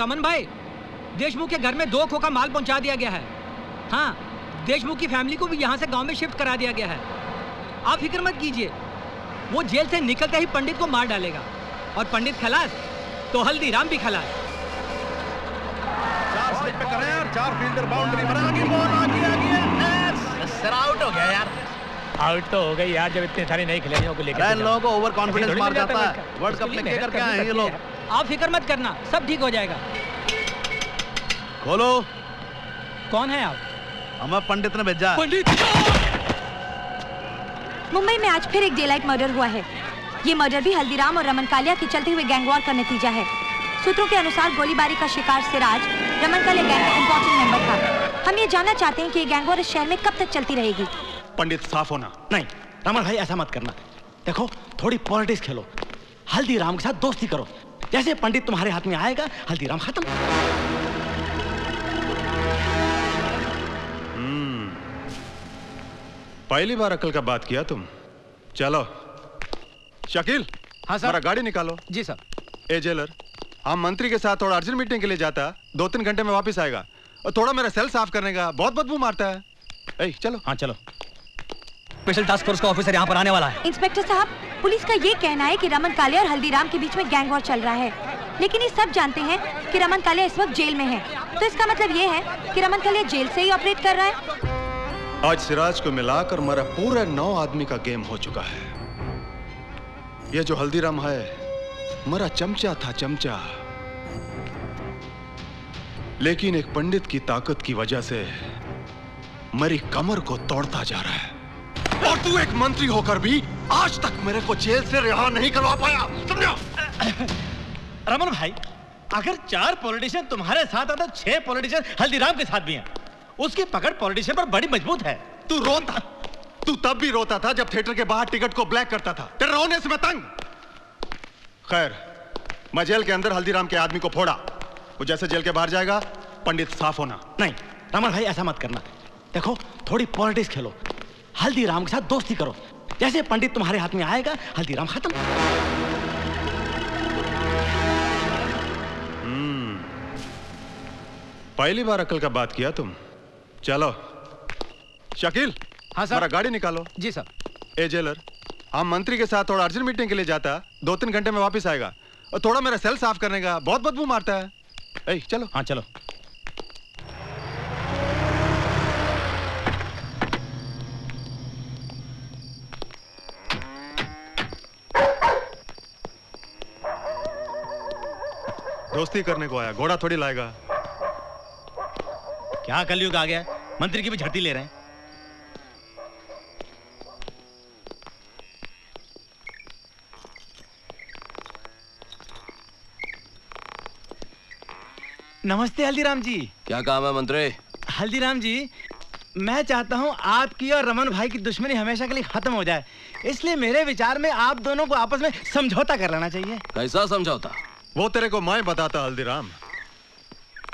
रमन भाई, देशमुख के घर में 2 खो का माल पहुंचा दिया गया है। हाँ, देशमुख की फैमिली को भी यहाँ से गांव में शिफ्ट करा दिया गया है। आप फिक्र मत कीजिए, वो जेल से निकलते ही पंडित को मार डालेगा, और पंडित खलास तो हल्दीराम भी खलास। 4 स्लिप पे कर रहे हैं यार, 4 फील्डर बाउंड्री पर आगे आउट हो गया यार। आउट तो हो गई यार, जब इतने सारे नए खिलाड़ियों को लेकर इन लोगों को ओवर कॉन्फिडेंस मार जाता है। वर्ल्ड कप में लेकर के आए ये लोग। आप फिक्र मत करना, सब ठीक हो जाएगा। खोलो। कौन है आप? हमें पंडित ने भेजा। पंडित! मुंबई में आज फिर एक डेलाइट मर्डर हुआ है। ये मर्डर भी हल्दीराम और रमन कालिया के चलते हुए गैंगवार का नतीजा है। सूत्रों के अनुसार गोलीबारी का शिकार सिराज रमन कालिया गैंग का इंपॉर्टेंट मेंबर था। हम ये जानना चाहते हैं कि ये गैंगवार इस शहर में कब तक चलती रहेगी। पंडित साफ होना। नहीं रमन भाई, ऐसा मत करना। देखो, थोड़ी पॉलिटिक्स खेलो, हल्दीराम के साथ दोस्ती करो। जैसे पंडित तुम्हारे हाथ में आएगा, हल्दीराम खत्म। पहली बार अकल का बात किया तुम। चलो शकील। हाँ सर। गाड़ी निकालो। जी सर। ए जेलर, हम मंत्री के साथ और अर्जुन मीटिंग के लिए जाता, 2-3 घंटे में वापस आएगा, और थोड़ा मेरा सेल साफ करने का बहुत बदबू मारता है। ए, चलो। हाँ चलो। स्पेशल टास्क फोर्स का ऑफिसर यहाँ पर आने वाला है। इंस्पेक्टर साहब, पुलिस का ये कहना है कि रमन कालिया और हल्दीराम के बीच में गैंगवॉर चल रहा है, लेकिन ये सब जानते हैं कि रमन कालिया इस वक्त जेल में है, तो इसका मतलब ये है कि रमन कालिया जेल से ही ऑपरेट कर रहा है। आज सिराज को मिलाकर मेरा पूरा 9 आदमी का गेम हो चुका है। ये जो हल्दीराम है, मेरा चमचा था, चमचा, लेकिन एक पंडित की ताकत की वजह से मेरी कमर को तोड़ता जा रहा है। और तू एक मंत्री होकर भी आज तक मेरे को जेल से रिहा नहीं करवा पाया, समझा? रमन भाई, अगर 4 पॉलिटिशियन तुम्हारे साथ आते, 6 पॉलिटिशियन हल्दीराम के साथ भी हैं। उसकी पकड़ पॉलिटिशियन पर बड़ी मजबूत है। तू तब भी रोता था जब थिएटर के बाहर टिकट को ब्लैक करता था। तेरे रोने से मैं तंग। खैर, मैं जेल के अंदर हल्दीराम के आदमी को फोड़ा, वो जैसे जेल के बाहर जाएगा। पंडित साफ होना। नहीं रमन भाई, ऐसा मत करना। देखो, थोड़ी पॉलिटिक्स खेलो, हल्दीराम के साथ दोस्ती करो। जैसे पंडित तुम्हारे हाथ में आएगा, हल्दीराम खत्म। पहली बार अकल का बात किया तुम। चलो शकील। हाँ सर। गाड़ी निकालो। जी सर। ए जेलर, हम मंत्री के साथ और अर्जुन मीटिंग के लिए जाता, 2-3 घंटे में वापस आएगा, और थोड़ा मेरा सेल साफ करने का बहुत बदबू मारता है। ए, चलो। हाँ चलो। दोस्ती करने को आया, घोड़ा थोड़ी लाएगा। क्या कलयुग आ गया, मंत्री की भी झड़ती ले रहे हैं। नमस्ते हल्दीराम जी। क्या काम है मंत्री? हल्दीराम जी, मैं चाहता हूं आपकी और रमन भाई की दुश्मनी हमेशा के लिए खत्म हो जाए, इसलिए मेरे विचार में आप दोनों को आपस में समझौता कर लेना चाहिए। कैसा समझौता? वो तेरे को मैं बताता हल्दीराम।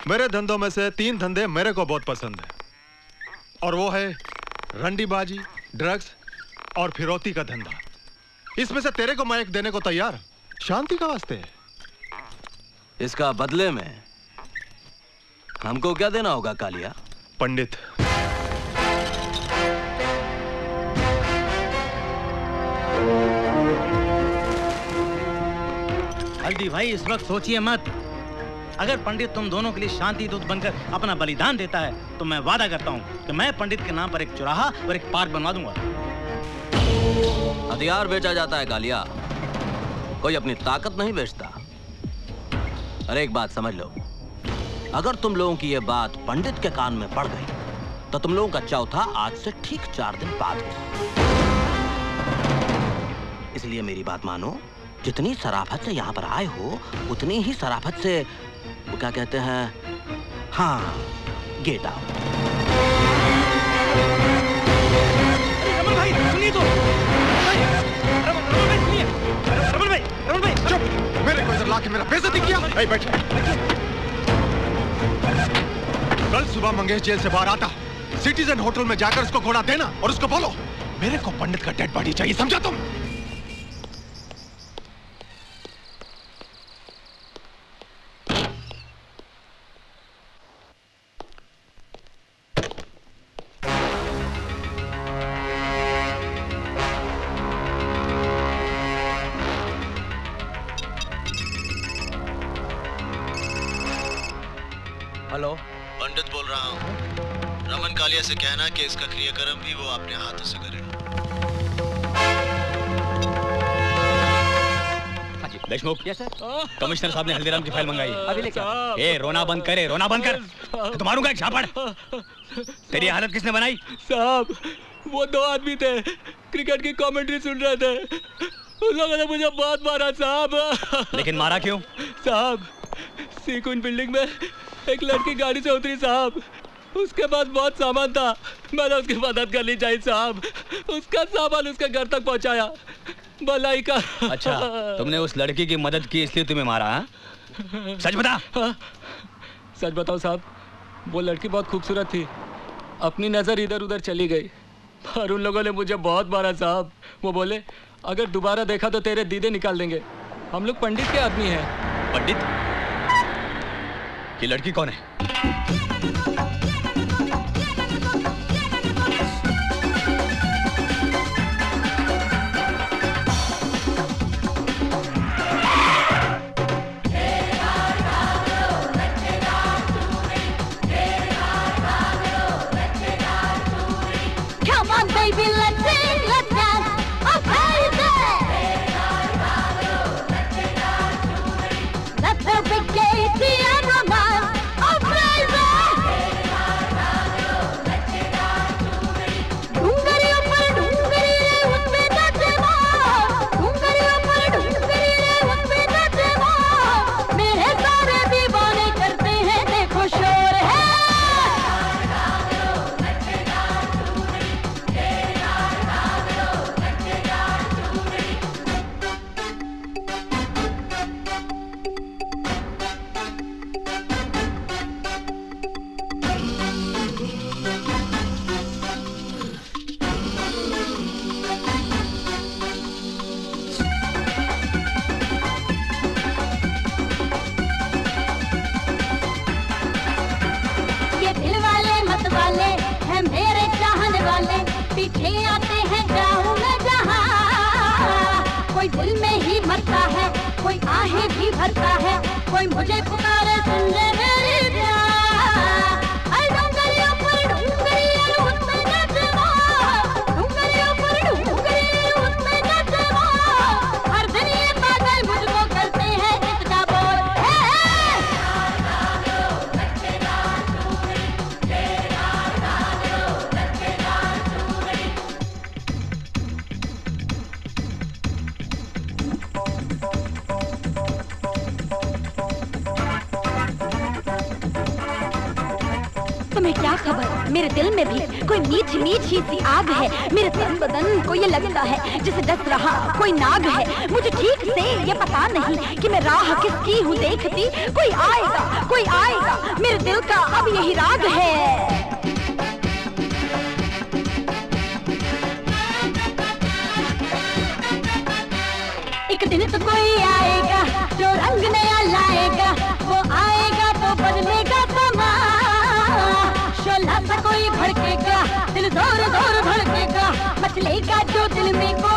मेरे धंधों में से 3 धंधे मेरे को बहुत पसंद है, और वो है रंडीबाजी, ड्रग्स और फिरौती का धंधा। इसमें से तेरे को मैं एक देने को तैयार, शांति का वास्ते। इसका बदले में हमको क्या देना होगा कालिया? पंडित। हल्दी भाई, इस वक्त सोचिए मत। अगर पंडित तुम दोनों के लिए शांति दूत बनकर अपना बलिदान देता है, तो मैं वादा करता हूं कि मैं पंडित के नाम पर एक चौराहा और एक पार्क बनवा दूंगा। हथियार बेचा जाता है कालिया, कोई अपनी ताकत नहीं बेचता। अरे एक बात समझ लो, अगर तुम लोगों की यह बात पंडित के कान में पड़ गई, तो तुम लोगों का चौथा आज से ठीक 4 दिन बाद होगा। इसलिए मेरी बात मानो, जितनी शराफत से यहाँ पर आए हो, उतनी ही शराफत से वो क्या कहते हैं, हाँ, गेट आओ। रमन भाई सुनिए तो। रमन भाई सुनिए। रमन भाई चुप। मेरे को इधर लाके मेरा बेइज्जती किया। ऐ बैठ। कल सुबह मंगेश जेल से बाहर आता, सिटीजन होटल में जाकर उसको घोड़ा देना, और उसको बोलो मेरे को पंडित का डेड बॉडी चाहिए, समझा तुम? रमन कालिया से कहना कि इसका क्रियाक्रम भी वो अपने हाथों से करे। देशमुख, कमिश्नर साहब ने हल्दीराम की फाइल मंगाई है। ए, रोना बंद करे, रोना बंद कर, तो मारूंगा एक झापड़। तेरी हालत किसने बनाई? साहब, वो दो आदमी थे, क्रिकेट की कमेंट्री सुन रहे थे, उन लोगों ने मुझे बहुत मारा साहब। लेकिन मारा क्यों? साहब, सीकुन बिल्डिंग में एक लड़की गाड़ी से उतरी साहब, उसके पास बहुत सामान था, मैंने उसकी मदद करनी चाहिए साहब, उसका सामान उसके घर तक पहुंचाया, भलाई का। अच्छा, तुमने उस लड़की की मदद की इसलिए तुम्हें मारा? सच बता। सच बताओ साहब, वो लड़की बहुत खूबसूरत थी, अपनी नज़र इधर उधर चली गई और उन लोगों ने मुझे बहुत मारा साहब। वो बोले अगर दोबारा देखा तो तेरे दीदे निकाल देंगे। हम लोग पंडित के आदमी हैं। पंडित? ये लड़की कौन है? जैसे डस रहा कोई नाग है, मुझे ठीक से ये पता नहीं कि मैं राह किसकी हूँ देखती। कोई आएगा, कोई आएगा, मेरे दिल का अब यही राग है। एक दिन तो कोई आएगा जो रंग नया लाएगा, वो आएगा तो बदलेगा समा। शोला सा कोई भड़केगा, दिल जोर जोर भड़केगा, मचलेगा जो दिल में को।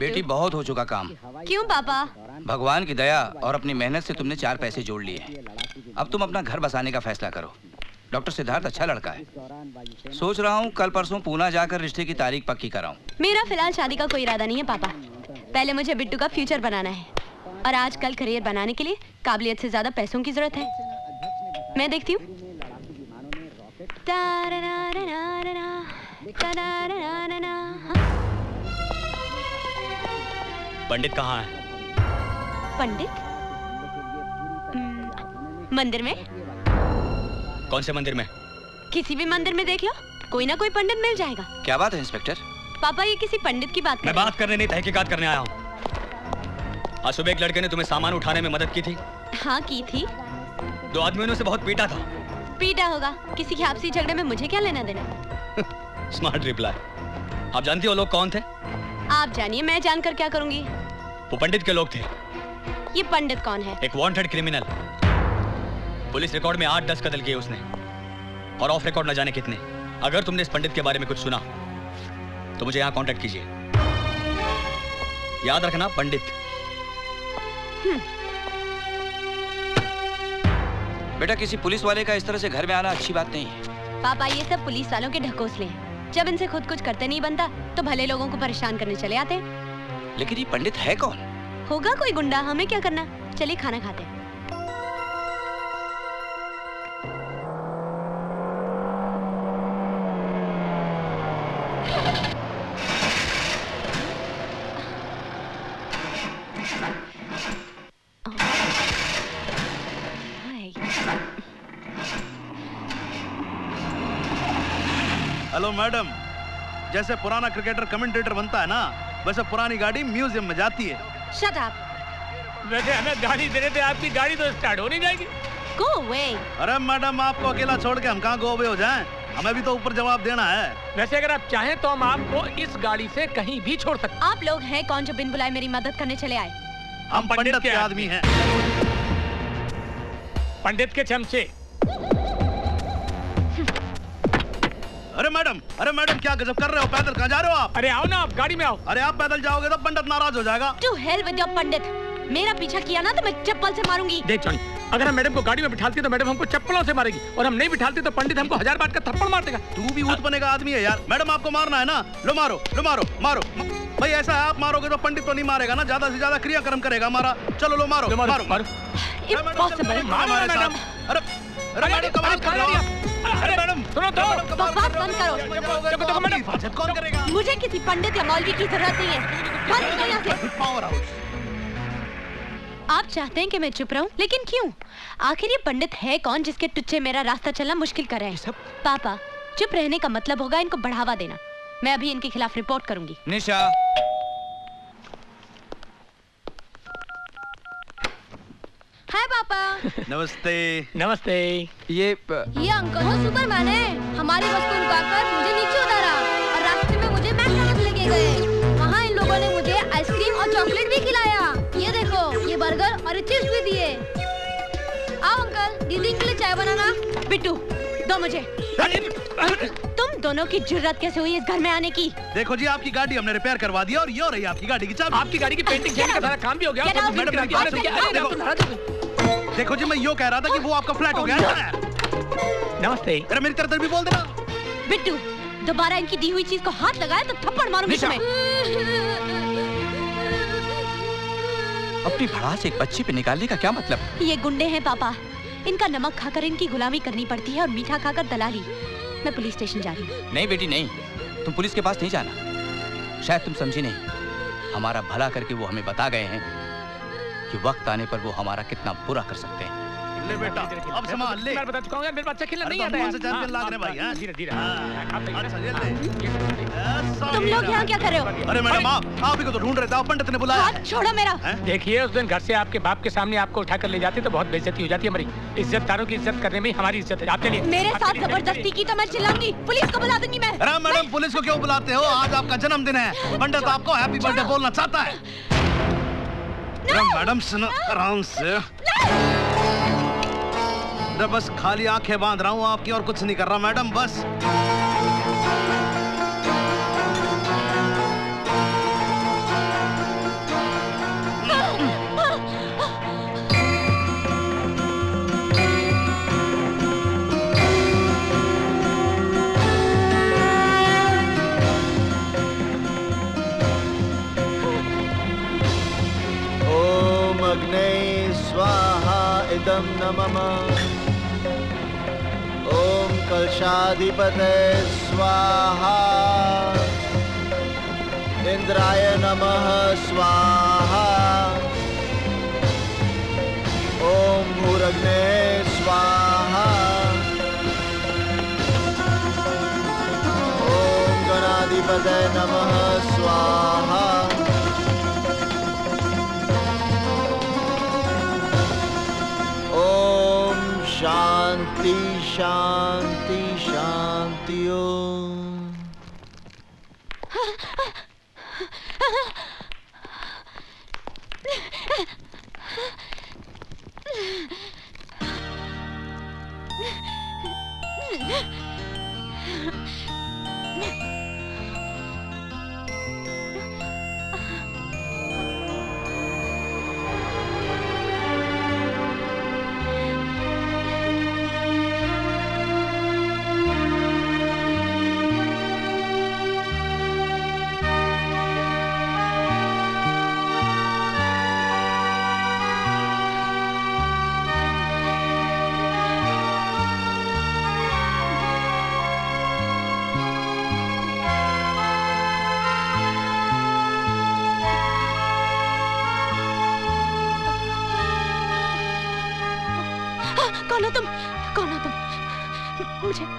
बेटी बहुत हो चुका काम। क्यों पापा? भगवान की दया और अपनी मेहनत से तुमने 4 पैसे जोड़ लिए। अब तुम अपना घर बसाने का फैसला करो। डॉक्टर सिद्धार्थ अच्छा लड़का है। सोच रहा हूँ कल परसों पूना जाकर रिश्ते की तारीख पक्की कराऊं। मेरा फिलहाल शादी का कोई इरादा नहीं है पापा, पहले मुझे बिट्टू का फ्यूचर बनाना है और आजकल करियर बनाने के लिए काबिलियत से ज्यादा पैसों की जरूरत है। मैं देखती हूँ। पंडित कहाँ है? पंडित मंदिर में। कौन से मंदिर में? किसी भी मंदिर में देख लो, कोई ना कोई पंडित मिल जाएगा। क्या बात है इंस्पेक्टर? पापा ये किसी पंडित की बात? मैं बात करने नहीं, तहकीकात करने आया हूँ। आज सुबह एक लड़के ने तुम्हें सामान उठाने में मदद की थी? हाँ की थी। दो आदमियों ने उसे बहुत पीटा था। पीटा होगा, किसी के आपसी झगड़े में मुझे क्या लेना देना। Smart reply. आप जानती हो लोग कौन थे? आप जानिए, मैं जानकर क्या करूंगी। वो पंडित के लोग थे। ये पंडित कौन है? एक वांटेड क्रिमिनल। पुलिस रिकॉर्ड में 8-10 कत्ल किए उसने और ऑफ रिकॉर्ड न जाने कितने। अगर तुमने इस पंडित के बारे में कुछ सुना तो मुझे यहाँ कांटेक्ट कीजिए। याद रखना पंडित। बेटा किसी पुलिस वाले का इस तरह से घर में आना अच्छी बात नहीं है। पापा ये सब पुलिस वालों के ढकोसले हैं। जब इनसे खुद कुछ करते नहीं बनता तो भले लोगों को परेशान करने चले आते हैं। लेकिन ये पंडित है कौन? होगा कोई गुंडा, हमें क्या करना। चलिए खाना खाते हैं। हेलो मैडम, जैसे पुराना क्रिकेटर कमेंटेटर बनता है ना, वैसे पुरानी गाड़ी म्यूजियम में जाती है। Shut up. वैसे हमें गाड़ी दे रहे थे, आपकी गाड़ी तो स्टार्ट हो नहीं जाएगी। Go away. अरे मैडम आपको अकेला छोड़ के हम कहाँ गो अवे हो जाएं? हमें भी तो ऊपर जवाब देना है। वैसे अगर आप चाहें तो हम आपको इस गाड़ी से कहीं भी छोड़ सकते। आप लोग हैं कौन जो बिन बुलाए मेरी मदद करने चले आए? हम पंडित के आदमी हैं। पंडित के चमचे। अरे मैडम क्या गजब कर रहे हो, पैदल कहाँ जा रहे हो आप? अरे आओ ना आप गाड़ी में आओ। अरे आप पैदल जाओगे तो पंडित नाराज हो जाएगा। To hell with your Pandit, मेरा पीछा किया ना तो मैं चप्पल से मारूंगी। देख चाची, अगर हम मैडम को गाड़ी में बिठालते तो मैडम हमको चप्पलों से मारेगी और हम नहीं बिठालते तो पंडित हमको 1000 बार का थप्पड़ मार देगा। तू भी ऊंट बनेगा आदमी है यार। मैडम आपको मारना है ना, लो मारो लो मारो मारो। भाई ऐसा है आप मारोगे तो पंडित तो नहीं मारेगा ना, ज्यादा से ज्यादा क्रियाक्रम करेगा हमारा। चलो लो मारो मारो मारो। अरे मैडम सुनो तो, बात बंद करो। मैडम हिफाजत कौन करेगा? मुझे किसी पंडित या मौलवी की जरूरत नहीं है। बंद करो यहाँ से। Power house. आप चाहते हैं कि मैं चुप रहूं, लेकिन क्यों? आखिर ये पंडित है कौन जिसके टुच्चे मेरा रास्ता चलना मुश्किल कर रहे हैं? पापा चुप रहने का मतलब होगा इनको बढ़ावा देना। मैं अभी इनके खिलाफ रिपोर्ट करूंगी। निशा हाय पापा। नमस्ते नमस्ते। ये अंकल वो सुपरमैन है, हमारे बस को उठाकर मुझे नीचे उतारा और रास्ते में मुझे मैकडॉनल्ड्स लेके गए। वहाँ इन लोगों ने मुझे आइसक्रीम और चॉकलेट भी खिलाया। ये देखो ये बर्गर और चिप्स भी दिए। आओ अंकल दीदी के लिए चाय बनाना। बिट्टू दो मुझे। तुम दोनों की जुर्रत कैसे हुई इस घर में आने की? देखो जी आपकी गाड़ी हमने रिपेयर करवा दी और ये हो रही आपकी गाड़ी की चाबी। आपकी गाड़ी की पेंटिंग का सारा काम भी हो गया। देखो जी मैं यो कह रहा था कि वो आपका फ्लैट हो गया है। नमस्ते। अरे मेरी तरफ भी बोल देना। बिट्टू दोबारा इनकी दी हुई चीज को हाथ लगाया तो थप्पड़ मारूंगी तुम्हें। अपनी भड़ास एक बच्ची पे निकालने का क्या मतलब? ये गुंडे हैं पापा, इनका नमक खाकर इनकी गुलामी करनी पड़ती है और मीठा खाकर दलाली। मैं पुलिस स्टेशन जा रही हूँ। नहीं बेटी नहीं, तुम पुलिस के पास नहीं जाना। शायद तुम समझी नहीं, हमारा भला करके वो हमें बता गए हैं कि वक्त आने पर वो हमारा कितना बुरा कर सकते हैं। ले बेटा, अब संभाल ले। मैं बता चुका हूँ यार, मेरे पास अच्छा खेलना नहीं आता है। तुम लोग यहाँ क्या कर रहे हो? अरे मैडम आप ही को तो ढूंढ रहे थे, पंडित ने बुलाया। हाथ छोड़ो मेरा। देखिए उस दिन घर से आपके बाप के सामने आपको उठाकर ले जाते तो बहुत बेइज्जती हो जाती है हमारी। इज्जतदारों की इज्जत करने में हमारी इज्जत है। आपने मेरे साथ जबरदस्ती की तो मैं चिल्लाऊंगी, पुलिस को बुला दूंगी मैं। अरे मैडम पुलिस को क्यों बुलाते हो? आज आपका जन्मदिन है, पंडित आपको हैप्पी बर्थडे बोलना चाहता है। मैडम सुनो आराम से। बस खाली आंखें बांध रहा हूँ आपकी और कुछ नहीं कर रहा मैडम। बस गोविंदम नमः ओम कलशाधिपतये स्वाहा इंद्राय नमः स्वाहा ओम भूरग्ने स्वाहा ओम गणाधिपतये नमः स्वाहा ओम शांति शांति शांति ओम।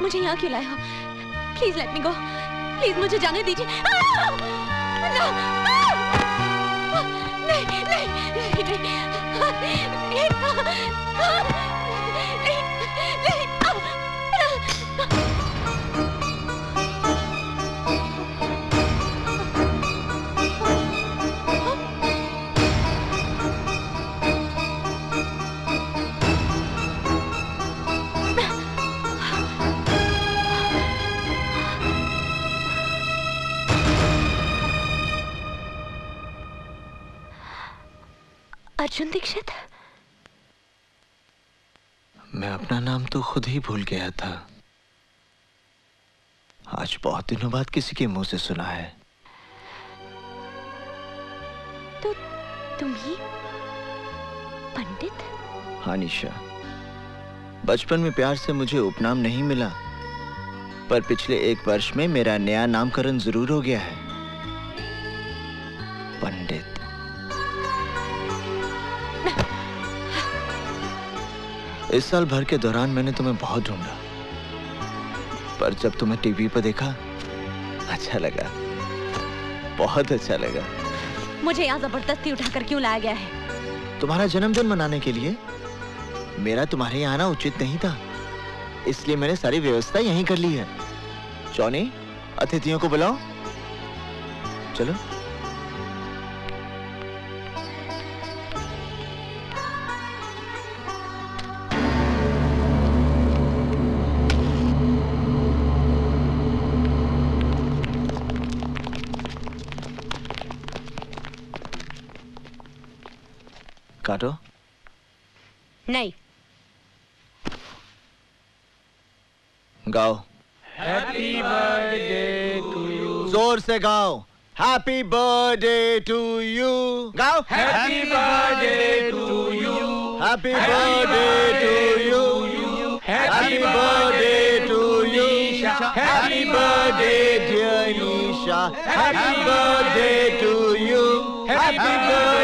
मुझे यहाँ क्यों लाए हो? Please let me go. Please मुझे जाने दीजिए। अर्जुन दीक्षित, मैं अपना नाम तो खुद ही भूल गया था। आज बहुत दिनों बाद किसी के मुंह से सुना है। तो तुम ही पंडित? हाँ निशा, बचपन में प्यार से मुझे उपनाम नहीं मिला, पर पिछले 1 वर्ष में मेरा नया नामकरण जरूर हो गया है, पंडित। इस साल भर के दौरान मैंने तुम्हें बहुत ढूंढा, पर जब तुम्हें टीवी पर देखा, अच्छा लगा, बहुत अच्छा लगा। मुझे यहाँ जबरदस्ती उठाकर क्यों लाया गया है? तुम्हारा जन्मदिन मनाने के लिए। मेरा तुम्हारे यहाँ आना उचित नहीं था, इसलिए मैंने सारी व्यवस्था यहीं कर ली है। चौनी, अतिथियों को बुलाओ। चलो। काटो। नहीं। गाओ। Happy birthday to you. जोर से गाओ। Happy birthday to you. गाओ। Happy birthday to you. Happy birthday to you. Happy birthday to you. Happy birthday dear Nisha. Happy birthday to you. Happy birthday to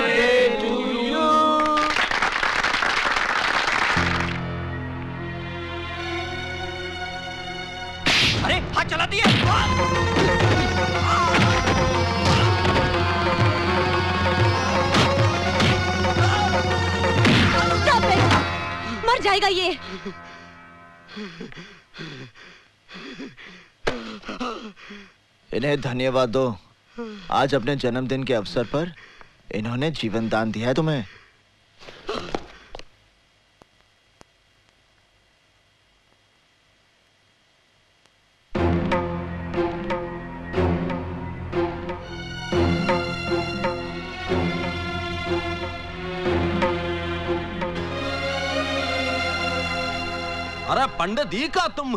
चला दिए। मर जाएगा ये। इन्हें धन्यवाद दो। आज अपने जन्मदिन के अवसर पर इन्होंने जीवन दान दिया है तुम्हें। पंडित जी का तुम।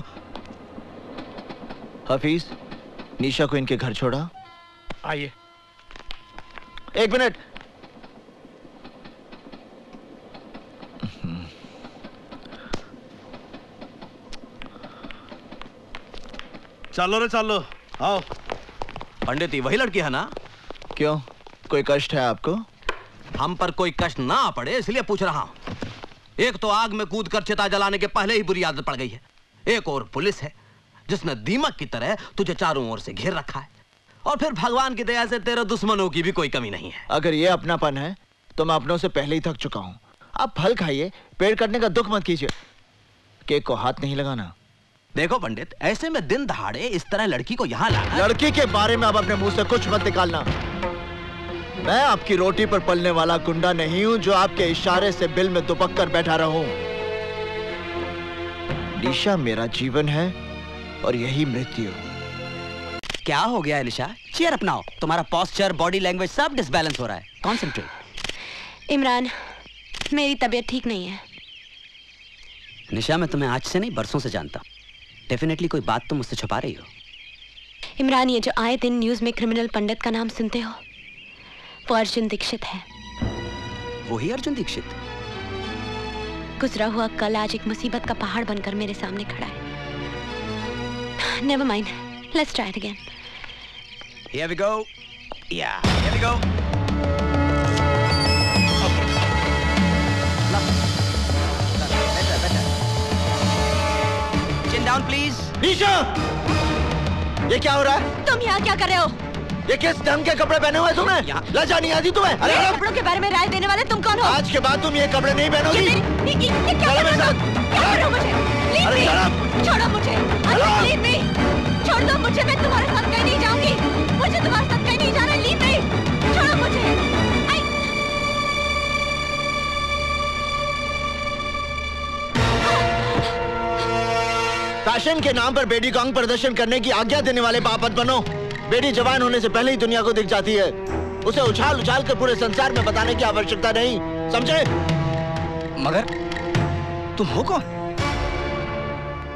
हफीज, निशा को इनके घर छोड़ा। आइए। 1 मिनट। चलो रे चलो आओ। पंडित जी वही लड़की है ना? क्यों, कोई कष्ट है आपको? हम पर कोई कष्ट ना पड़े इसलिए पूछ रहा हूँ। एक तो आग में कूद कर चिता जलाने के पहले ही बुरी आदत पड़ गई है, एक और पुलिस है जिसने दीमक की तरह तुझे चारों ओर से घेर रखा है, और फिर भगवान की दया से तेरे दुश्मनों की भी कोई कमी नहीं है। अगर ये अपनापन है तो मैं अपनों से पहले ही थक चुका हूँ। आप फल खाइए, पेड़ कटने का दुख मत कीजिए, केक को हाथ नहीं लगाना। देखो पंडित, ऐसे में दिन दहाड़े इस तरह लड़की को यहाँ लाना। लड़की के बारे में अब अपने मुंह से कुछ मत निकालना। मैं आपकी रोटी पर पलने वाला गुंडा नहीं हूँ जो आपके इशारे से बिल में दुबक कर बैठा रहूं। निशा मेरा जीवन है और यही मृत्यु। क्या हो गया है निशा? चेयर अपनाओ, तुम्हारा पोस्चर, बॉडी लैंग्वेज सब डिसबैलेंस हो रहा है। कॉन्सेंट्रेट। इमरान, मेरी तबीयत ठीक नहीं है। निशा, मैं तुम्हें आज से नहीं बरसों से जानता हूँ, डेफिनेटली कोई बात तुम मुझसे छुपा रही हो। इमरान, ये जो आए दिन न्यूज में क्रिमिनल पंडित का नाम सुनते हो, वो अर्जुन दीक्षित है। वही अर्जुन दीक्षित? गुजरा हुआ कल आज एक मुसीबत का पहाड़ बनकर मेरे सामने खड़ा है। Never mind, let's try it again. Here we go, या here we go. Down, please. Nisha, ये क्या हो रहा है? तुम यहाँ क्या कर रहे हो? ये किस ढंग के कपड़े पहने हुए तुमने? लज्जा नहीं आती तुम्हें? अरे कपड़ों के बारे में राय देने वाले तुम कौन हो? आज के बाद तुम ये कपड़े नहीं पहनोगी। चलो मेरे साथ। छोड़ो मुझे, लीव मी। छोड़ दो मुझे, मैं तुम्हारे साथ कहीं नहीं जाऊंगी। मुझे तुम्हारे साथ कहीं नहीं जाना, लीव मी। छोड़ो मुझे। फैशन के नाम पर बेटी कांग प्रदर्शन करने की आज्ञा देने वाले बाप मत बनो। बेटी जवान होने से पहले ही दुनिया को दिख जाती है, उसे उछाल उछाल कर पूरे संसार में बताने की आवश्यकता नहीं, समझे? मगर तुम हो कौन?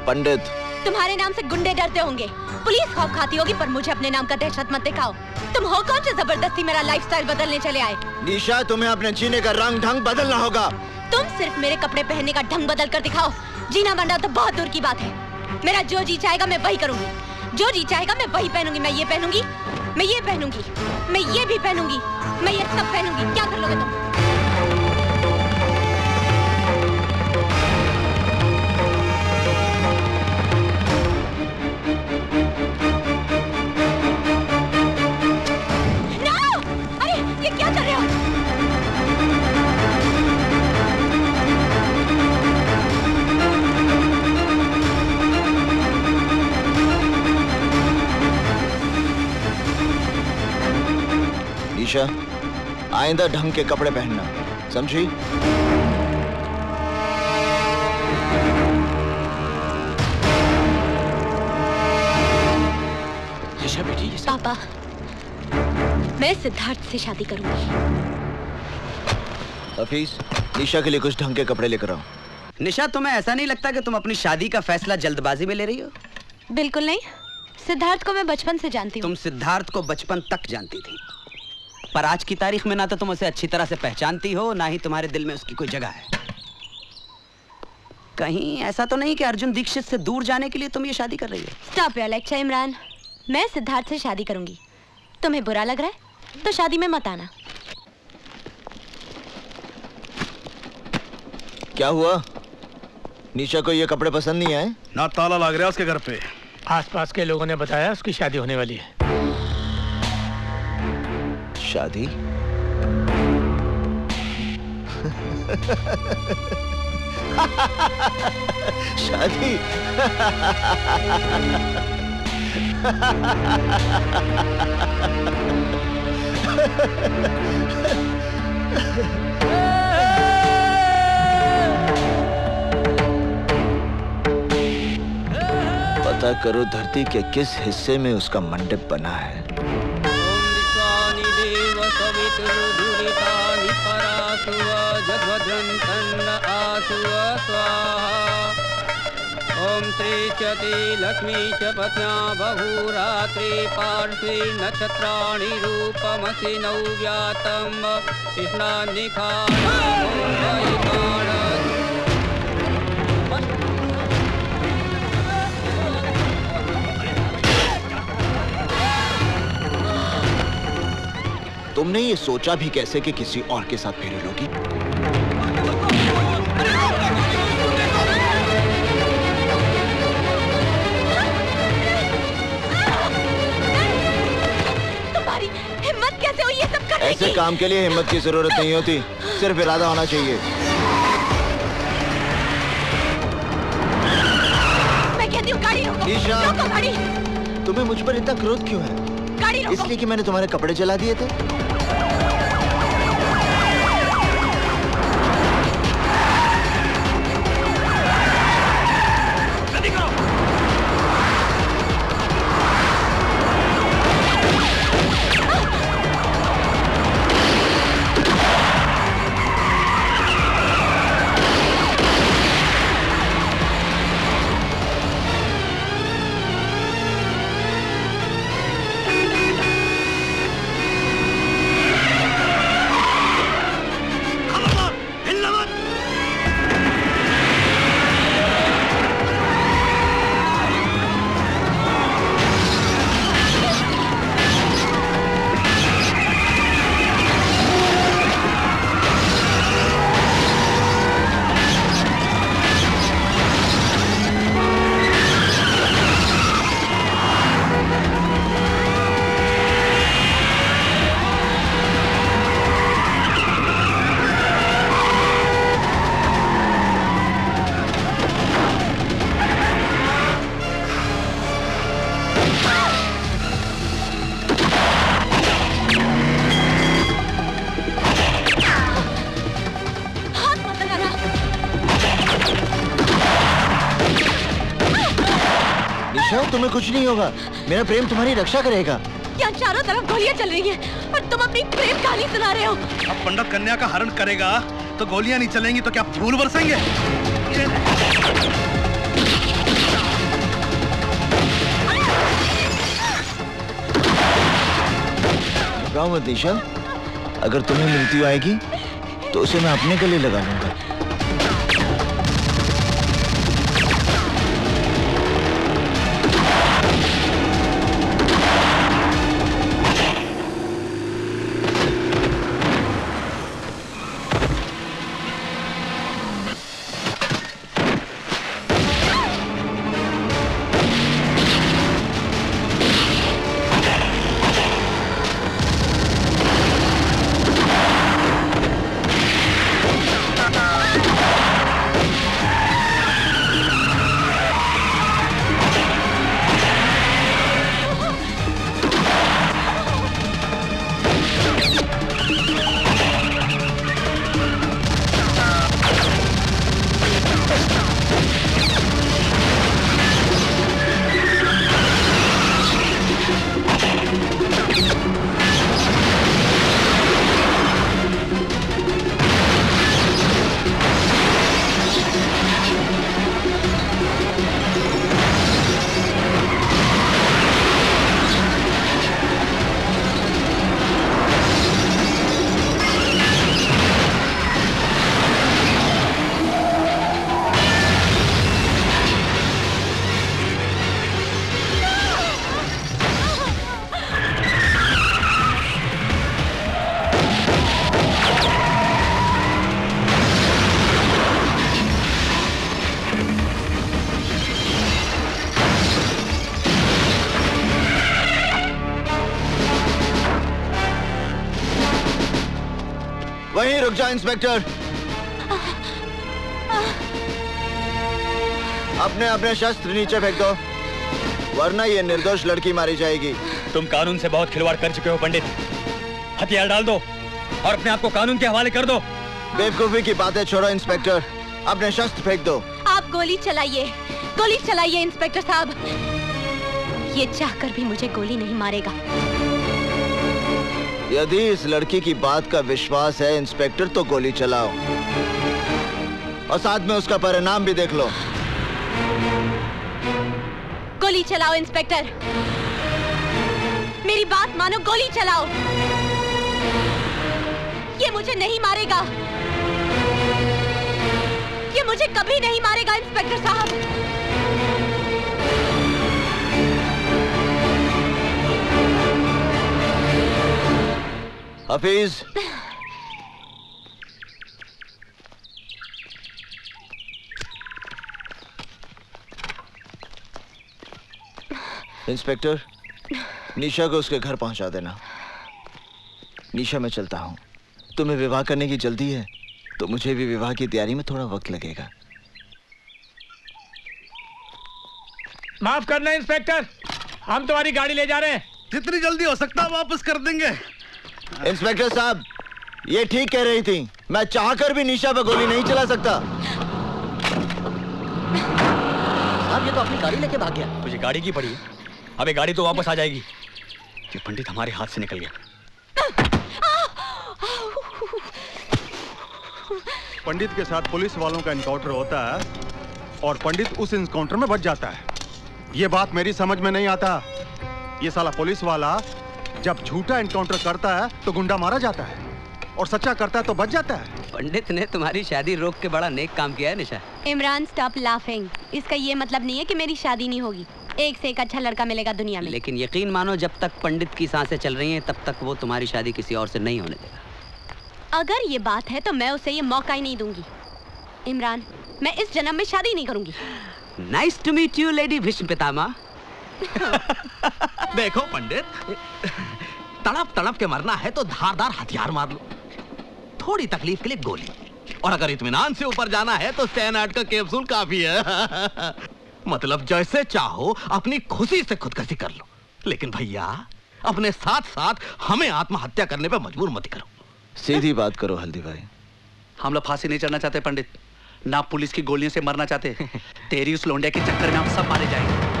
पंडित। तुम्हारे नाम से गुंडे डरते होंगे, पुलिस खौफ खाती होगी, पर मुझे अपने नाम का दहशत मत दिखाओ। तुम हो कौन जो जबरदस्ती मेरा लाइफस्टाइल बदलने चले आए? निशा, तुम्हें अपने जीने का रंग ढंग बदलना होगा। तुम सिर्फ मेरे कपड़े पहनने का ढंग बदल कर दिखाओ, जीना बनना तो बहुत दूर की बात है। मेरा जो जी चाहेगा मैं वही करूंगी, जो जी चाहेगा मैं वही पहनूंगी। मैं ये पहनूंगी, मैं ये पहनूंगी, मैं ये भी पहनूंगी, मैं ये सब पहनूंगी। क्या कर लोगे तुम? आइंदा ढंग के कपड़े पहनना, समझी? निशा बेटी, पापा, मैं सिद्धार्थ से शादी करूंगी। हफीज, निशा के लिए कुछ ढंग के कपड़े लेकर आओ। निशा, तुम्हें ऐसा नहीं लगता कि तुम अपनी शादी का फैसला जल्दबाजी में ले रही हो? बिल्कुल नहीं, सिद्धार्थ को मैं बचपन से जानती हूँ। तुम सिद्धार्थ को बचपन तक जानती थी, पर आज की तारीख में ना तो तुम उसे अच्छी तरह से पहचानती हो, ना ही तुम्हारे दिल में उसकी कोई जगह है। कहीं ऐसा तो नहीं कि अर्जुन दीक्षित से दूर जाने के लिए तुम ये शादी कर रही हो? स्टॉप योर लेक्चर इमरान, मैं सिद्धार्थ से शादी करूंगी। तुम्हें बुरा लग रहा है तो शादी में मत आना। क्या हुआ? निशा को ये कपड़े पसंद नहीं आए? ना ताला लग रहा है उसके घर पे, आसपास के लोगों ने बताया उसकी शादी होने वाली है। शादी? शादी? पता करो धरती के किस हिस्से में उसका मंडप बना है। ओम श्री चते लक्ष्मी च पत्न्या बहुरात्रि पार्श्वी नक्षत्राणि रूपमसि नौ व्यातम कृष्णानिखा। तुमने ये सोचा भी कैसे कि किसी और के साथ फेरे लोगी? तुम्हारी हिम्मत कैसे हुई ये सब करने की? ऐसे काम के लिए हिम्मत की जरूरत नहीं होती, सिर्फ इरादा होना चाहिए। मैं कहती हूँ गाड़ी रोको। निशा, रोको गाड़ी। तुम्हें मुझ पर इतना क्रोध क्यों है? इसलिए कि मैंने तुम्हारे कपड़े जला दिए थे। तुम्हें कुछ नहीं होगा, मेरा प्रेम तुम्हारी रक्षा करेगा। यहाँ चारों तरफ गोलियाँ चल रही हैं और तुम अपनी प्रेम कहानी सुना रहे हो। अब पंडित कन्या का हरण करेगा तो गोलियाँ नहीं चलेंगी तो क्या फूल बरसेंगे? घबराओ मत निशा, अगर तुम्हें मृत्यु आएगी तो उसे मैं अपने गले लगा लूंगा। रुक जा इंस्पेक्टर, अपने अपने शस्त्र नीचे फेंक दो वरना ये निर्दोष लड़की मारी जाएगी। तुम कानून से बहुत खिलवाड़ कर चुके हो पंडित, हथियार डाल दो और अपने आप को कानून के हवाले कर दो। बेवकूफी की बातें छोड़ो इंस्पेक्टर, अपने शस्त्र फेंक दो। आप गोली चलाइए इंस्पेक्टर साहब, ये चाहकर भी मुझे गोली नहीं मारेगा। यदि इस लड़की की बात का विश्वास है इंस्पेक्टर तो गोली चलाओ और साथ में उसका परिणाम भी देख लो। गोली चलाओ इंस्पेक्टर, मेरी बात मानो, गोली चलाओ। ये मुझे नहीं मारेगा, ये मुझे कभी नहीं मारेगा इंस्पेक्टर साहब। हफीज। इंस्पेक्टर, निशा को उसके घर पहुंचा देना। निशा, मैं चलता हूं। तुम्हें विवाह करने की जल्दी है तो मुझे भी विवाह की तैयारी में थोड़ा वक्त लगेगा। माफ करना इंस्पेक्टर, हम तुम्हारी गाड़ी ले जा रहे हैं। जितनी जल्दी हो सकता वापस कर देंगे। इंस्पेक्टर साहब, ये ठीक कह रही थी। मैं चाहकर भी निशा पर गोली नहीं चला सकता। साहब, ये तो अपनी गाड़ी लेके भाग गया। मुझे गाड़ी की पड़ी है। अबे गाड़ी तो वापस आ जाएगी। ये पंडित हमारे हाथ से निकल गया। पंडित के साथ पुलिस वालों का एनकाउंटर होता है और पंडित उस एनकाउंटर में बच जाता है। ये बात मेरी समझ में नहीं आता। ये साला पुलिस वाला जब झूठा एनकाउंटर करता है तो गुंडा मारा जाता है और सच्चा करता है तो बच जाता है। पंडित ने तुम्हारी शादी रोक के बड़ा नेक काम किया है निशा। Imran, stop laughing. इसका ये मतलब नहीं है कि मेरी शादी नहीं होगी। एक से एक अच्छा लड़का मिलेगा दुनिया में। लेकिन यकीन मानो, जब तक पंडित की सांसें चल रही हैं तब तक वो तुम्हारी शादी किसी और से नहीं होने देगा। अगर ये बात है तो मैं उसे ये मौका ही नहीं दूंगी। इमरान, मैं इस जन्म में शादी नहीं करूंगी। Nice to meet you lady Bhishma Pitamah. देखो पंडित, तड़प तड़प के मरना है तो धारदार हथियार मार लो। थोड़ी तकलीफ के लिए गोली, और अगर इत्मीनान से ऊपर जाना है तो स्टैनार्ड का कैप्सूल काफी है। मतलब जैसे चाहो अपनी खुशी से खुदकुशी कर लो, लेकिन भैया अपने साथ साथ हमें आत्महत्या करने पे मजबूर मत करो। सीधी बात करो हल्दी भाई। हम लोग फांसी नहीं चढ़ना चाहते पंडित, ना पुलिस की गोलियों से मरना चाहते। तेरी उस लोंडे के चक्कर में हम सब मारे जाएंगे।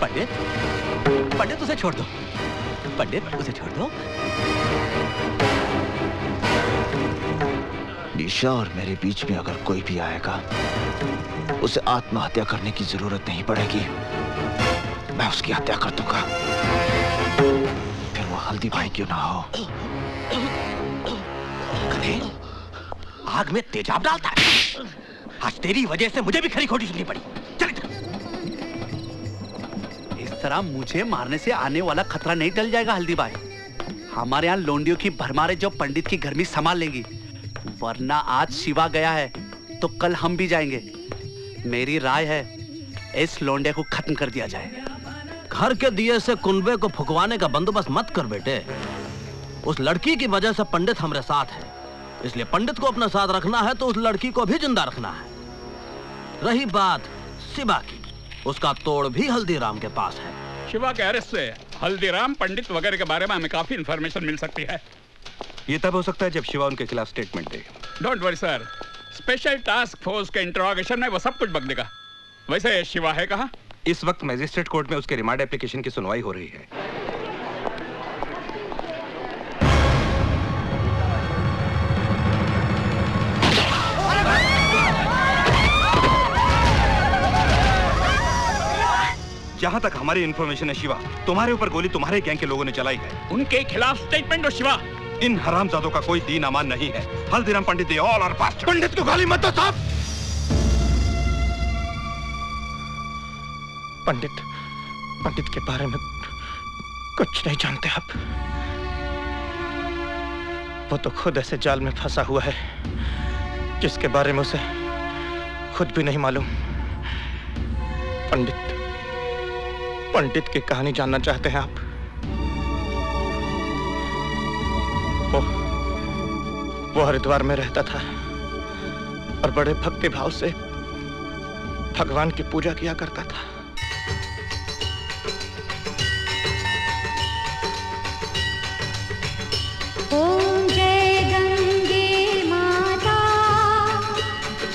पंडित, पंडित उसे छोड़ दो। पंडित उसे छोड़ दो। निशा और मेरे बीच में अगर कोई भी आएगा उसे आत्महत्या करने की जरूरत नहीं पड़ेगी। मैं उसकी हत्या कर दूंगा, फिर वो हल्दी भाई क्यों ना हो। आग में तेजाब डालता है। आज तेरी वजह से मुझे भी खरी खोटी सुननी पड़ी। चल, इस तरह मुझे मारने से आने वाला खतरा नहीं टल जाएगा हल्दी भाई। हमारे यहाँ लोंडियों की भरमारे जो पंडित की गर्मी संभाल लेंगी, वरना आज शिवा गया है तो कल हम भी जाएंगे। मेरी राय है इस लोंडे को खत्म कर दिया जाए। घर के दिए से कुनबे को फुकवाने का बंदोबस्त मत कर बेटे। उस लड़की की वजह से पंडित हमारे साथ है, इसलिए पंडित को अपना साथ रखना है तो उस लड़की को भी जिंदा रखना है। रही बात शिवा की, उसका तोड़ भी हल्दीराम के पास है। शिवा के अरेस्ट से हल्दीराम, पंडित वगैरह के बारे में हमें काफी इंफॉर्मेशन मिल सकती है। ये तब हो सकता है जब शिवा उनके खिलाफ स्टेटमेंट देगा। Don't worry sir, special task force के इंटरोगेशन में वो सब कुछ बक देगा। वैसे शिवा है कहाँ? इस वक्त मैजिस्ट्रेट कोर्ट में उसके रिमांड एप्लीकेशन की सुनवाई हो रही है। जहाँ तक हमारी इन्फॉर्मेशन है शिवा, तुम्हारे ऊपर गोली तुम्हारे गैंग के लोगों ने चलाई है। उनके खिलाफ स्टेटमेंट दो शिवा। इन हरामजादों का कोई दीन अमान नहीं है। हल्दीराम पंडित दे ऑल और पास्ट। पंडित को गाली मत दो साहब। पंडित के बारे में कुछ नहीं जानते आप। वो तो खुद ऐसे जाल में फंसा हुआ है जिसके बारे में उसे खुद भी नहीं मालूम। पंडित की कहानी जानना चाहते हैं आप? वो हरिद्वार में रहता था और बड़े भक्ति भाव से भगवान की पूजा किया करता था। ओम जय गंगे माता,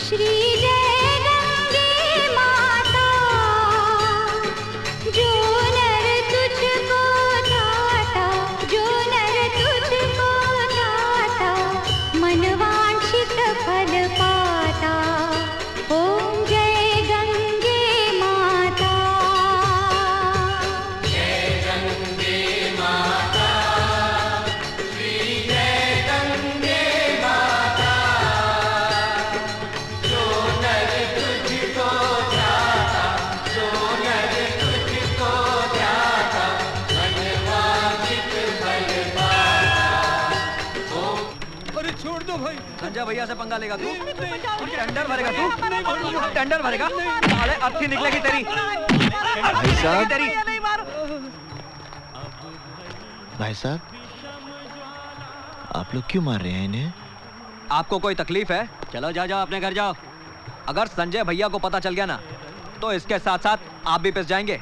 श्री जय गंगे माता, जो नर तुझको नाता, जो नर तुझको नाता, मनवांछित फल पाता। ओम जय गंगे माता। भैया से पंगा लेगा तू? टेंडर भरेगा तू? टेंडर भरेगा? साले अर्थी निकलेगी तेरी। भाई साहब, आप लोग क्यों मार रहे हैं इन्हें? आपको कोई तकलीफ है? चलो जाओ जाओ अपने घर जाओ। अगर संजय भैया को पता चल गया ना तो इसके साथ साथ आप भी पिस जाएंगे।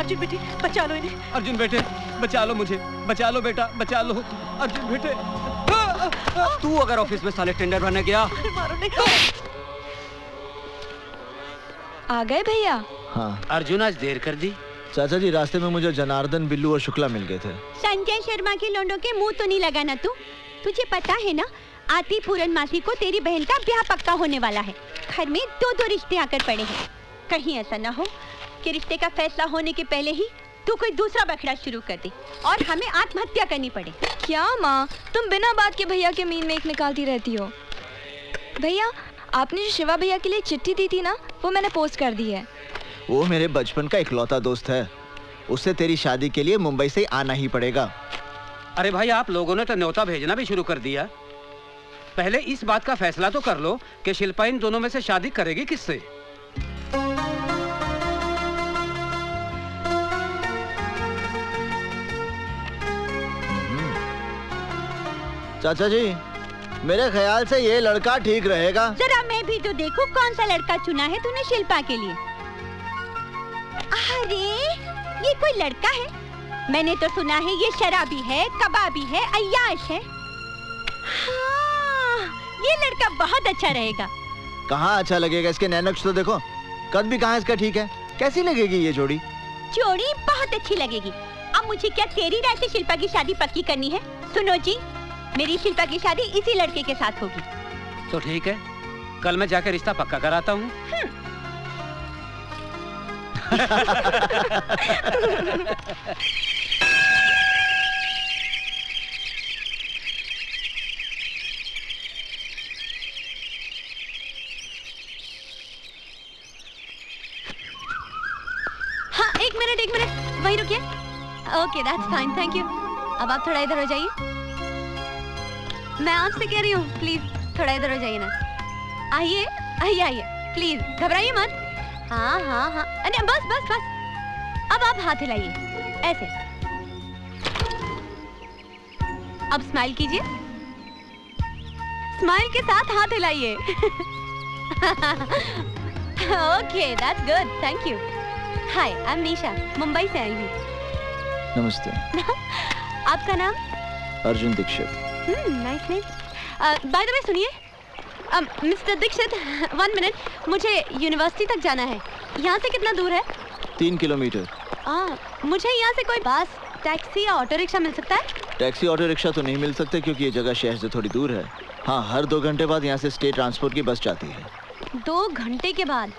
अर्जुन बेटे बचा लो इन्हें। अर्जुन बेटे बचा लो मुझे, बचा लो बेटा, बचा लो अर्जुन बेटे। तू अगर ऑफिस में साले टेंडर भरने गया। आ गए भैया? हाँ अर्जुन आज देर कर दी। चाचा जी रास्ते में मुझे जनार्दन बिल्लू और शुक्ला मिल गए थे। संजय शर्मा के लोंडों के मुंह तो नहीं लगाना तू। तुझे पता है ना आती पूरन मासी को तेरी बहन का ब्याह पक्का होने वाला है। घर में दो दो रिश्ते आकर पड़े हैं। कहीं ऐसा ना हो कि रिश्ते का फैसला होने के पहले ही तू कोई दूसरा बखड़ा शुरू कर दे और हमें आत्महत्या करनी पड़े। क्या माँ तुम बिना बात के भैया के मीन में एक निकालती रहती हो। भैया आपने जो शिवा भैया के लिए चिट्ठी दी थी ना वो मैंने पोस्ट कर दी है। वो मेरे बचपन का इकलौता दोस्त है, उससे तेरी शादी के लिए मुंबई से आना ही पड़ेगा। अरे भाई आप लोगों ने तो न्योता भेजना भी शुरू कर दिया। पहले इस बात का फैसला तो कर लो कि शिल्पा इन दोनों में से शादी करेगी किससे। चाचा जी मेरे ख्याल से ये लड़का ठीक रहेगा। जरा मैं भी तो देखूं कौन सा लड़का चुना है तूने शिल्पा के लिए। अरे ये कोई लड़का है? मैंने तो सुना है ये शराबी है, कबाबी है, अय्याश है। हाँ, ये लड़का बहुत अच्छा रहेगा। कहाँ अच्छा लगेगा? इसके नैनक्स तो देखो, कद भी कहाँ इसका ठीक है। कैसी लगेगी ये जोड़ी? जोड़ी बहुत अच्छी लगेगी। अब मुझे क्या तेरी राय से शिल्पा की शादी पक्की करनी है? सुनो जी मेरी शिल्पा की शादी इसी लड़के के साथ होगी। तो ठीक है कल मैं जाकर रिश्ता पक्का कराता हूँ। एक मिनट वहीं रुकिए। Okay that's fine thank you. अब आप थोड़ा इधर हो जाइए। मैं आपसे कह रही हूँ प्लीज थोड़ा इधर हो जाइए ना। आइए आइए आइए प्लीज घबराइए मत। हाँ हाँ हाँ अरे बस बस बस। अब आप हाथ हिलाइए ऐसे। अब स्माइल कीजिए, स्माइल के साथ हाथ हिलाइए। Okay that's good thank you. Hi I am Nisha, Mumbai से आई हूँ। नमस्ते। आपका नाम? Arjun Dixit. Nice name. By the way सुनिए मिस्टर दीक्षित 1 मिनट मुझे यूनिवर्सिटी तक जाना है। यहाँ से कितना दूर है? 3 किलोमीटर। मुझे यहाँ से कोई बस टैक्सी या ऑटो रिक्शा मिल सकता है? टैक्सी ऑटो रिक्शा तो नहीं मिल सकते क्योंकि ये जगह शहर से थोड़ी दूर है। हाँ हर 2 घंटे बाद यहाँ से स्टेट ट्रांसपोर्ट की बस जाती है। 2 घंटे के बाद?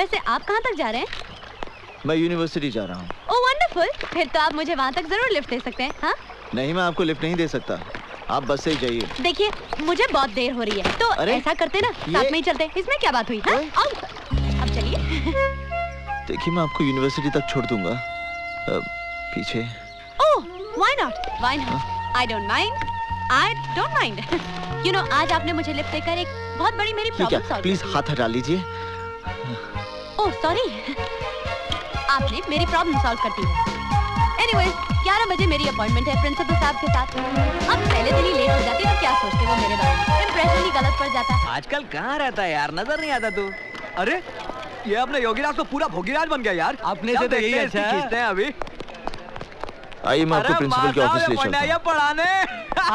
वैसे आप कहाँ तक जा रहे हैं? मैं यूनिवर्सिटी जा रहा हूँ। ओह वंडरफुल, फिर तो आप मुझे वहाँ तक जरूर लिफ्ट दे सकते हैं। हाँ? नहीं मैं आपको लिफ्ट नहीं दे सकता, आप बस से ही जाइए। देखिए मुझे बहुत देर हो रही है तो ऐसा करते ना साथ में ही चलते। इसमें क्या बात हुई? हाँ? अब चलिए। देखिए मैं आपको यूनिवर्सिटी तक छोड़ दूंगा। पीछे। Oh why not, why not, I don't mind, I don't mind. You know आज आपने मुझे लिफ्ट देकर एक बहुत बड़ी मेरी प्रॉब्लम सॉल्व। प्लीज हाथ हटा लीजिए। ओह सॉरी आपने मेरी प्रॉब्लम सॉल्व कर दी है। एनीवेज 11 बजे मेरी अपॉइंटमेंट है प्रिंसिपल साहब के साथ। अब पहले दिन ही लेट हो जाती तो क्या सोचते वो मेरे बारे में, इंप्रेशन ही गलत पड़ जाता। आजकल कहाँ रहता है यार, नजर नहीं आता तू। अरे ये अपने योगीराज तो पूरा भोगीराज बन गया यार। अपने से तो यही अच्छा खींचते हैं अभी। आइए मैं आपको प्रिंसिपल के ऑफिस ले चलता हूं पढ़ाने।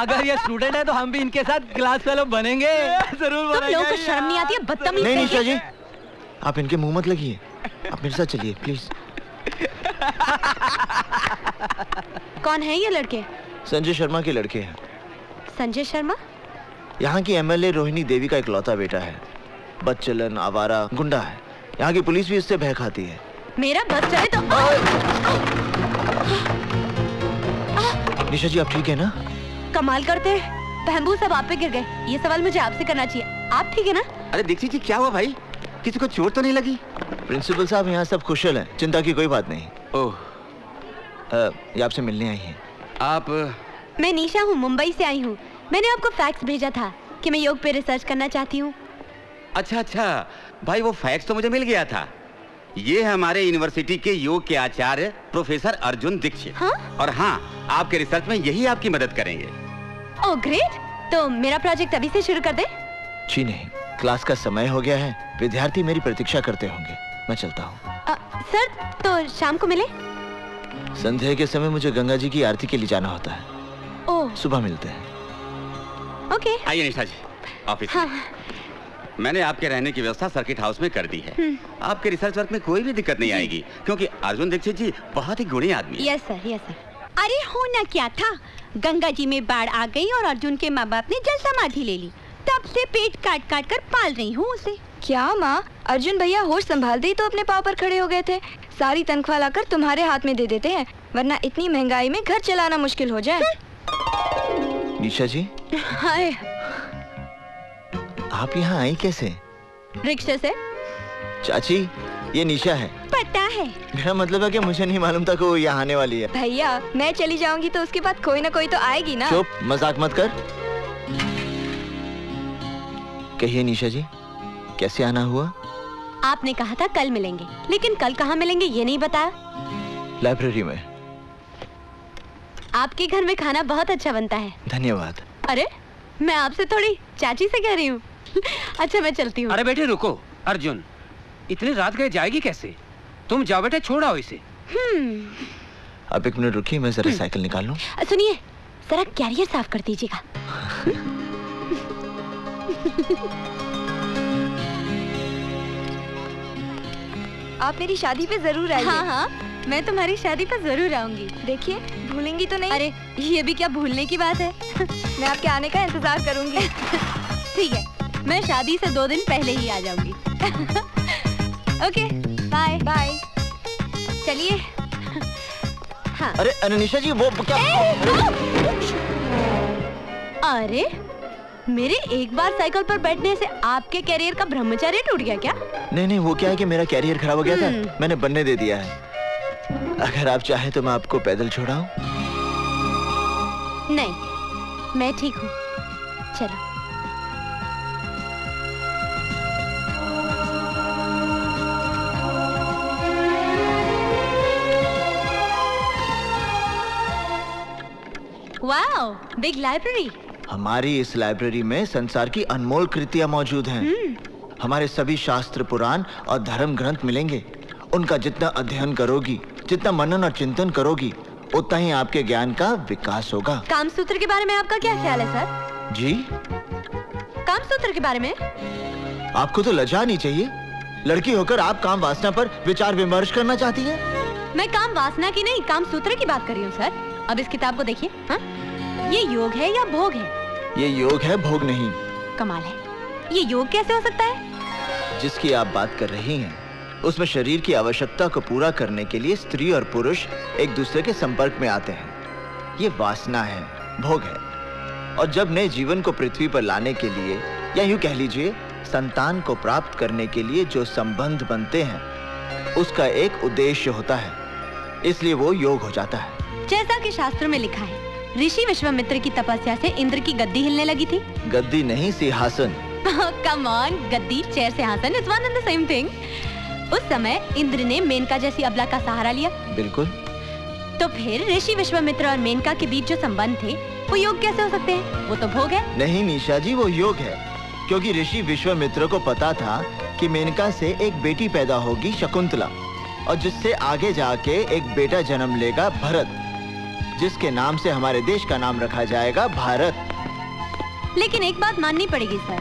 अगर ये स्टूडेंट है तो हम भी इनके साथ क्लास फेलो बनेंगे। जरूर बनेंगे। तुम लोगों को शर्म नहीं आती है? बदतमीज। नहीं निशा जी आप इनके मुंह मत लगिए, आप मेरे साथ चलिए प्लीज। कौन है ये लड़के? संजय शर्मा के लड़के हैं। संजय शर्मा? यहाँ की MLA रोहिणी देवी का इकलौता बेटा है। बदचलन, आवारा, गुंडा है। यहाँ की पुलिस भी इससे भय खाती है। मेरा बस चले तो। निशा जी आप ठीक है ना? कमाल करते हैं, बैम्बू सब आप पे गिर गए। ये सवाल मुझे आपसे करना चाहिए, आप ठीक है ना? अरे दीक्षित जी क्या हुआ भाई, किसी को चोट तो नहीं लगी? प्रिंसिपल साहब यहाँ सब कुशल हैं, चिंता की कोई बात नहीं। ओह ये आपसे मिलने आई हैं। आप? मैं निशा हूँ, मुंबई से आई हूँ। मैंने आपको फैक्स भेजा था कि मैं योग पे रिसर्च करना चाहती हूँ। अच्छा अच्छा भाई, वो फैक्स तो मुझे मिल गया था। ये हमारे यूनिवर्सिटी के योग के आचार्य प्रोफेसर अर्जुन दीक्षित। हाँ? और हाँ, आपके रिसर्च में यही आपकी मदद करेंगे। ओह ग्रेट, तो मेरा प्रोजेक्ट अभी से शुरू कर दें? जी नहीं, क्लास का समय हो गया है, विद्यार्थी मेरी प्रतीक्षा करते होंगे। मैं चलता हूँ। सर तो शाम को मिले? संध्या के समय मुझे गंगा जी की आरती के लिए जाना होता है। ओह। सुबह मिलते हैं। ओके। आइए निशा जी, ऑफिस। हाँ। मैंने आपके रहने की व्यवस्था सर्किट हाउस में कर दी है। आपके रिसर्च वर्क में कोई भी दिक्कत नहीं आएगी, क्योंकि अर्जुन दीक्षित जी बहुत ही गुणी आदमी है। Yes sir, yes sir. अरे होना क्या था, गंगा जी में बाढ़ आ गई और अर्जुन के माँ बाप ने जल समाधि ले ली। तब से पेट काट काट कर पाल रही हूँ उसे। क्या माँ, अर्जुन भैया होश संभालते ही तो अपने पाँव पर खड़े हो गए थे। सारी तनख्वाह लाकर तुम्हारे हाथ में दे देते हैं, वरना इतनी महंगाई में घर चलाना मुश्किल हो जाए। निशा जी, हाय, आप यहाँ आई कैसे? रिक्शे से। चाची, ये निशा है। पता है, मेरा मतलब है कि मुझे नहीं मालूम था कि वो यहाँ आने वाली है। भैया मैं चली जाऊंगी तो उसके बाद कोई ना कोई तो आएगी ना। चुप, मजाक मत कर। कहिए निशा जी, कैसे आना हुआ? आपने कहा था कल मिलेंगे, लेकिन कल कहाँ मिलेंगे ये नहीं बताया। लाइब्रेरी में। आपके घर में खाना बहुत अच्छा बनता है। धन्यवाद। अरे मैं आपसे थोड़ी चाची से कह रही हूँ। अच्छा मैं चलती हूँ। अरे बेटे रुको, अर्जुन इतनी रात गए जाएगी कैसे? तुम जाओ बेटे, छोड़ाओ इसे। अब एक मिनट रुकिए, मैं जरा साइकिल निकाल लूं। सुनिए, जरा कैरियर साफ कर दीजिएगा। आप मेरी शादी पे जरूर आइए। हाँ हाँ, मैं तुम्हारी शादी पे जरूर आऊंगी। देखिए भूलेंगी तो नहीं। अरे ये भी क्या भूलने की बात है। मैं आपके आने का इंतजार करूंगी। ठीक है, मैं शादी से 2 दिन पहले ही आ जाऊंगी। Okay bye bye. चलिए। हाँ। अरे निशा जी वो क्या? अरे मेरे एक बार साइकिल पर बैठने से आपके कैरियर का ब्रह्मचर्य टूट गया क्या? नहीं नहीं, वो क्या है कि मेरा कैरियर खराब हो गया था, मैंने बनने दे दिया है। अगर आप चाहे तो मैं आपको पैदल छोड़ाऊं। नहीं, मैं ठीक हूँ, चलो। Wow, big library. हमारी इस लाइब्रेरी में संसार की अनमोल कृतियाँ मौजूद हैं। हमारे सभी शास्त्र, पुराण और धर्म ग्रंथ मिलेंगे। उनका जितना अध्ययन करोगी, जितना मनन और चिंतन करोगी, उतना ही आपके ज्ञान का विकास होगा। काम सूत्र के बारे में आपका क्या ख्याल है सर? जी, काम सूत्र के बारे में आपको तो लज्जा नहीं चाहिए। लड़की होकर आप काम वासना पर विचार विमर्श करना चाहती है। मैं काम वासना की नहीं, काम सूत्र की बात कर रही हूँ सर। अब इस किताब को देखिए। हाँ? ये योग है या भोग है? ये योग है, भोग नहीं। कमाल है, ये योग कैसे हो सकता है? जिसकी आप बात कर रही हैं, उसमें शरीर की आवश्यकता को पूरा करने के लिए स्त्री और पुरुष एक दूसरे के संपर्क में आते हैं। ये वासना है, भोग है। और जब नए जीवन को पृथ्वी पर लाने के लिए, या यूँ कह लीजिए संतान को प्राप्त करने के लिए जो संबंध बनते हैं, उसका एक उद्देश्य होता है, इसलिए वो योग हो जाता है। जैसा कि शास्त्र में लिखा है, ऋषि विश्वामित्र की तपस्या से इंद्र की गद्दी हिलने लगी थी। गद्दी नहीं, सिंहासन। कम ऑन, गद्दी, चेयर, सिंहासन, it's one and the same thing. उस समय इंद्र ने मेनका जैसी अबला का सहारा लिया। बिल्कुल। तो फिर ऋषि विश्वामित्र और मेनका के बीच जो संबंध थे, वो योग कैसे हो सकते हैं? वो तो भोग है। नहीं निशा जी, वो योग है, क्योंकि ऋषि विश्वामित्र को पता था कि मेनका से एक बेटी पैदा होगी, शकुंतला, और जिससे आगे जाके एक बेटा जन्म लेगा, भरत, जिसके नाम से हमारे देश का नाम रखा जाएगा, भारत। लेकिन एक बात माननी पड़ेगी सर,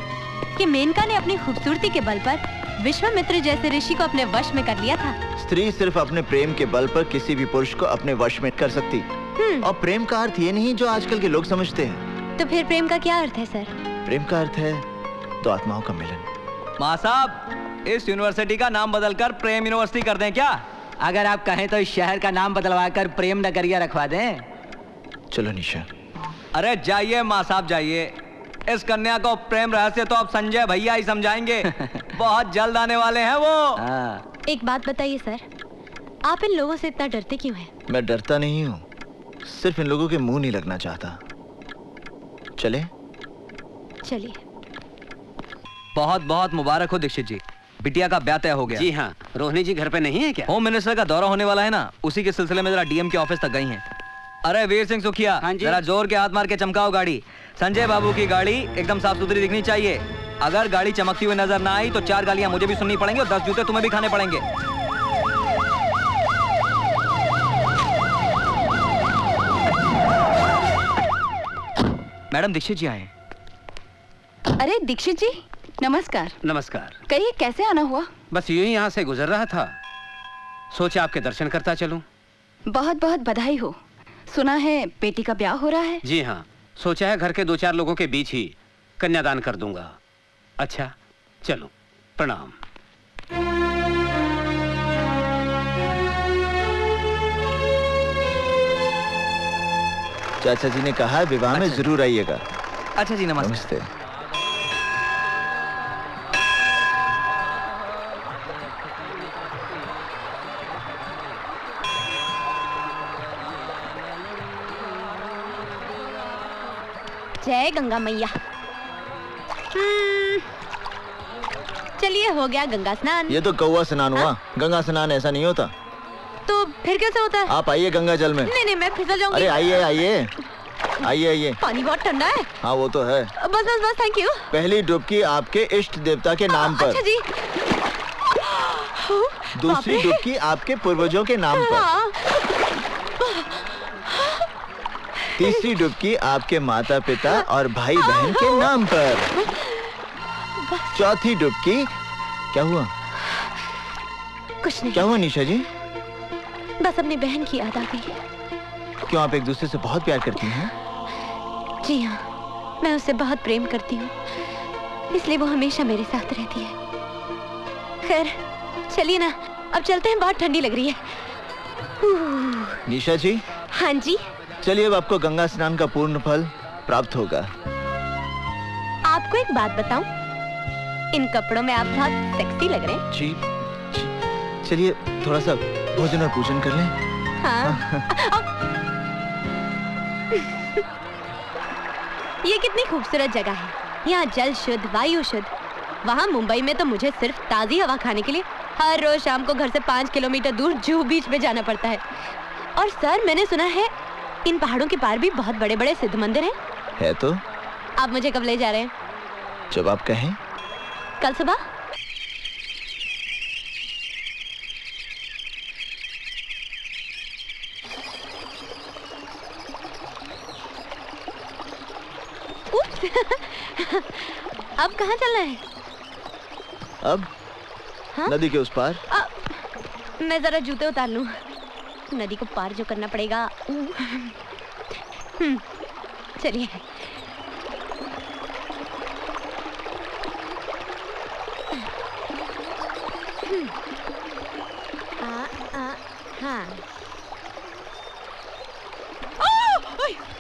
कि मेनका ने अपनी खूबसूरती के बल पर विश्वामित्र जैसे ऋषि को अपने वश में कर लिया था। स्त्री सिर्फ अपने प्रेम के बल पर किसी भी पुरुष को अपने वश में कर सकती। और प्रेम का अर्थ ये नहीं जो आजकल के लोग समझते हैं। तो फिर प्रेम का क्या अर्थ है सर? प्रेम का अर्थ है तो आत्माओं का मिलन। माँ साहब, इस यूनिवर्सिटी का नाम बदल कर प्रेम यूनिवर्सिटी कर दें क्या? अगर आप कहें तो इस शहर का नाम बदलवा कर प्रेम नगरिया रखवा दें। चलो निशा। अरे जाइए माँ साहब जाइए, इस कन्या को प्रेम रहस्य तो आप संजय भैया ही समझाएंगे। बहुत जल्द आने वाले हैं वो। एक बात बताइए सर, आप इन लोगों से इतना डरते क्यों हैं? मैं डरता नहीं हूँ, सिर्फ इन लोगों के मुंह नहीं लगना चाहता। चले? चलिए। बहुत बहुत मुबारक हो दीक्षित जी, बिटिया का ब्याह तय हो गया। जी हाँ, रोहिणी जी घर पे नहीं है क्या? होम मिनिस्टर का दौरा होने वाला है ना, उसी के सिलसिले में जरा डीएम के ऑफिस तक गई हैं। अरे वीर सिंह सुखिया, जरा जोर के हाथ मार के चमकाओ गाड़ी। संजय बाबू की गाड़ी एकदम साफ सुथरी दिखनी चाहिए। अगर गाड़ी चमकती हुई नजर ना आई तो 4 गालियां मुझे भी सुननी पड़ेंगी और 10 जूते तुम्हें भी खाने पड़ेंगे। मैडम दीक्षित जी आए। अरे दीक्षित जी नमस्कार। नमस्कार। कहिए कैसे आना हुआ? बस यूं ही यहाँ से गुजर रहा था, सोचा आपके दर्शन करता चलूं। बहुत बहुत बधाई हो। सुना है बेटी का ब्याह हो रहा है? जी हाँ, सोचा है घर के 2-4 लोगों के बीच ही कन्यादान कर दूंगा। अच्छा चलो, प्रणाम। चाचा जी ने कहा है विवाह में जरूर आइएगा। अच्छा जी नमस्ते। जय गंगा मैया। चलिए हो गया गंगा स्नान। ये तो कौवा स्नान हुआ, गंगा स्नान ऐसा नहीं होता। तो फिर कैसे होता है? आप आइए गंगा जल में। नहीं नहीं मैं फिसल जाऊंगी। अरे आइए आइए आइए आइए। पानी बहुत ठंडा है। हाँ वो तो है। बस बस बस थैंक यू। पहली डुबकी आपके इष्ट देवता के नाम पर। अच्छा जी। दूसरी डुबकी आपके पूर्वजों के नाम पर। तीसरी डुबकी आपके माता पिता और भाई बहन के नाम पर। चौथी डुबकी। क्या हुआ? कुछ नहीं। क्या हुआ निशा जी? बस अपनी बहन की याद आ गई। क्यों आप एक दूसरे से बहुत प्यार करती हैं? जी हाँ, मैं उससे बहुत प्रेम करती हूँ, इसलिए वो हमेशा मेरे साथ रहती है। खैर चलिए ना, अब चलते हैं, बहुत ठंडी लग रही है। निशा जी। हाँ जी। चलिए अब आपको गंगा स्नान का पूर्ण फल प्राप्त होगा। आपको एक बात बताऊं, इन कपड़ों में आप बहुत सेक्सी लग रहे हैं। जी, जी। चलिए थोड़ा सा भोजन और पूजन कर लें। हाँ। ये कितनी खूबसूरत जगह है। यहाँ जल शुद्ध, वायु शुद्ध। वहाँ मुंबई में तो मुझे सिर्फ ताज़ी हवा खाने के लिए हर रोज शाम को घर से 5 किलोमीटर दूर जूहू बीच में जाना पड़ता है। और सर मैंने सुना है इन पहाड़ों के पार भी बहुत बड़े बड़े सिद्ध मंदिर हैं। है तो? आप मुझे कब ले जा रहे हैं? जब आप कहें। कल सुबह? उप्स। अब कहाँ चलना है? अब हा? नदी के उस पार। मैं जरा जूते उतार लूँ, नदी को पार जो करना पड़ेगा। चलिए। हाँ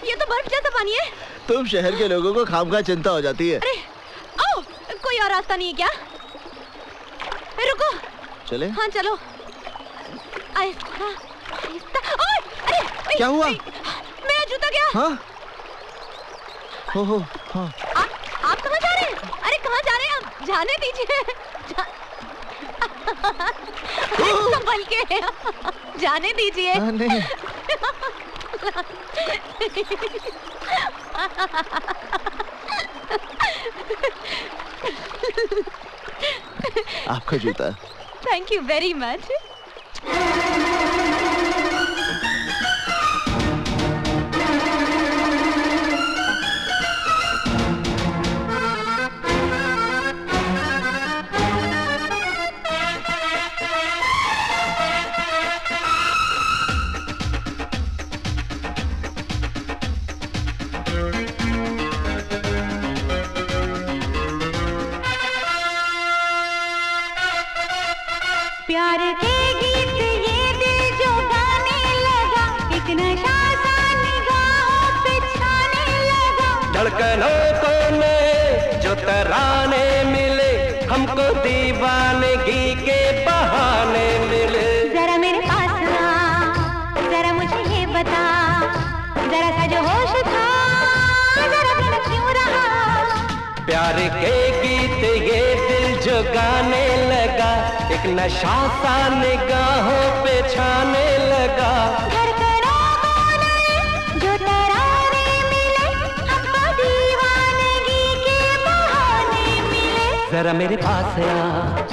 ये तो बर्फ जैसा पानी है। तुम शहर के लोगों को खामखा चिंता हो जाती है। अरे ओ, कोई और रास्ता नहीं है क्या? रुको। चले? हाँ चलो। आहिस्ता आहिस्ता। अरे क्या हुआ? मेरा जूता गया। हाँ? हो हो हाँ। आप कहाँ जा रहे हैं? अरे कहाँ जा रहे हैं आप? जाने दीजिए। संभल के जाने दीजिए। नहीं। आपका जूता। Thank you very much. तराने मिले हमको, दीवानगी के बहाने मिले। जरा मेरे पास एक नशा सा निगाहों पे छाने लगा, कर कर जो तराने मिले हमको दीवानगी के बहाने मिले। जरा मेरे पास आ,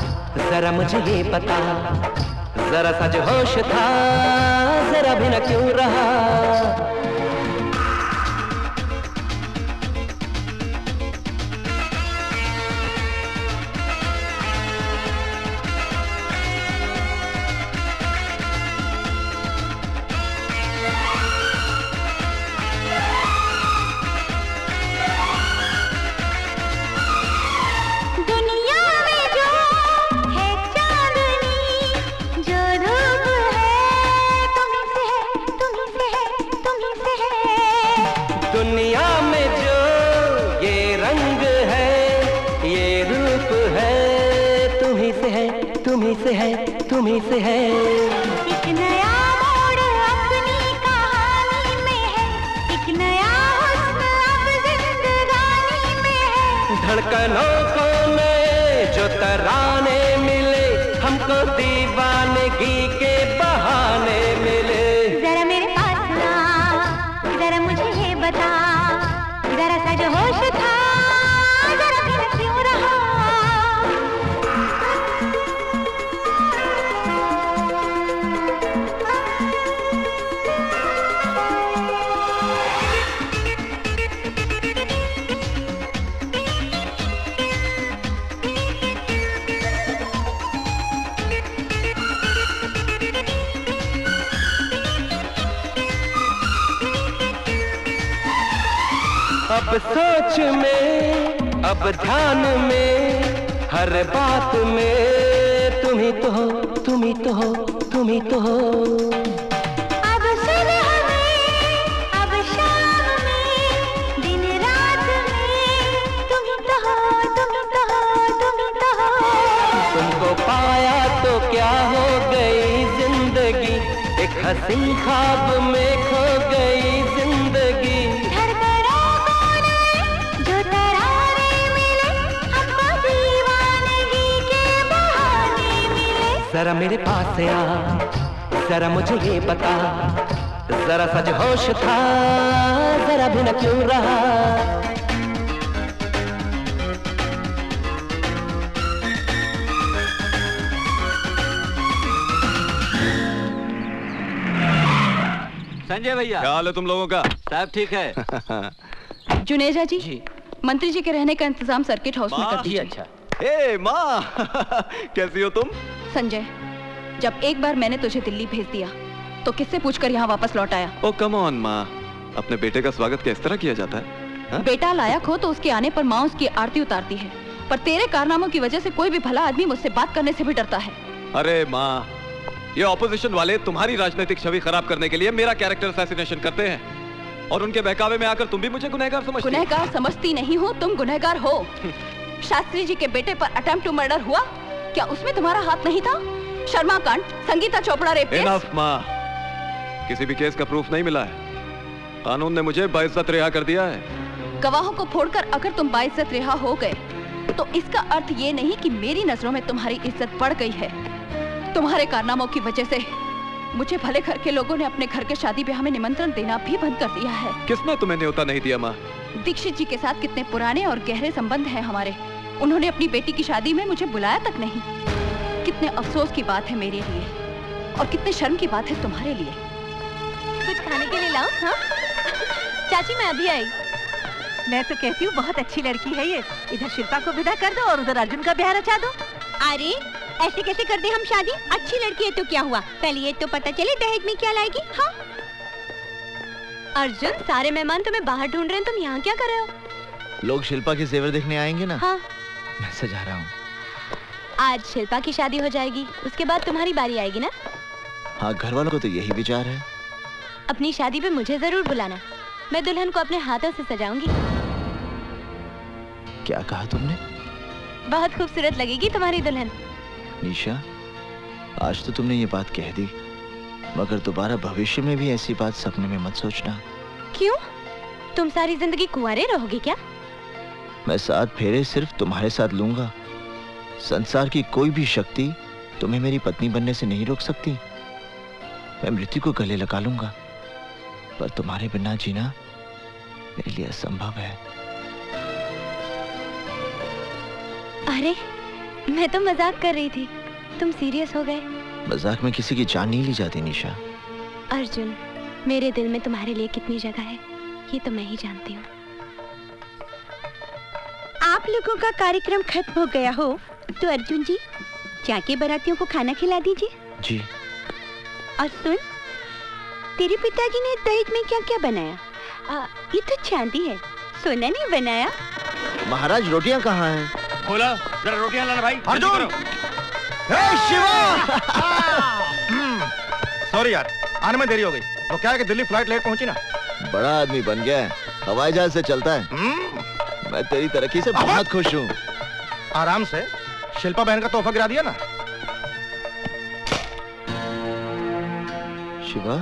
जरा मुझे ये बता, जरा सच होश था जरा भी न क्यों रहा। तुम्ही से है, तुम्ही से है, एक नया मोड़ अपनी कहानी में है, एक नया हुस्न अब जिंदगानी में है। धड़कनों को नए जो तराने मिले, हमको दीवानगी के बहाने मिले। जरा मेरे पास ना, जरा मुझे ये बता, जरा सा जो होश था जरा भी क्यों रहा। अब सोच में, अब ध्यान में, हर बात में तुम ही तो हो, तुम ही तो हो, तुम ही तो हो। अब सुलह में, अब शाम में, दिन रात में तुम ही तो हो, तुम ही तो हो, तुम ही तो हो। तुमको पाया तो क्या हो गई जिंदगी, एक हसीन ख्वाब में खो गई जिंदगी। जरा मेरे पास आ, जरा मुझे ये बता, जरा सच होश था जरा भी न क्यों रहा। संजय भैया, क्या हाल है तुम लोगों का? साहब ठीक है। जुनेजा जी, मंत्री जी के रहने का इंतजाम सर्किट हाउस में कर दिया। अच्छा। ए माँ, कैसी हो तुम? संजय, जब एक बार मैंने तुझे दिल्ली भेज दिया तो किससे पूछकर यहाँ वापस लौट आया? ओ कम ऑन माँ, अपने बेटे का स्वागत क्या इस तरह किया जाता है? हा? बेटा लायक हो तो उसके आने पर माँ उसकी आरती उतारती है, पर तेरे कारनामों की वजह से कोई भी भला आदमी मुझसे बात करने से भी डरता है। अरे माँ, ये ऑपोजिशन वाले तुम्हारी राजनीतिक छवि खराब करने के लिए मेरा कैरेक्टर असैसिनेशन करते हैं, और उनके बहकावे में आकर तुम भी मुझे गुनहगार समझती? गुनहगार समझती नहीं हूँ, तुम गुनहगार हो। शास्त्री जी के बेटे पर अटेम्प्ट टू मर्डर हुआ, क्या उसमें तुम्हारा हाथ नहीं था? शर्मा कांड, Sangeeta Chopra rape case. Enough मां, किसी भी केस का प्रूफ नहीं मिला है, कानून ने मुझे बाइज्जत रिहा कर दिया है। गवाहों को फोड़कर अगर तुम बाइज्जत रिहा हो गए तो इसका अर्थ ये नहीं कि मेरी नजरों में तुम्हारी इज्जत बढ़ गई है। तुम्हारे कारनामों की वजह से मुझे भले घर के लोगों ने अपने घर के शादी ब्याह में निमंत्रण देना भी बंद कर दिया है। किसने तुम्हें न्योता नहीं दिया माँ? दीक्षित जी के साथ कितने पुराने और गहरे संबंध हैं हमारे, उन्होंने अपनी बेटी की शादी में मुझे बुलाया तक नहीं। कितने अफसोस की बात है मेरे लिए और कितने शर्म की बात है तुम्हारे लिए। कुछ खाने के लिए लाऊं? हाँ? चाची मैं अभी आई। मैं तो कहती हूँ बहुत अच्छी लड़की है ये। इधर शिल्पा को विदा कर दो और उधर अर्जुन का ब्याह रचा दो। अरे ऐसे कैसे कर दे हम शादी? अच्छी लड़की है तो क्या हुआ, पहले ये तो पता चले दहेज में क्या लाएगी। हाँ अर्जुन, सारे मेहमान तुम्हें बाहर ढूंढ रहे हैं, तुम यहाँ क्या कर रहे हो? लोग शिल्पा के जेवर देखने आएंगे ना। हाँ मैं सजा रहा हूँ। आज शिल्पा की शादी हो जाएगी, उसके बाद तुम्हारी बारी आएगी ना। हाँ घर वालों को तो यही विचार है। अपनी शादी पे मुझे जरूर बुलाना, मैं दुल्हन को अपने हाथों से सजाऊंगी। क्या कहा तुमने? बहुत खूबसूरत लगेगी तुम्हारी दुल्हन। निशा, आज तो तुमने ये बात कह दी, मगर दोबारा भविष्य में भी ऐसी बात सपने में मत सोचना। क्यों? तुम सारी जिंदगी कुंवारे रहोगे क्या? मैं सात फेरे सिर्फ तुम्हारे साथ लूंगा। संसार की कोई भी शक्ति तुम्हें मेरी पत्नी बनने से नहीं रोक सकती। मैं मृत्यु को गले लगा लूंगा, पर तुम्हारे बिना जीना मेरे लिए असंभव है। अरे मैं तो मजाक कर रही थी, तुम सीरियस हो गए। मजाक में किसी की जान नहीं ली जाती निशा। अर्जुन, मेरे दिल में तुम्हारे लिए कितनी जगह है ये तो मैं ही जानती हूँ। आप लोगों का कार्यक्रम खत्म हो गया हो तो अर्जुन जी जाके बरातियों को खाना खिला दीजिए। जी। और सुन, तेरे पिताजी ने दहेज में क्या क्या बनाया? ये तो चांदी है, सोना नहीं बनाया। महाराज रोटियां कहाँ हैं? खोला, जरा रोटियां लाना भाई। अर्जुन! हे शिवा! सॉरी यार, आने में देरी हो गई। वो क्या है कि दिल्ली फ्लाइट लेट पहुंची ना। बड़ा आदमी बन गया है, हवाई जहाज से चलता है। मैं तेरी तरक्की से बहुत खुश हूँ। आराम से, शिल्पा बहन का तोहफा गिरा दिया ना। शिवा,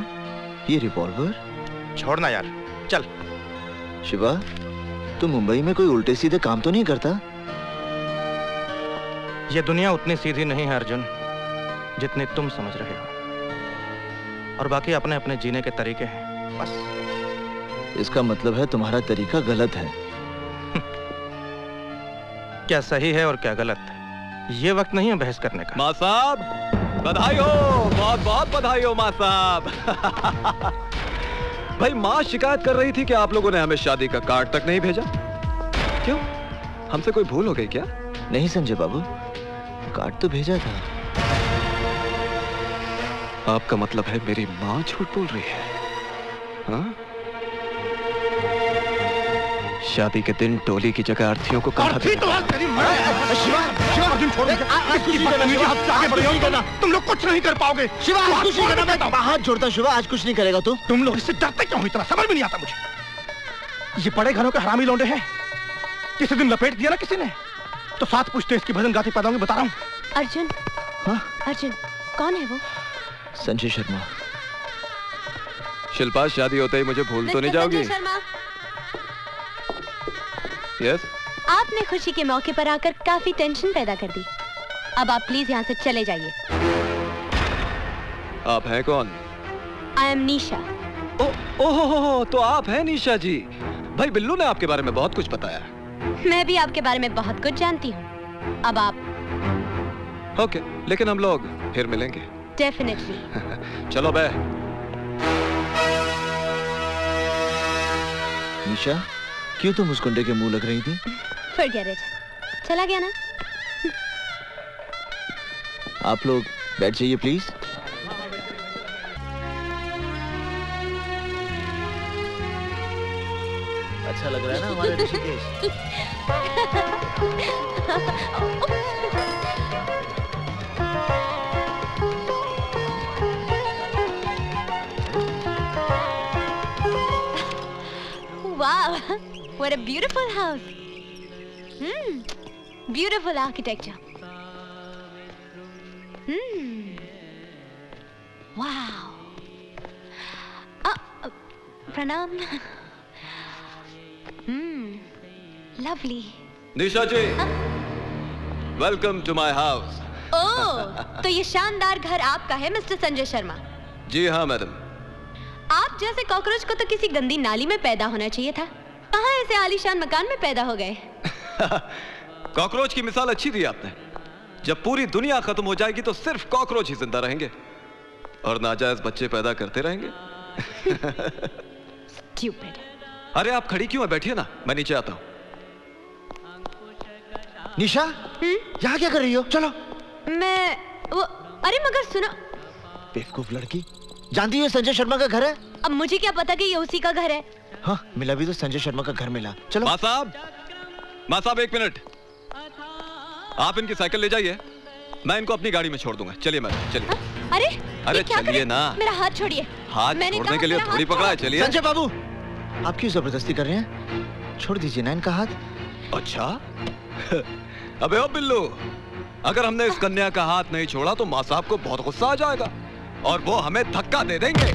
ये रिवॉल्वर छोड़ना यार, चल। शिवा, तू मुंबई में कोई उल्टे सीधे काम तो नहीं करता? ये दुनिया उतनी सीधी नहीं है अर्जुन जितनी तुम समझ रहे हो, और बाकी अपने अपने जीने के तरीके हैं बस। इसका मतलब है तुम्हारा तरीका गलत है। क्या सही है और क्या गलत है ये वक्त नहीं है बहस करने का। माँ साहब बधाई हो, बहुत बहुत बधाई हो माँ साहब। भाई माँ शिकायत कर रही थी कि आप लोगों ने हमें शादी का कार्ड तक नहीं भेजा। क्यों, हमसे कोई भूल हो गई क्या? नहीं संजय बाबू, कार्ड तो भेजा था। आपका मतलब है मेरी माँ झूठ बोल रही है? हाँ? शादी के दिन टोली की जगह अर्थियों को कहा देना। तुम लोग कुछ नहीं कर पाओगे। शिवा हाथ जोड़ता, शिवा आज कुछ नहीं करेगा तो। तुम लोग इससे डरते क्यों हो इतना, समझ में नहीं आता मुझे। ये बड़े घरों के हरामी लौंडे हैं, किसी दिन लपेट दिया ना किसी ने तो साथ पूछते इसकी भजन गाती पैदा होंगे, बता रहा हूँ। अर्जुन, अर्जुन कौन है वो? संजय शर्मा। शिल्पा, शादी होते ही मुझे भूल तो नहीं जाओगी? Yes? आपने खुशी के मौके पर आकर काफी टेंशन पैदा कर दी। अब आप प्लीज यहाँ से चले जाइए। आप हैं कौन? I am Nisha. ओह, तो आप हैं नीशा जी। भाई बिल्लू ने आपके बारे में बहुत कुछ बताया। मैं भी आपके बारे में बहुत कुछ जानती हूँ। अब आप ओके, लेकिन हम लोग फिर मिलेंगे। डेफिनेटली। चलो बे। नीशा, क्यों तुम उस गुंडे के मुंह लग रही थी? Forget it. चला गया ना? आप लोग बैठ जाइए प्लीज। अच्छा लग रहा है ना हमारे Rishikesh. Wow, what a beautiful house. Beautiful architecture. Wow. Pranam. Lovely. Nisha ji, welcome to my house. Oh, तो ये शानदार घर आपका है मिस्टर संजय शर्मा? जी हाँ मैडम। आप जैसे कॉकरोच को तो किसी गंदी नाली में पैदा होना चाहिए था, कहाँ ऐसे आलीशान मकान में पैदा हो गए। कॉकरोच की मिसाल अच्छी दी आपने। जब पूरी दुनिया खत्म हो जाएगी तो सिर्फ कॉकरोच ही जिंदा रहेंगे और नाजायज बच्चे पैदा करते रहेंगे। Stupid. अरे आप खड़ी क्यों है, बैठिए ना, मैं नीचे आता हूँ। निशा, यहाँ क्या कर रही हो? चलो। मैं वो, अरे मगर सुनो बेवकूफ लड़की, जानती हो संजय शर्मा का घर है? अब मुझे क्या पता कि ये उसी का घर है। हाँ, मिला भी तो संजय शर्मा का घर मिला। चलो। माँ साहब एक मिनट, आप इनकी साइकिल ले जाइए, मैं इनको अपनी गाड़ी में छोड़ दूंगा। चलिए मैडम, चलिए। अरे चलिए ना, मेरा हाथ छोड़िए। हाथ छोड़ने के लिए थोड़ी पकड़ा है। चलिए संजय बाबू, आप क्यों जबरदस्ती कर रहे हैं, छोड़ दीजिए ना इनका हाथ। अच्छा, अबे ओ बिल्लू, अगर हमने इस कन्या का हाथ नहीं छोड़ा तो माँ साहब को बहुत गुस्सा आ जाएगा और वो हमें धक्का दे देंगे।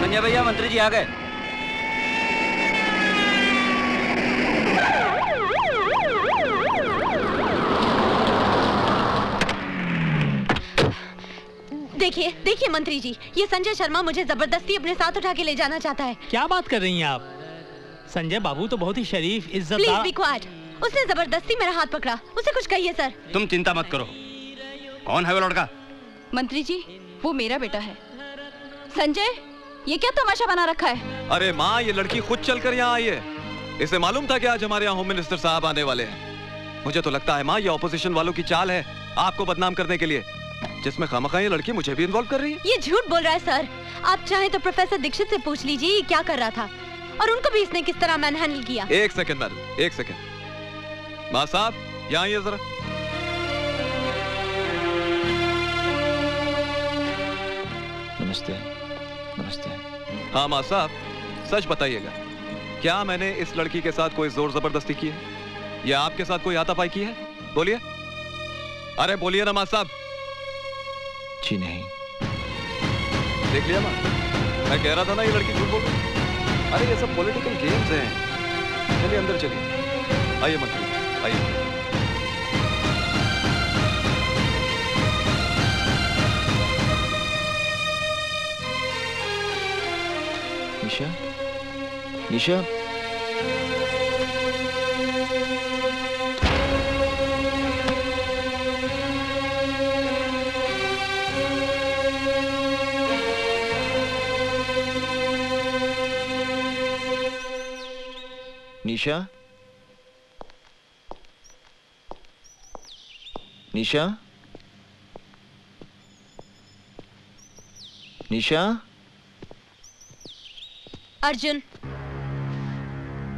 संजय भैया, मंत्री जी आ गए। देखिए देखिए मंत्री जी, ये संजय शर्मा मुझे जबरदस्ती अपने साथ उठा के ले जाना चाहता है। क्या बात कर रही हैं आप? संजय बाबू तो बहुत ही शरीफ इज्जतदार। प्लीज बी, उसने जबरदस्ती मेरा हाथ पकड़ा, उसे कुछ कहिए सर। तुम चिंता मत करो। कौन है वो लड़का? मंत्री जी, वो मेरा बेटा है। संजय, ये क्या तमाशा बना रखा है? अरे माँ, ये लड़की खुद चलकर यहाँ आई है। इसे मालूम था कि आज हमारे यहाँ होम मिनिस्टर साहब आने वाले हैं। मुझे तो लगता है माँ, ये ऑपोजिशन वालों की चाल है आपको बदनाम करने के लिए, जिसमें खामखा ये लड़की मुझे भी इन्वॉल्व कर रही है। ये झूठ बोल रहा है सर। आप चाहे तो प्रोफेसर दीक्षित से पूछ लीजिए क्या कर रहा था और उनको भी इसने किस तरह मैनहैंडल किया। एक सेकंड मैडम, एक सेकंड। माँ साहब, यहाँ आइए जरा। नमस्ते। नमस्ते। हाँ माँ साहब, सच बताइएगा, क्या मैंने इस लड़की के साथ कोई जोर जबरदस्ती की है या आपके साथ कोई हाथापाई की है? बोलिए। अरे बोलिए ना माँ साहब। जी नहीं। देख लिया माँ, मैं कह रहा था ना ये लड़की झूठ बोल रही है। अरे ये सब पॉलिटिकल गेम्स हैं। चलिए अंदर चलिए। आइए मंत्री, आइए। निशा, निशा, निशा, निशा, निशा। अर्जुन,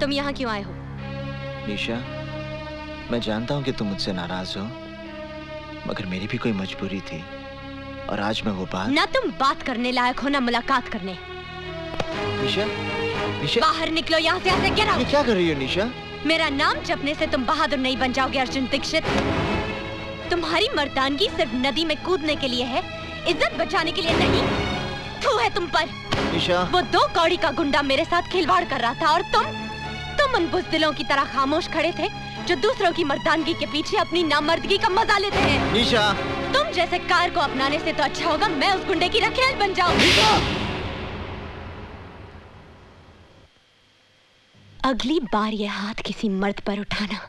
तुम यहाँ क्यों आए हो? निशा, मैं जानता हूं कि तुम मुझसे नाराज हो, मगर मेरी भी कोई मजबूरी थी और आज मैं वो बात। ना तुम बात करने लायक हो, ना मुलाकात करने। निशा, निशा, बाहर निकलो यहाँ से। ऐसे गिराओ। ये क्या कर रही हो निशा? मेरा नाम जपने से तुम बहादुर नहीं बन जाओगे अर्जुन दीक्षित। तुम्हारी मर्दानगी सिर्फ नदी में कूदने के लिए है, इज्जत बचाने के लिए नहीं। थू है तुम पर। निशा, वो दो कौड़ी का गुंडा मेरे साथ खिलवाड़ कर रहा था और तुम उन बुजदिलों की तरह खामोश खड़े थे जो दूसरों की मर्दानगी के पीछे अपनी नामर्दगी का मजा लेते हैं। निशा, तुम जैसे कार को अपनाने से तो अच्छा होगा मैं उस गुंडे की रखेल बन जाऊँ। अगली बार ये हाथ किसी मर्द पर उठाना।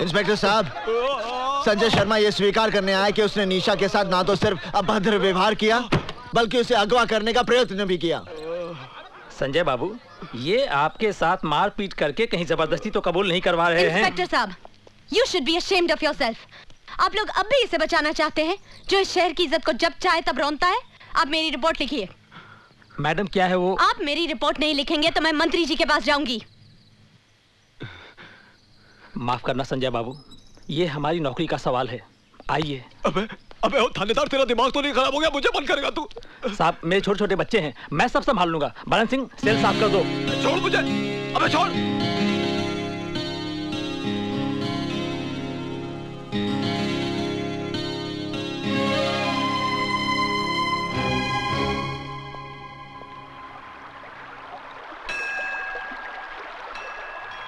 इंस्पेक्टर साहब, संजय शर्मा ये स्वीकार करने आया कि उसने निशा के साथ ना तो सिर्फ अभद्र व्यवहार किया बल्कि उसे अगवा करने का प्रयत्न भी किया। संजय बाबू, ये आपके साथ मारपीट करके कहीं जबरदस्ती तो कबूल नहीं करवा रहे हैं। इंस्पेक्टर साहब, you should be ashamed of yourself. आप लोग अब भी इसे बचाना चाहते हैं जो इस शहर की इज्जत को जब चाहे तब रौंदता है। आप मेरी रिपोर्ट लिखिए। मैडम क्या है वो? आप मेरी रिपोर्ट नहीं लिखेंगे तो मैं मंत्री जी के पास जाऊंगी। माफ करना संजय बाबू, ये हमारी नौकरी का सवाल है। आइए। अबे थानेदार, तेरा दिमाग तो नहीं खराब हो गया? मुझे बंद करेगा तू? साहब मेरे छोटे छोटे बच्चे हैं, मैं सब संभाल लूंगा। बलन सिंह सेल साफ कर दो। छोड़ मुझे। अबे छोड़।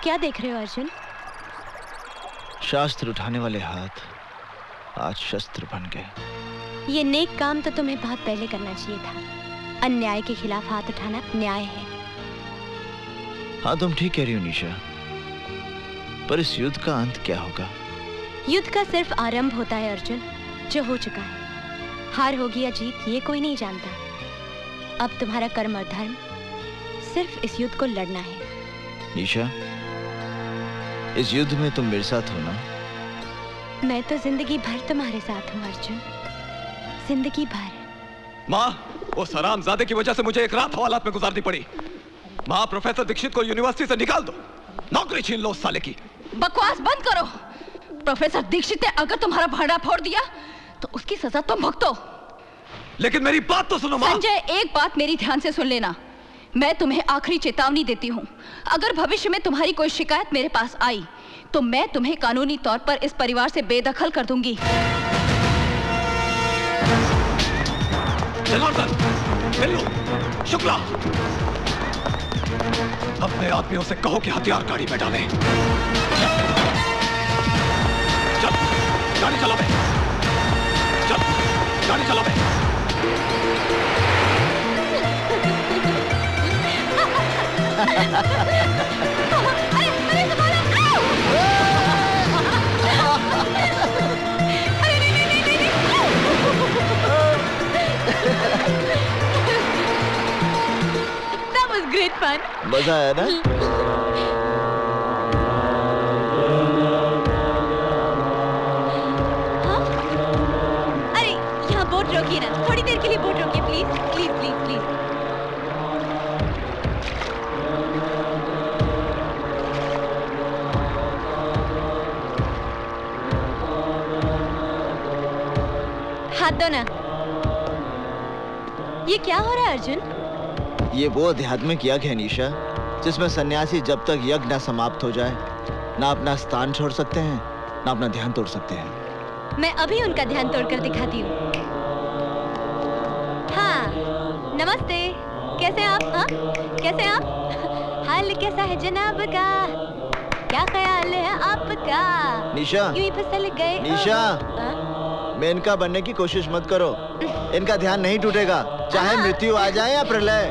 क्या देख रहे हो अर्जुन? शास्त्र उठाने वाले हाथ आज शस्त्र बन गए। ये नेक काम तो तुम्हें बहुत पहले करना चाहिए था। अन्याय के खिलाफ हाथ उठाना न्याय है। हाँ तुम ठीक कह रही हो निशा, पर इस युद्ध का अंत क्या होगा? युद्ध का सिर्फ आरंभ होता है अर्जुन, जो हो चुका है। हार होगी या जीत ये कोई नहीं जानता। अब तुम्हारा कर्म और धर्म सिर्फ इस युद्ध को लड़ना है। निशा, इस युद्ध में तुम मेरे साथ हो ना? मैं तो जिंदगी भर तुम्हारे साथ हूँ अर्जुन, जिंदगी भर। माँ, वो सरामजादे की वजह से मुझे एक रात हवालात में गुजारनी पड़ी। माँ, प्रोफेसर दीक्षित को यूनिवर्सिटी से निकाल दो, नौकरी छीन लो उस साले की। बकवास बंद करो। प्रोफेसर दीक्षित ने अगर तुम्हारा भाड़ा फोड़ दिया तो उसकी सजा तुम भुगतो। लेकिन मेरी बात तो सुनो माँ। संजय, एक बात मेरी ध्यान से सुन लेना। मैं तुम्हें आखिरी चेतावनी देती हूँ, अगर भविष्य में तुम्हारी कोई शिकायत मेरे पास आई तो मैं तुम्हें कानूनी तौर पर इस परिवार से बेदखल कर दूंगी। जनार्दन, बिल्लू, शुक्ला, अपने आदमियों से कहो कि हथियार गाड़ी में डालें। चल, गाड़ी चला बे। चल, गाड़ी चला बे। That was great fun. मजा आया ना? हाँ? अरे यहाँ बोट रोकिए ना, थोड़ी देर के लिए बोट रोकिए प्लीज, प्लीज, प्लीज, प्लीज। हाथ दो ना। ये क्या हो रहा है अर्जुन? ये वो आध्यात्मिक यज्ञ है निशा, जिसमें सन्यासी जब तक यज्ञ ना समाप्त हो जाए ना अपना स्थान छोड़ सकते हैं ना अपना ध्यान तोड़ सकते हैं। मैं अभी उनका ध्यान तोड़कर दिखाती हूँ। हाँ नमस्ते, कैसे हैं आप? हाँ कैसे हैं आप? हाल कैसा है जनाब का? क्या ख्याल है आपका? निशा यूं ही फिसल गए। निशा मेनका बनने की कोशिश मत करो, इनका ध्यान नहीं टूटेगा चाहे मृत्यु आ जाए या प्रलय।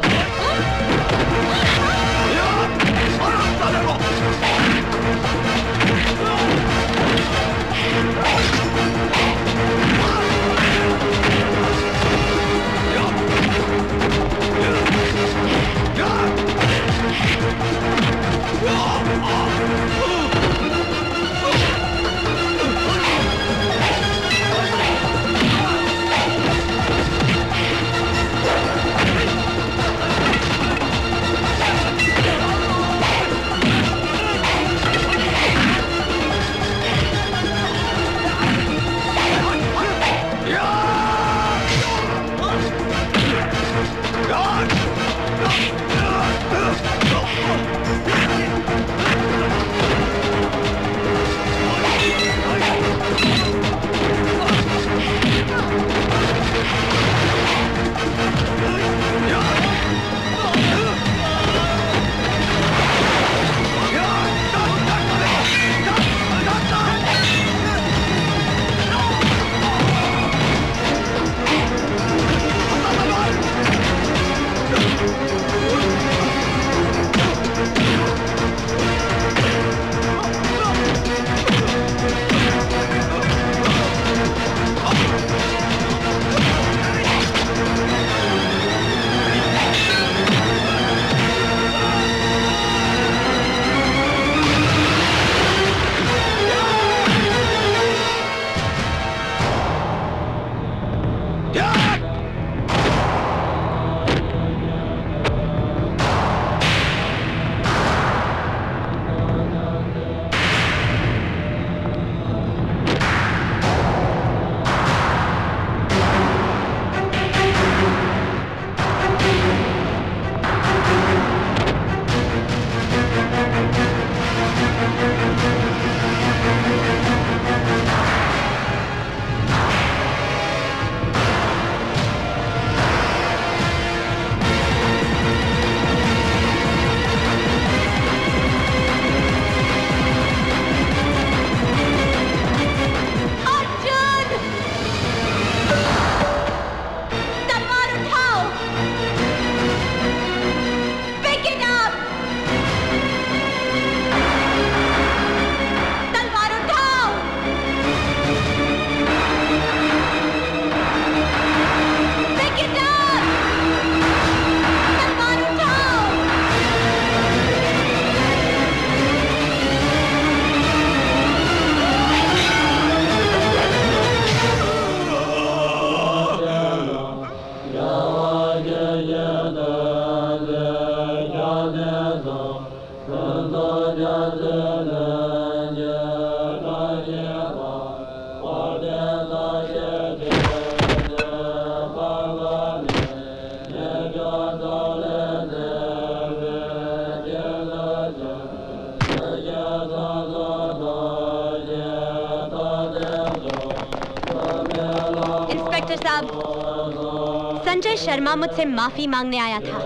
इंस्पेक्टर साहब, संजय शर्मा मुझसे माफी मांगने आया था,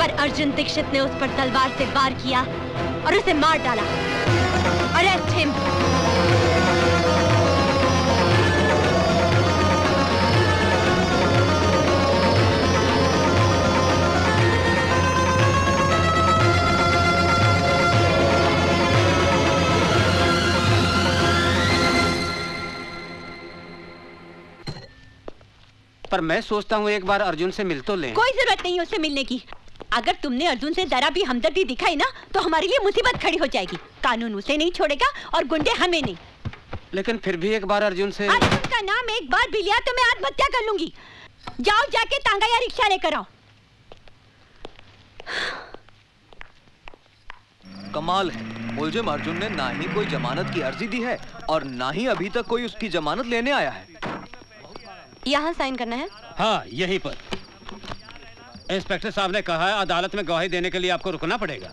पर अर्जुन दीक्षित ने उस पर तलवार से वार किया और उसे मार डाला। Arrest him. पर मैं सोचता हूँ एक बार अर्जुन से मिल तो लें। कोई जरूरत नहीं है उससे मिलने की। अगर तुमने अर्जुन से जरा भी हमदर्दी दिखाई ना तो हमारे लिए मुसीबत खड़ी हो जाएगी। कानून उसे नहीं छोड़ेगा और गुंडे हमें नहीं। लेकिन फिर भी एक बार अर्जुन से। अर्जुन का नाम एक बार भी लिया तो मैं आत्महत्या कर लूंगी। जाओ, जाके तांगा या रिक्शा लेकर आओ। कमाल है, मुलजिम अर्जुन ने ना ही कोई जमानत की अर्जी दी है और ना ही अभी तक कोई उसकी जमानत लेने आया है। यहाँ साइन करना है? हाँ, यहीं पर। इंस्पेक्टर साहब ने कहा है अदालत में गवाही देने के लिए आपको रुकना पड़ेगा।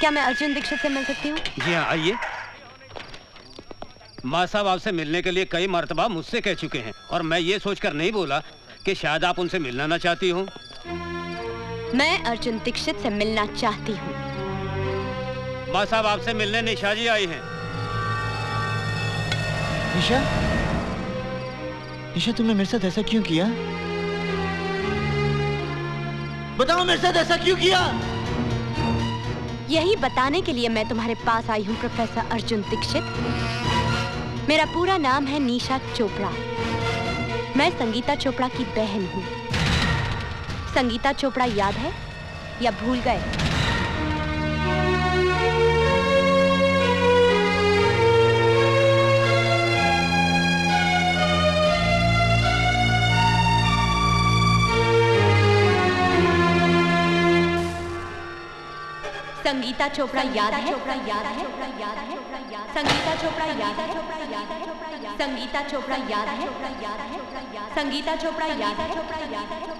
क्या मैं अर्जुन दीक्षित से मिल सकती हूँ? जी हाँ, आइए। माँ साहब आपसे मिलने के लिए कई मर्तबा मुझसे कह चुके हैं और मैं ये सोचकर नहीं बोला कि शायद आप उनसे मिलना ना चाहती हूँ। मैं अर्जुन दीक्षित से मिलना चाहती हूँ। माँ साहब आपसे मिलने निशा जी आई है। निशा, तुमने मेरे साथ ऐसा क्यों किया? बताओ, मेरे साथ ऐसा क्यों किया? यही बताने के लिए मैं तुम्हारे पास आई हूँ प्रोफेसर अर्जुन दीक्षित। मेरा पूरा नाम है निशा चोपड़ा। मैं संगीता चोपड़ा की बहन हूँ। संगीता चोपड़ा याद है या भूल गए? संगीता चोपड़ा याद है? संगीता चोपड़ा याद है? संगीता चोपड़ा याद है? संगीता चोपड़ा याद है?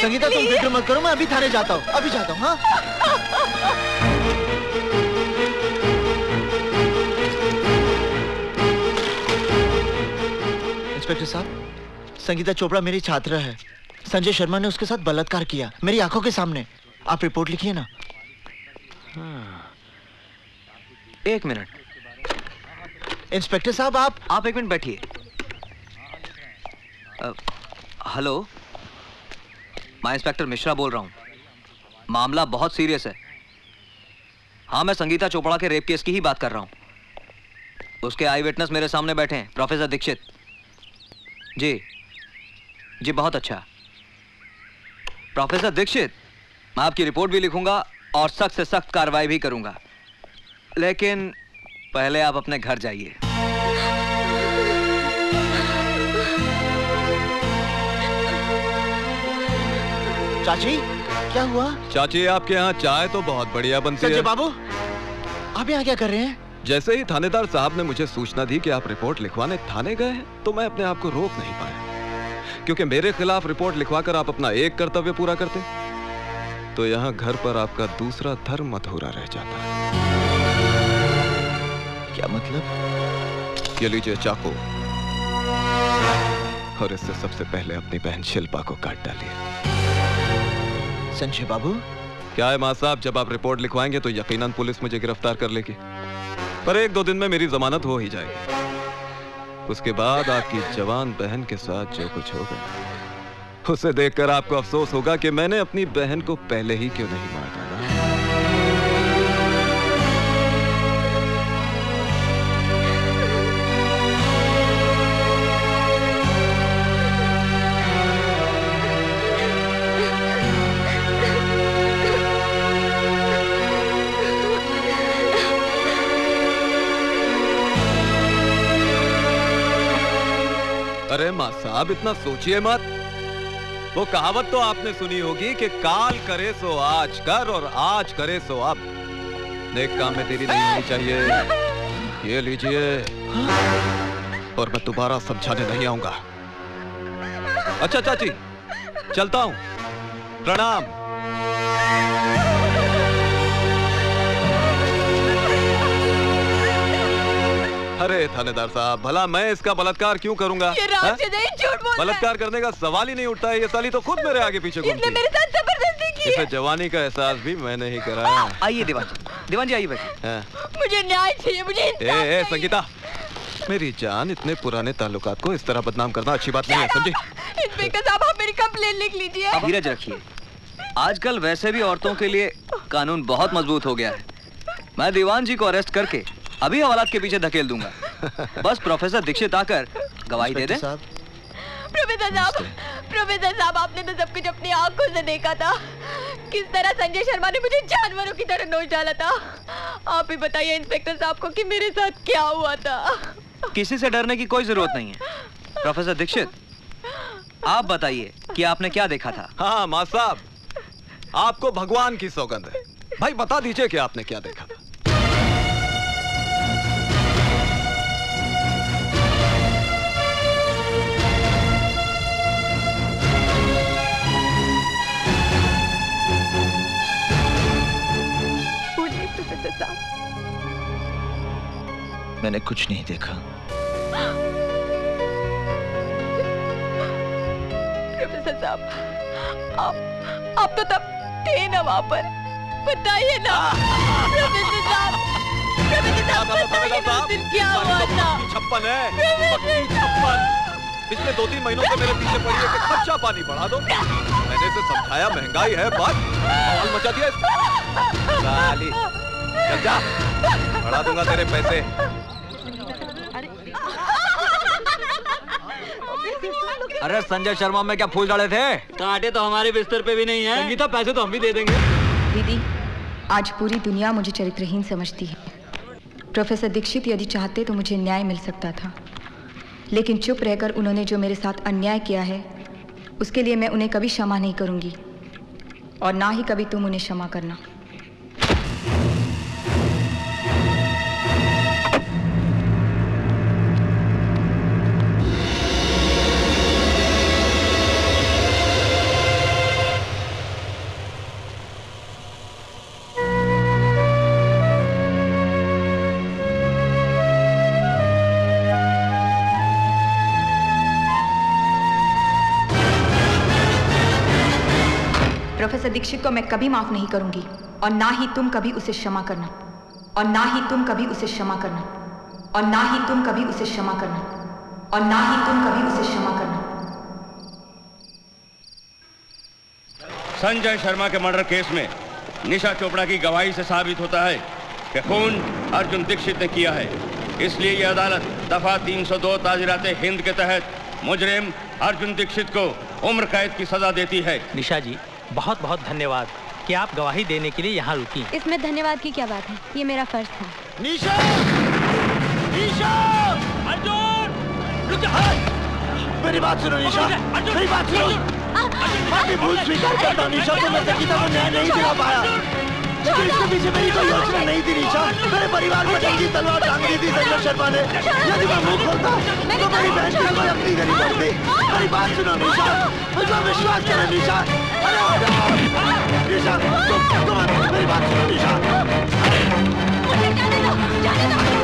संगीता, तुम फिक्र मत करो, मैं अभी थाने जाता हूँ। अभी जाता हूँ। हाँ, इंस्पेक्टर साहब, संगीता चोपड़ा मेरी छात्रा है। संजय शर्मा ने उसके साथ बलात्कार किया मेरी आंखों के सामने। आप रिपोर्ट लिखिए ना। हाँ। एक मिनट इंस्पेक्टर साहब, आप एक मिनट बैठिए। हेलो, मैं इंस्पेक्टर मिश्रा बोल रहा हूँ। मामला बहुत सीरियस है। हाँ, मैं संगीता चोपड़ा के रेप केस की ही बात कर रहा हूँ। उसके आई विटनेस मेरे सामने बैठे हैं, प्रोफेसर दीक्षित जी। जी बहुत अच्छा। प्रोफेसर दीक्षित, मैं आपकी रिपोर्ट भी लिखूँगा और सख्त से सख्त कार्रवाई भी करूँगा, लेकिन पहले आप अपने घर जाइए। चाची, क्या हुआ? चाची, आपके यहाँ चाय तो बहुत बढ़िया बनती है। संजय बाबू, आप यहाँ क्या कर रहे हैं? जैसे ही थानेदार साहब ने मुझे सूचना दी कि आप रिपोर्ट लिखवाने थाने गए हैं, तो मैं अपने आप को रोक नहीं पाया, क्योंकि मेरे खिलाफ रिपोर्ट लिखवाकर आप अपना एक कर्तव्य पूरा करते तो यहाँ घर पर आपका दूसरा धर्म अधूरा रह जाता। क्या मतलब? ये लीजिए चाकू और इससे सबसे पहले अपनी बहन शिल्पा को काट डालिए। संजय बाबू, क्या है मां साहब, जब आप रिपोर्ट लिखवाएंगे तो यकीनन पुलिस मुझे गिरफ्तार कर लेगी, पर एक दो दिन में मेरी जमानत हो ही जाएगी। उसके बाद आपकी जवान बहन के साथ जो कुछ हो गया उसे देखकर आपको अफसोस होगा कि मैंने अपनी बहन को पहले ही क्यों नहीं मारा। अरे मां साहब इतना सोचिए मत, वो कहावत तो आपने सुनी होगी कि काल करे सो आज कर और आज करे सो अब। नेक काम में देरी नहीं होनी चाहिए। ये लीजिए और मैं दोबारा समझाने नहीं आऊंगा। अच्छा चाची चलता हूं, प्रणाम। अरे थानेदार साहब, भला मैं इसका बलात्कार क्यों करूंगा? ये झूठ बोल, बलात्कार करने का सवाल ही नहीं उठता है। ये साली तो खुद मेरे आगे पीछे घूमती है। मेरे साथ जबरदस्ती की है। जवानी का एहसास भी मैंने ही कराया। आइए दीवान दीवान जी, आइए बैठिए। मुझे न्याय चाहिए, मुझे इंसाफ चाहिए। संगीता मेरी जान, इतने पुराने ताल्लुकात को इस तरह बदनाम करना अच्छी बात नहीं है, समझी? इंस्पेक्टर साहब आप मेरी कंप्लेंट लिख लीजिए। धीरज रखिए, आजकल वैसे भी औरतों के लिए कानून बहुत मजबूत हो गया है। मैं दीवान जी को अरेस्ट करके अभी हवालात के पीछे धकेल दूंगा। बस प्रोफेसर दीक्षित आकर गवाही दे दे। प्रोफेसर साहब आपने तो सब कुछ अपनी आंखों से देखा था, किस तरह संजय शर्मा ने मुझे जानवरों की तरह नोच डाला था। आप ही बताइए इंस्पेक्टर साहब को कि मेरे साथ क्या हुआ था। किसी से डरने की कोई जरूरत नहीं है। प्रोफेसर दीक्षित आप बताइए कि आपने क्या देखा था। हाँ मां साहब, आपको भगवान की सौगंध है, भाई बता दीजिए कि आपने क्या देखा था। मैंने कुछ नहीं देखा। प्रोफेसर साहब, आप तो तब थे ना वहाँ पर, बताइए ना। प्रोफेसर साहब क्या हुआ था? 56 है, 56। पिछले 2-3 महीनों से मेरे पीछे पड़ी है कि खर्चा पानी बढ़ा दो। मैंने इसे समझाया महंगाई है, बात माहौल मचा दिया। चल जा, बढ़ा दूंगा तेरे पैसे। अरे संजय शर्मा में क्या फूल डाले थे? कांटे तो हमारे बिस्तर पे भी नहीं है। संगीता पैसे तो हम भी दे देंगे। दीदी आज पूरी दुनिया मुझे चरित्रहीन समझती है। प्रोफेसर दीक्षित यदि चाहते तो मुझे न्याय मिल सकता था, लेकिन चुप रहकर उन्होंने जो मेरे साथ अन्याय किया है उसके लिए मैं उन्हें कभी क्षमा नहीं करूंगी, और ना ही कभी तुम उन्हें क्षमा करना। दीक्षित को मैं कभी माफ नहीं करूंगी, और ना ही तुम कभी उसे क्षमा करना, और ना ही तुम कभी उसे क्षमा करना, और ना ही तुम कभी उसे क्षमा करना, और ना ही तुम कभी उसे क्षमा करना। संजय शर्मा के मर्डर केस में निशा चोपड़ा की गवाही से साबित होता है कि खून अर्जुन दीक्षित ने किया है, इसलिए यह अदालत दफा 302 ताजीराते हिंद के तहत मुजरिम अर्जुन दीक्षित को उम्र कैद की सजा देती है। निशा जी बहुत बहुत धन्यवाद कि आप गवाही देने के लिए यहाँ रुकी। इसमें धन्यवाद की क्या बात है, ये मेरा फर्ज था। निशा, निशा, अर्जुन, रुक जा, मेरी बात सुनो निशा, मेरी बात सुनो। मैं भूल स्वीकार करता हूँ निशा, तो मैं संगीता को न्याय नहीं दिला पाया। इसके पीछे मेरी कोई योजना नहीं थी निशा, मेरे परिवार में जंगी तलवार टांग दी थी संजय शर्मा ने। यदि मैं मुंह खोलता तो मेरी बहन की कोई अपनी गली पड़ती। मेरी बात सुनो निशा, मुझ पर विश्वास करो निशा। निशा तुम मेरी बात सुनो निशा। मुझे जाने दो, जाने दो।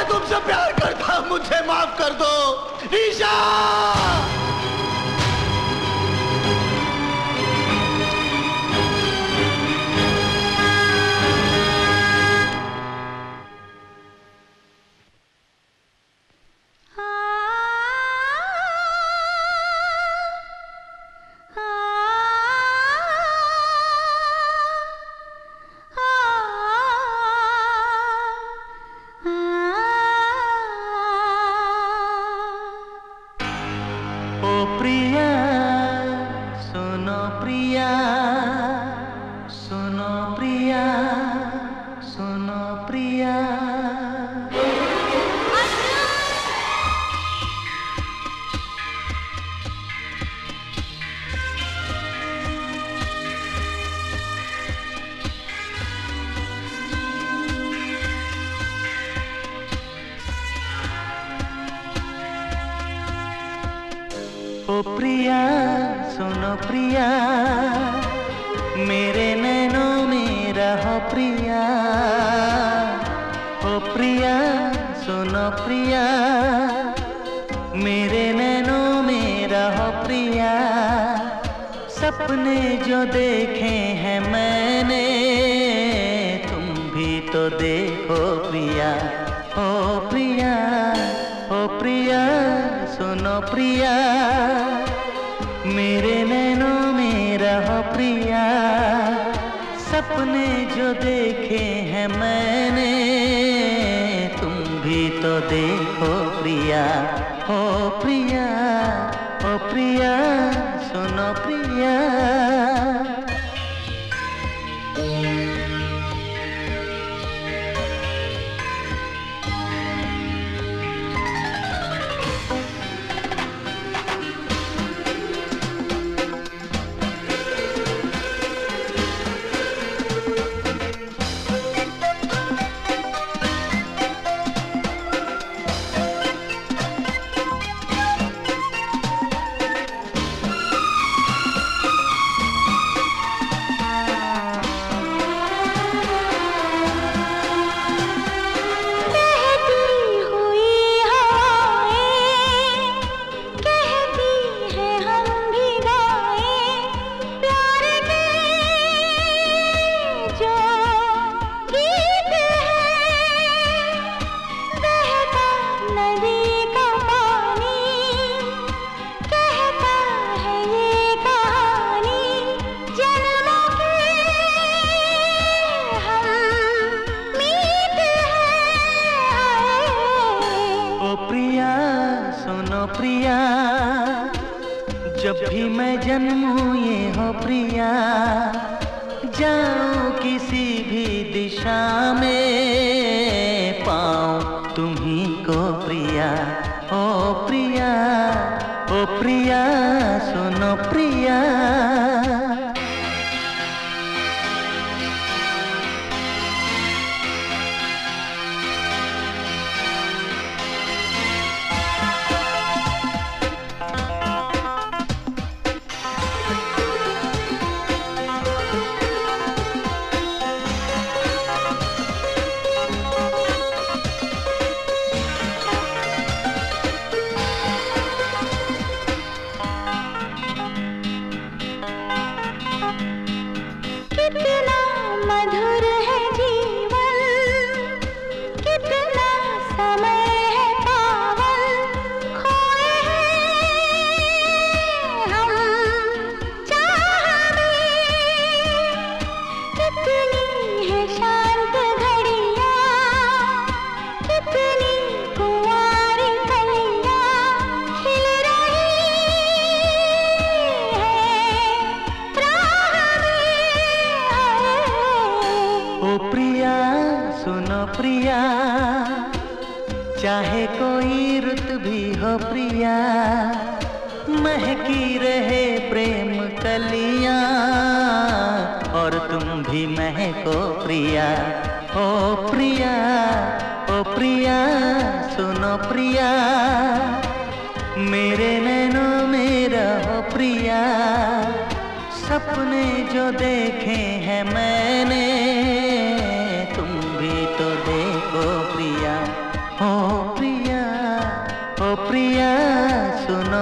मैं तुमसे प्यार करता हूं, मुझे माफ कर दो निशा।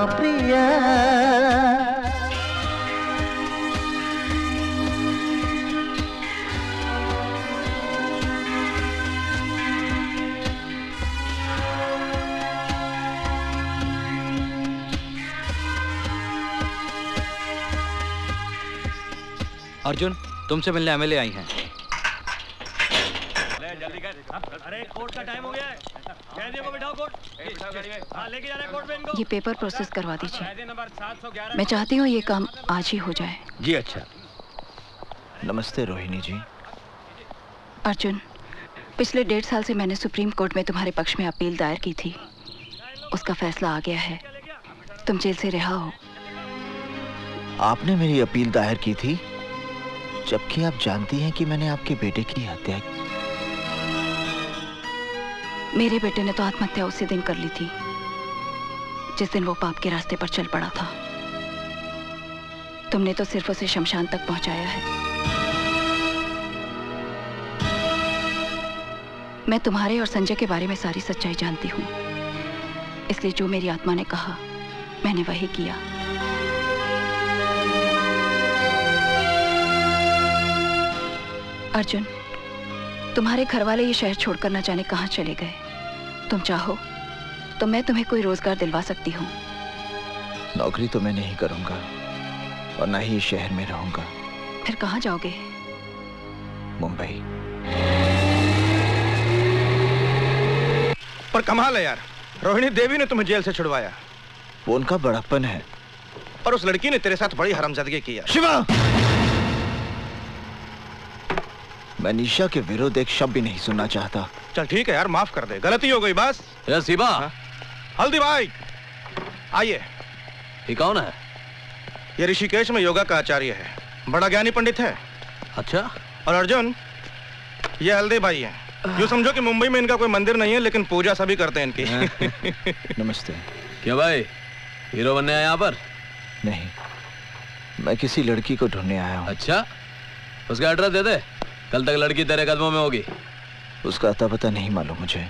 प्रिया अर्जुन, तुमसे मिलने एमएलए आई हैं। ले जल्दी कर। अरे कोर्ट का टाइम हो गया है। कैदी को बिठाओ कोर्ट। हां लेके जा रहे हैं कोर्ट में इनको। ये पेपर प्रोसेस करवा दीजिए। मैं चाहती हूँ ये काम आज ही हो जाए। जी अच्छा। नमस्ते रोहिणी जी। अर्जुन, पिछले 1.5 साल से मैंने सुप्रीम कोर्ट में तुम्हारे पक्ष में अपील दायर की थी। उसका फैसला आ गया है। तुम जेल से रिहा हो। आपने मेरी अपील दायर की थी, जबकि आप जानती हैं कि मैंने आपके बेटे की हत्या की। मेरे बेटे ने तो आत्महत्या उसी दिन कर ली थी जिस दिन वो पाप के रास्ते पर चल पड़ा था। तुमने तो सिर्फ उसे शमशान तक पहुंचाया है। मैं तुम्हारे और संजय के बारे में सारी सच्चाई जानती हूं, इसलिए जो मेरी आत्मा ने कहा मैंने वही किया। अर्जुन, तुम्हारे घरवाले ये शहर छोड़कर न जाने कहाँ चले गए। तुम चाहो तो मैं तुम्हें कोई रोजगार दिलवा सकती हूँ। नौकरी तो मैं नहीं करूँगा और ना ही शहर में रहूँगा। फिर कहाँ जाओगे? मुंबई। पर कमाल है यार, रोहिणी देवी ने तुम्हें जेल से छुड़वाया। वो उनका बड़प्पन है। पर उस लड़की ने तेरे साथ बड़ी हरामजादगी की। शिवा, मैं निशा के विरोध एक शब्द भी नहीं सुनना चाहता। चल ठीक है यार, माफ कर दे, गलती हो गई बस। शिवा, हल्दी भाई आइए। ये कौन है? ये ऋषिकेश में योगा का आचार्य है, बड़ा ज्ञानी पंडित है। अच्छा। और अर्जुन, ये हल्दी भाई हैं। यूँ समझो कि मुंबई में इनका कोई मंदिर नहीं है, लेकिन पूजा सभी करते हैं इनकी। नमस्ते। क्या भाई, हीरो बनने आया यहाँ पर? नहीं, मैं किसी लड़की को ढूंढने आया हूँ। अच्छा, उसका एड्रेस दे दे। कल तक लड़की तेरे कदमों में होगी। उसका अता पता नहीं मालूम मुझे।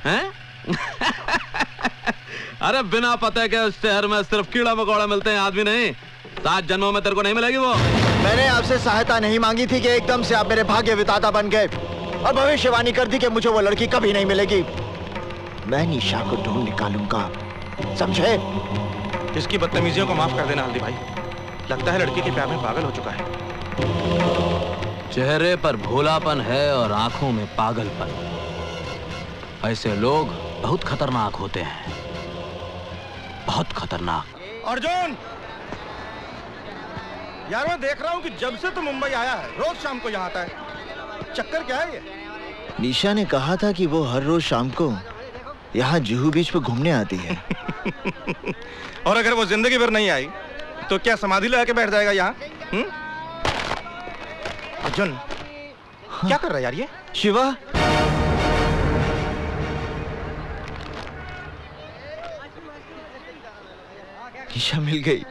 अरे बिना पता के उस शहर में सिर्फ कीड़ा मकोड़ा मिलते हैं, आदमी नहीं। 7 जन्मों में तेरे को नहीं मिलेगी वो। मैंने आपसे सहायता नहीं मांगी थी कि एकदम से आप मेरे भाग्य विधाता बन गए और भविष्यवाणी कर दी कि मुझे वो लड़की कभी नहीं मिलेगी। मैं निशा को ढूंढ निकालूंगा, समझे? इसकी बदतमीजियों को माफ कर देना हल्दी भाई, लगता है लड़की के प्यार में पागल हो चुका है। चेहरे पर भोलापन है और आंखों में पागलपन। ऐसे लोग बहुत खतरनाक होते हैं, बहुत खतरनाक। अर्जुन यार, मैं देख रहा हूँ कि जब से तू मुंबई आया है रोज शाम को यहाँ आता है। चक्कर क्या है ये? निशा ने कहा था कि वो हर रोज शाम को यहाँ जुहू बीच पर घूमने आती है। और अगर वो जिंदगी भर नहीं आई तो क्या समाधि लगा के बैठ जाएगा यहाँ? अर्जुन, क्या कर रहा है यार ये? शिवा, निशा मिल गई।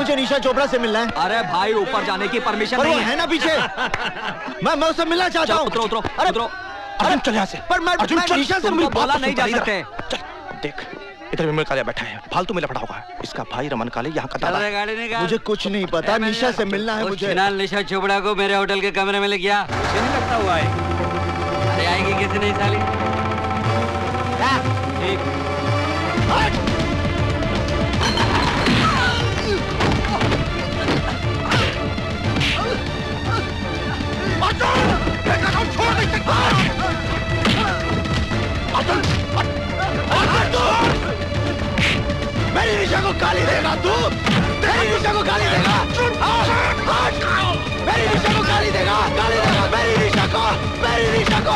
मुझे निशा चोपड़ा से मिलना है। अरे भाई ऊपर जाने की परमिशन नहीं है ना पीछे। मैं उससे मिलना चाहता हूँ। उतरो उतरो उतरो। अर्जुन चल यहाँ से। पर मैं निशा से मेरी बात नहीं जा सकते। देख इधर इमरान कालिया बैठा है, फालतू में लफड़ा होगा। इसका भाई रमन कालिया यहाँ का दादा। मुझे कुछ नहीं पता, निशा से मिलना है मुझे। निशा चोपड़ा को मेरे होटल के कमरे में ले गया। मुझे नहीं लगता हुआ है। अरे आएगी कैसे नहीं साली। छोड़ नहीं सकता। मेरी निशा को गाली देगा तू? मेरी निशा को गाली देगा? मेरी निशा को गाली देगा? गाली देगा मेरी निशा को? मेरी निशा को?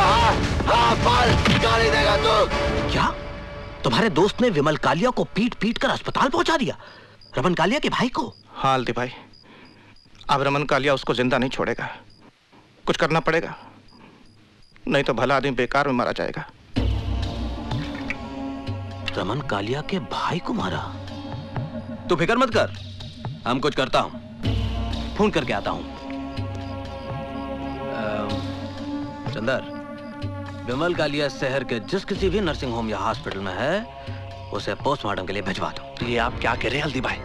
हाँ हाँ पाल गाली देगा तू? क्या तुम्हारे दोस्त ने विमल कालिया को पीट पीट कर अस्पताल पहुंचा दिया? रमन कालिया के भाई को? हाँ हल्दी भाई, अब रमन कालिया उसको जिंदा नहीं छोड़ेगा। कुछ करना पड़ेगा, नहीं तो भला आदमी बेकार में मारा जाएगा। रमन कालिया के भाई को मारा? तू फिक्र मत कर, हम कुछ करता हूं। फोन करके आता हूं। चंदर, विमल कालिया शहर के जिस किसी भी नर्सिंग होम या हॉस्पिटल में है, उसे पोस्टमार्टम के लिए भिजवा दो। ये आप क्या कह रहे हैं हल्दी भाई?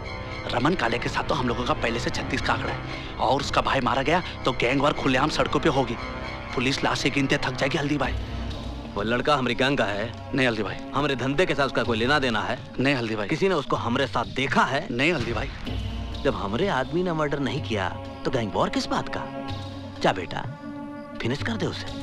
रमन कालिया के साथ तो हम लोगों का पहले से 36 का आंकड़ा है, और उसका भाई मारा गया तो गैंगवार खुलेआम सड़कों पे होगी। पुलिस लाशें गिनते थक जाएगी हल्दी भाई। वो लड़का हमारी गैंग का है? नहीं हल्दी भाई, हमारे धंधे के साथ उसका कोई लेना देना है? नहीं हल्दी भाई। किसी ने उसको हमारे साथ देखा है? नहीं हल्दी भाई। जब हमारे आदमी ने मर्डर नहीं किया तो गैंगवार किस बात का? जा बेटा, फिनिश कर दे उसे।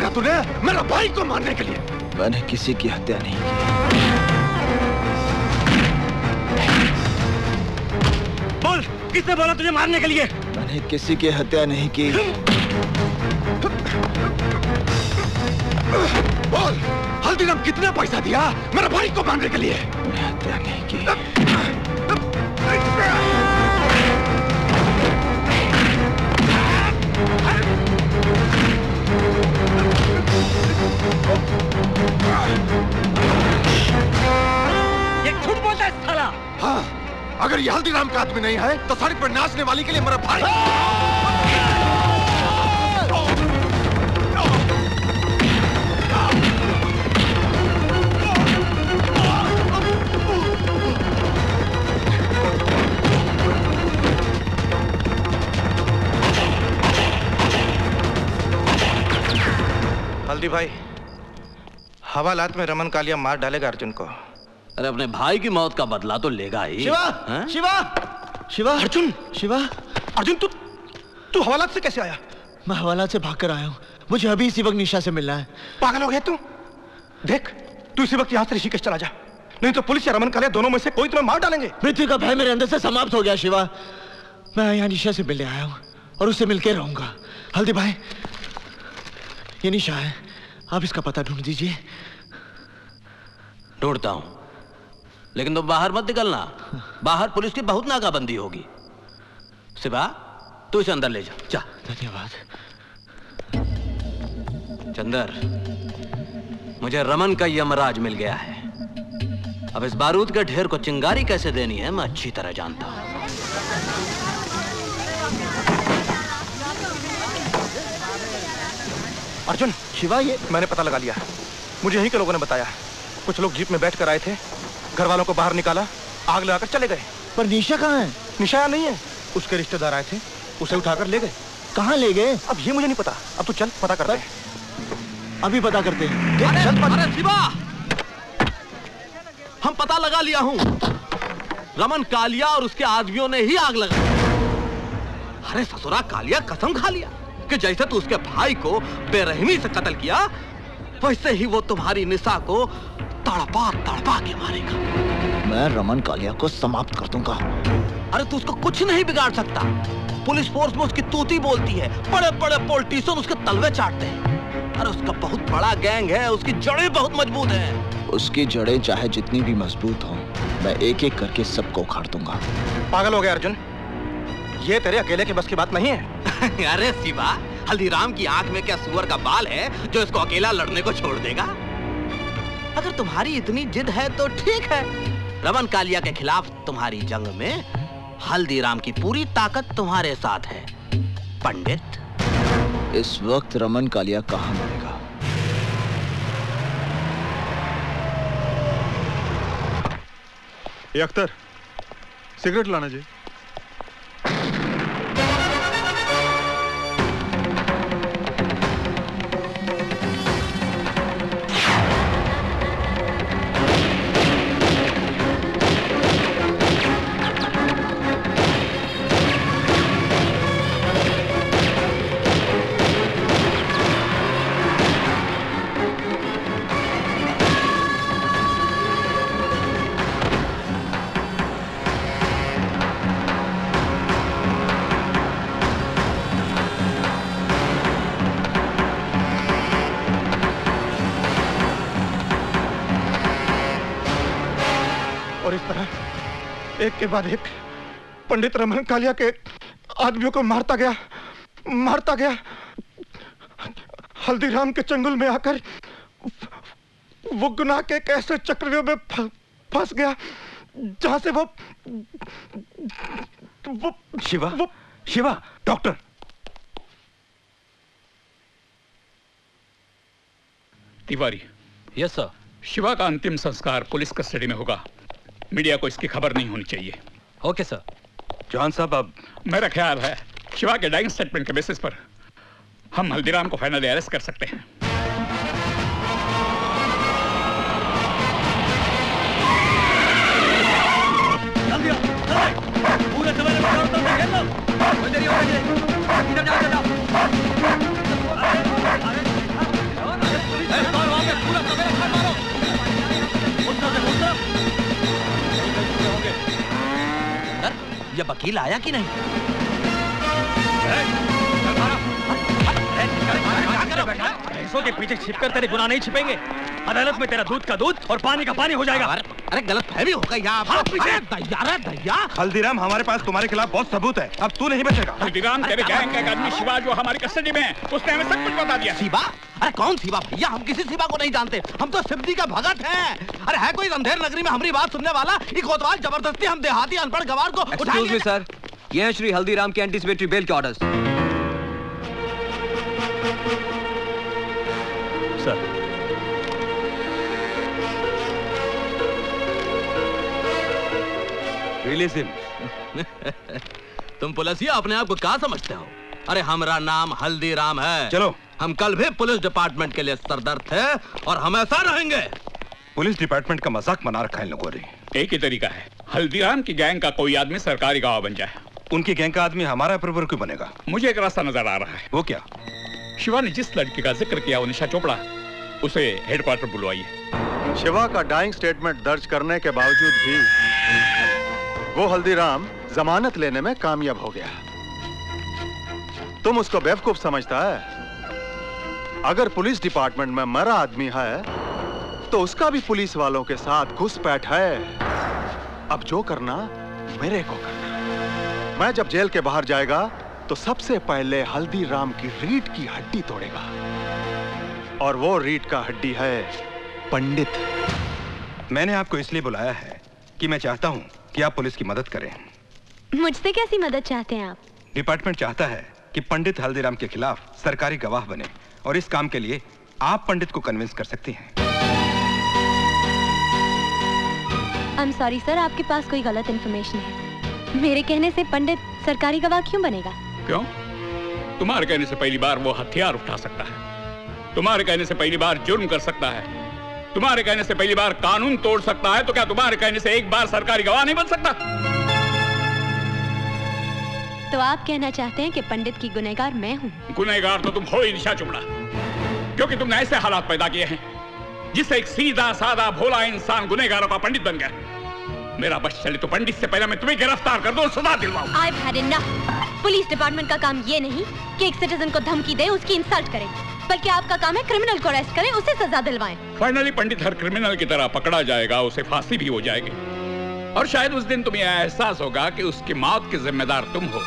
किया ना तूने मेरा भाई को मारने के लिए? मैंने किसी की हत्या नहीं की। बोल, किसने बोला तुझे मारने के लिए? मैंने किसी की हत्या नहीं की। बोल, हल्दीराम कितना पैसा दिया मेरे भाई को मारने के लिए? मैंने हत्या नहीं की। ये झूठ बोलता है साला। हाँ, अगर ये हल्दीराम का आदमी नहीं है तो सड़क पर नाचने वाली के लिए मेरा भाई। हल्दी भाई, हवालात में रमन कालिया मार डालेगा अर्जुन को। अरे अपने भाई की मौत का बदला तो लेगा ही। शिवा, हा? शिवा, शिवा, अर्जुन, शिवा, अर्जुन तू हवालात से कैसे आया? मैं हवालात से भागकर आया हूँ। मुझे अभी इसी वक्त निशा से मिलना है। पागल हो गया तू? देख, तू इसी वक्त यहाँ से ऋषिकेश चला जा, नहीं तो पुलिस या रमन कालिया दोनों में से कोई तुम्हें मार डालेंगे। मृत्यु का भय मेरे अंदर से समाप्त हो गया शिवा। मैं यहाँ निशा से मिलने आया हूँ और उससे मिलकर रहूंगा। हल्दी भाई, ये निशा है, आप इसका पता ढूंढ दीजिए। ढूंढता हूं, लेकिन तुम बाहर मत निकलना, बाहर पुलिस की बहुत नाकाबंदी होगी। शिवा, तू इसे अंदर ले जा। जा। धन्यवाद। चंदर, मुझे रमन का यमराज मिल गया है। अब इस बारूद के ढेर को चिंगारी कैसे देनी है मैं अच्छी तरह जानता हूं। अर्जुन, शिवा, ये मैंने पता लगा लिया। मुझे यहीं के लोगों ने बताया, कुछ लोग जीप में बैठकर आए थे, घर वालों को बाहर निकाला, आग लगाकर चले गए। पर निशा कहाँ है? निशा नहीं है, उसके रिश्तेदार आए थे, उसे उठाकर ले गए। कहाँ ले गए? अब ये मुझे नहीं पता। अब तू चल, पता करते हैं। अभी पता करते हैं। अरे शिवा, हम पता लगा लिया हूँ, रमन कालिया और उसके आदमियों ने ही आग लगाई। अरे ससुरा कालिया कसम खा लिया कि जैसे तू उसके भाई को बेरहमी से कत्ल किया, वैसे ही वो तुम्हारी निशा को तड़पा तड़पा के मारेगा। मैं रमन कालिया को समाप्त कर दूंगा। अरे तू उसको कुछ नहीं बिगाड़ सकता। पुलिस फोर्स में उसकी तूती बोलती है, बड़े बड़े पॉलिटिशियन उसके तलवे चाटते हैं। अरे उसका बहुत बड़ा गैंग है, उसकी जड़ें बहुत मजबूत हैं। उसकी जड़ें चाहे जितनी भी मजबूत हों, मैं एक एक करके सबको उखाड़ दूंगा। पागल हो गया अर्जुन, ये तेरे अकेले के बस की बात नहीं है। अरे शिवा, हल्दीराम की आंख में क्या सुअर का बाल है जो इसको अकेला लड़ने को छोड़ देगा? अगर तुम्हारी इतनी जिद है तो ठीक है। रमन कालिया के खिलाफ तुम्हारी जंग में हल्दीराम की पूरी ताकत तुम्हारे साथ है। पंडित, इस वक्त रमन कालिया कहाँ मिलेगा? ये अख्तर, सिगरेट लाना जी। एक के बाद एक पंडित रमन कालिया के आदमियों को मारता गया। हल्दीराम के चंगुल में आकर वो गुनाह के कैसे चक्रव्यूह में फंस गया, जहां से वो Shiva doctor. Tiwari. Yes sir. Shiva का अंतिम संस्कार पुलिस कस्टडी में होगा, मीडिया को इसकी खबर नहीं होनी चाहिए। Okay sir. जॉन साहब, अब मेरा ख्याल है शिवा के डाइंग स्टेटमेंट के बेसिस पर हम हल्दीराम को फाइनली अरेस्ट कर सकते हैं। ये वकील आया कि नहीं? पैसों के पीछे छिपकर तेरे गुनाह नहीं छिपेंगे। अदालत में तेरा दूध का दूध और पानी का पानी हो जाएगा। अरे गलत फहमी हो गई यहाँ। दया हल्दीराम, हमारे पास तुम्हारे खिलाफ बहुत सबूत है, अब तू नहीं बचेगा। हल्दीराम, तेरे गैंग का एक आदमी शिवा जो हमारी कस्टडी में है, उसने हमें सब कुछ बता दिया। शिवा? अरे कौन शिवा भैया? हम किसी शिवा को नहीं जानते, हम तो शिवजी का भगत हैं। अरे है कोई अंधेर नगरी में हमारी बात सुनने वाला? ये कोतवाल जबरदस्ती हम देहाती अनपढ़ गवार को उठाएंगे। सर, ये है श्री हल्दीराम के एंटीसिपेटरी बेल के ऑर्डर्स। Sir, release him. तुम पुलिसिया अपने आप को क्या समझते हो? अरे हमारा नाम हल्दीराम है। चलो, हम कल भी पुलिस डिपार्टमेंट के लिए सरदर्द है और हमेशा रहेंगे। पुलिस डिपार्टमेंट का मजाक बना रखा है इन लोगों ने। एक ही तरीका है, हल्दीराम की गैंग का कोई आदमी सरकारी गवाह बन जाए। उनकी गैंग का आदमी हमारा प्रवर क्यों बनेगा? मुझे एक रास्ता नजर आ रहा है। वो क्या? शिवा ने जिस लड़की का जिक्र किया वो निशा चोपड़ा, उसे हेडक्वार्टर बुलवाइए। शिवा का डाइंग स्टेटमेंट दर्ज करने के बावजूद भी वो हल्दीराम जमानत लेने में कामयाब हो गया। तुम उसको बेवकूफ समझता है? अगर पुलिस डिपार्टमेंट में मरा आदमी है तो उसका भी पुलिस वालों के साथ घुसपैठ है। अब जो करना मेरे को करना। मैं जब जेल के बाहर जाएगा तो सबसे पहले हल्दीराम की रीढ़ की हड्डी तोड़ेगा, और वो रीढ़ का हड्डी है पंडित। मैंने आपको इसलिए बुलाया है कि मैं चाहता हूं कि आप पुलिस की मदद करें। मुझसे कैसी मदद चाहते हैं आप? डिपार्टमेंट चाहता है कि पंडित हल्दीराम के खिलाफ सरकारी गवाह बने, और इस काम के लिए आप पंडित को कन्विंस कर सकती हैं। आई एम सॉरी सर, आपके पास कोई गलत इन्फॉर्मेशन है। मेरे कहने से पंडित सरकारी गवाह क्यों बनेगा? क्यों? तुम्हारे कहने से पहली बार वो हथियार उठा सकता है, तुम्हारे कहने से पहली बार जुर्म कर सकता है, तुम्हारे कहने से पहली बार कानून तोड़ सकता है, तो क्या तुम्हारे कहने से एक बार सरकारी गवाह नहीं बन सकता? तो आप कहना चाहते हैं कि पंडित की गुनहगार मैं हूँ? गुनहगार तो तुम हो ही निशा चोपड़ा, क्योंकि तुमने ऐसे हालात पैदा किए हैं जिससे एक सीधा साधा भोला इंसान गुनहगारों का पंडित बन गया। मेरा बस चले तो पंडित से पहले मैं तुम्हें गिरफ्तार कर दो, सजा दिलवाऊं। I've had enough। Police department का काम ये नहीं कि एक सिटीजन को धमकी दे, उसकी इंसल्ट करे, बल्कि आपका काम है क्रिमिनल को अरेस्ट करें, उसे सजा दिलवाएं। फाइनली पंडित हर क्रिमिनल की तरह पकड़ा जाएगा, उसे फांसी भी हो जाएगी, और शायद उस दिन तुम्हें एहसास होगा कि उसकी मौत के जिम्मेदार तुम हो।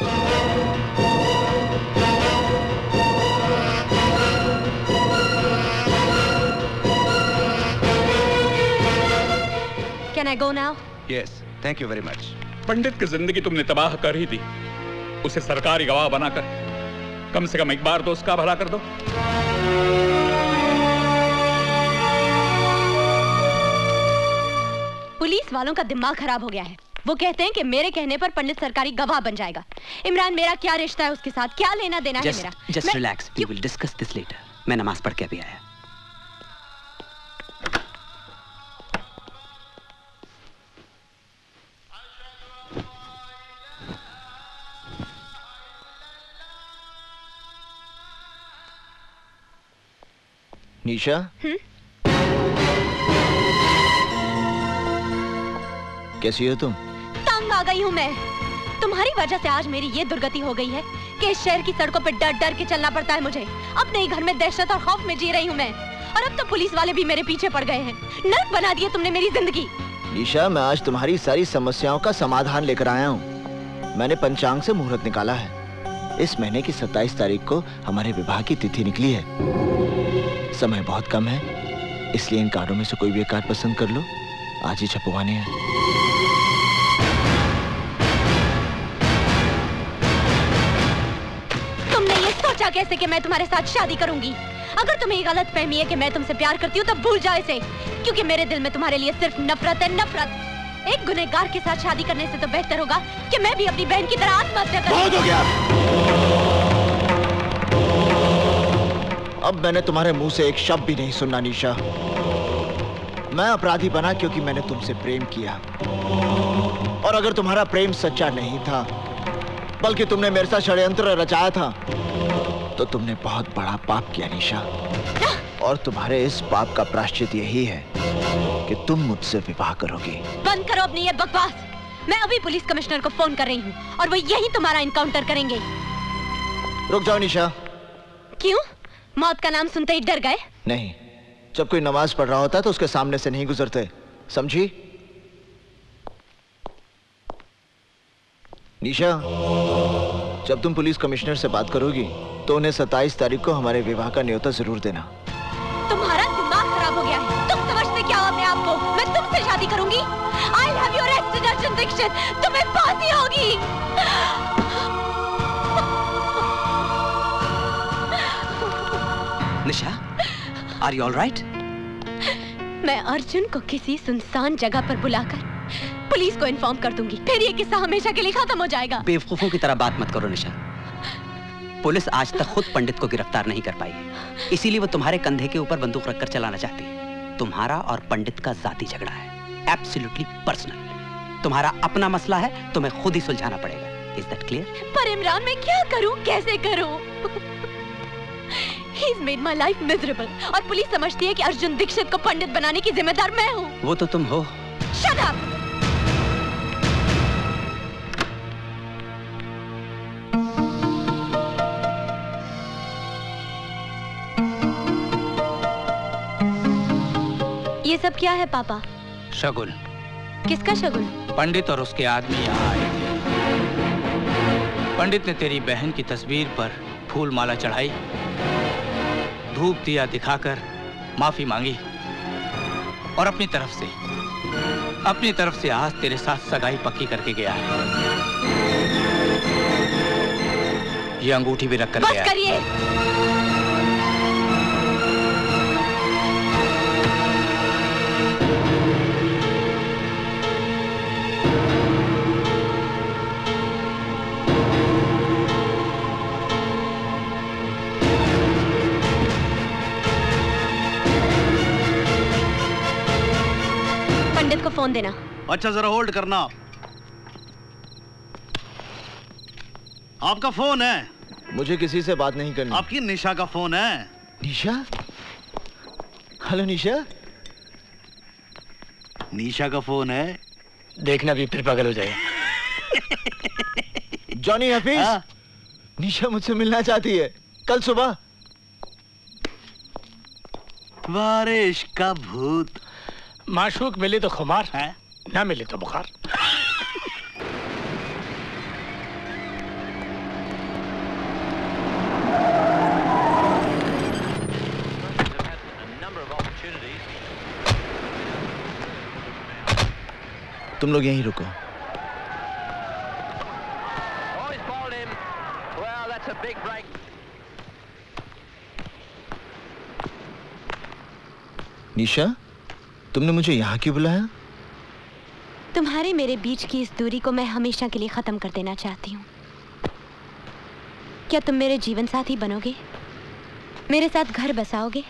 Can I go now? Yes, thank you very much. पंडित की जिंदगी तुमने तबाह कर ही दी, उसे सरकारी गवाह बनाकर कम से कम एक बार तो उसका भला कर दो। पुलिस वालों का दिमाग खराब हो गया है। वो कहते हैं कि मेरे कहने पर पंडित सरकारी गवाह बन जाएगा। इमरान, मेरा क्या रिश्ता है उसके साथ? क्या लेना देना है मेरा? Just relax, we will discuss this later. मैं नमाज पढ़ के अभी आया। निशा, कैसी हो तुम? तंग आ गई हूँ मैं। तुम्हारी वजह से आज मेरी ये दुर्गति हो गई है कि इस शहर की सड़कों पर डर डर के चलना पड़ता है मुझे। अपने ही घर में दहशत और खौफ में जी रही हूँ मैं, और अब तो पुलिस वाले भी मेरे पीछे पड़ गए हैं। नर्क बना दिए तुमने मेरी जिंदगी। निशा, मैं आज तुम्हारी सारी समस्याओं का समाधान लेकर आया हूँ। मैंने पंचांग से मुहूर्त निकाला है। इस महीने की 27 तारीख को हमारे विवाह की तिथि निकली है। समय बहुत कम है, इसलिए इन कार्डों में से कोई भी एक कार्ड पसंद कर लो, आज ही छपवाने हैं। कैसे कि मैं तुम्हारे साथ शादी करूंगी? अगर तुम्हें गलत फहमी है कि मैं तुमसे प्यार करती हूँ तो भूल जाओ इसे, क्योंकि मेरे दिल में तुम्हारे लिए सिर्फ नफरत है, नफरत। एक गुनहगार के साथ शादी करने से तो बेहतर होगा कि मैं भी अपनी बहन की तरह आत्महत्या करूं। बहुत हो गया। अब मैंने तुम्हारे मुंह से एक शब्द भी नहीं सुनना निशा। मैं अपराधी बना क्योंकि मैंने तुमसे प्रेम किया, और अगर तुम्हारा प्रेम सच्चा नहीं था बल्कि तुमने मेरे साथ षड्यंत्र रचाया था तो तुमने बहुत बड़ा पाप किया निशा, और तुम्हारे इस पाप का प्रायश्चित यही है कि तुम मुझसे विवाह करोगी। बंद करो अपनी ये बकवास। मैं अभी पुलिस कमिश्नर को फोन कर रही हूँ और वो यही तुम्हारा इनकाउंटर करेंगे। रुक जाओ निशा। क्यों? मौत का नाम सुनते ही डर गए? नहीं, जब कोई नमाज पढ़ रहा होता है तो उसके सामने से नहीं गुजरते, समझी? निशा, जब तुम पुलिस कमिश्नर से बात करोगी तो उन्हें 27 तारीख को हमारे विवाह का न्योता जरूर देना। तुम्हारा दिमाग खराब हो गया है। तुम समझते क्या हो अपने आप को? मैं तुमसे शादी करूंगी? I'll have you arrested, Arjun Dixit. तुम्हें फांसी होगी। निशा, are you all right? मैं अर्जुन को किसी सुनसान जगह पर बुलाकर पुलिस को इन्फॉर्म कर दूंगी। फिर ये किस्सा हमेशा के लिए खत्म हो जाएगा। बेवकूफों की तरह बात मत करो निशा। पुलिस आज तक खुद पंडित को गिरफ्तार नहीं कर पाई है, इसीलिए वो तुम्हारे कंधे के ऊपर बंदूक रखकर चलाना चाहती है। तुम्हारा और पंडित का जाती झगड़ा है, एब्सोल्युटली पर्सनल। तुम्हारा अपना मसला है, तुम्हें खुद ही सुलझाना पड़ेगा। Is that clear? पर इमरान, मैं क्या करूँ, कैसे करूँ? He's made my life miserable. और पुलिस समझती है कि अर्जुन दीक्षित को पंडित बनाने की जिम्मेदार मैं हूँ। वो तो तुम हो। Shut up! ये सब क्या है पापा? शगुन। किसका शगुन? पंडित और उसके आदमी यहाँ आए थे। पंडित ने तेरी बहन की तस्वीर पर फूल माला चढ़ाई, धूप दिया दिखाकर माफी मांगी और अपनी तरफ से आज तेरे साथ सगाई पक्की करके गया है। ये अंगूठी भी रखकर गया। बस करिए। फोन देना। अच्छा, जरा होल्ड करना। आपका फोन है। मुझे किसी से बात नहीं करनी। आपकी निशा का फोन है। निशा? हेलो निशा? निशा का फोन है। देखना भी फिर पागल हो जाएगा। जॉनी हफीज। हाँ? निशा मुझसे मिलना चाहती है कल सुबह। बारिश का भूत। माशूक मिले तो खुमार है, ना मिले तो बुखार। तुम लोग यहीं रुको। निशा, तुमने मुझे यहाँ क्यों बुलाया? तुम्हारे मेरे बीच की इस दूरी को मैं हमेशा के लिए खत्म कर देना चाहती हूँ। क्या तुम मेरे जीवन साथी बनोगे? मेरे साथ घर बसाओगे?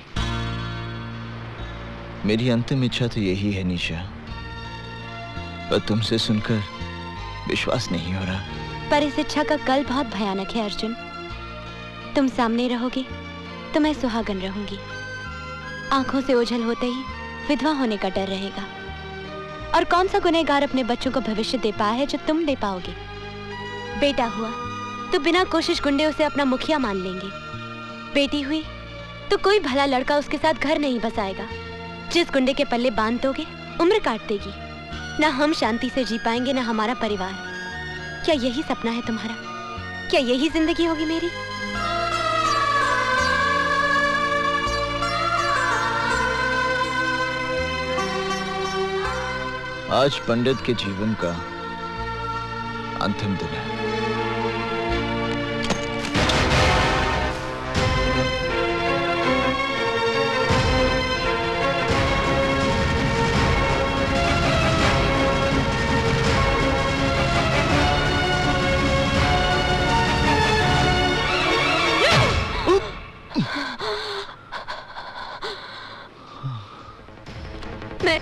मेरी अंतिम इच्छा तो यही है निशा, पर तुमसे सुनकर विश्वास नहीं हो रहा। पर इस इच्छा का कल बहुत भयानक है अर्जुन। तुम सामने रहोगे तो मैं सुहागन रहूंगी। आंखों से ओझल होते ही विधवा होने का डर रहेगा। और कौन सा गुनहगार अपने बच्चों को भविष्य दे पाया है जो तुम दे पाओगे? बेटा हुआ तो बिना कोशिश गुंडे उसे अपना मुखिया मान लेंगे। बेटी हुई तो कोई भला लड़का उसके साथ घर नहीं बसाएगा। जिस गुंडे के पल्ले बांध दोगे उम्र काट देगी। ना हम शांति से जी पाएंगे, ना हमारा परिवार। क्या यही सपना है तुम्हारा? क्या यही जिंदगी होगी मेरी? आज पंडित के जीवन का अंतिम दिन है।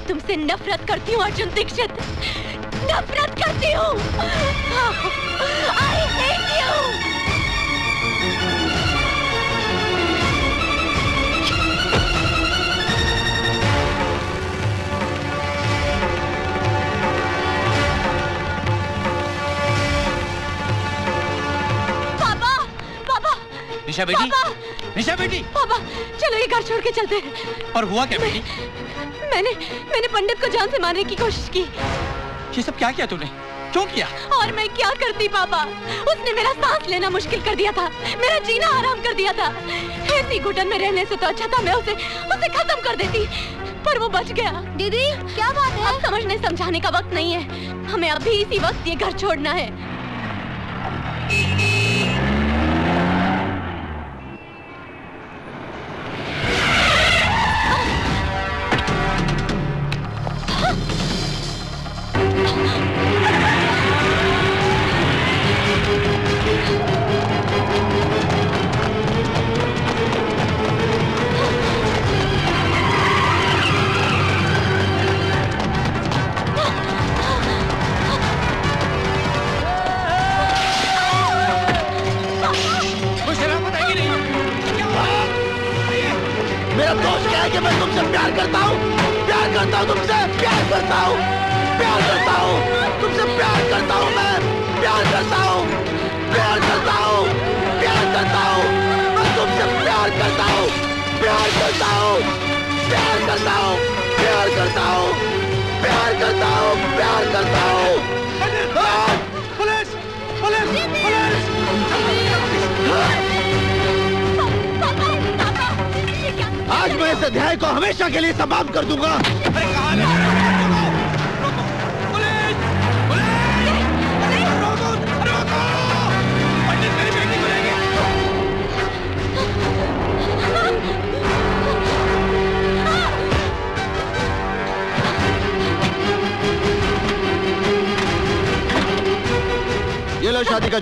तुमसे नफरत करती हूँ अर्जुन दीक्षित, नफरत करती हूँ। I hate you। निशा बेटी, निशा बेटी। पापा, चलो ये घर छोड़ के चलते हैं। और हुआ क्या बेटी? मैंने पंडित को जान से मारने की कोशिश की। ये सब क्या किया तूने? क्यों किया? और मैं क्या करती पापा, उसने मेरा सांस लेना मुश्किल कर दिया था, मेरा जीना आराम कर दिया था। ऐसी घुटन में रहने से तो अच्छा था मैं उसे खत्म कर देती, पर वो बच गया। दीदी क्या बात है? अब समझने समझाने का वक्त नहीं है, हमें अभी इसी वक्त ये घर छोड़ना है।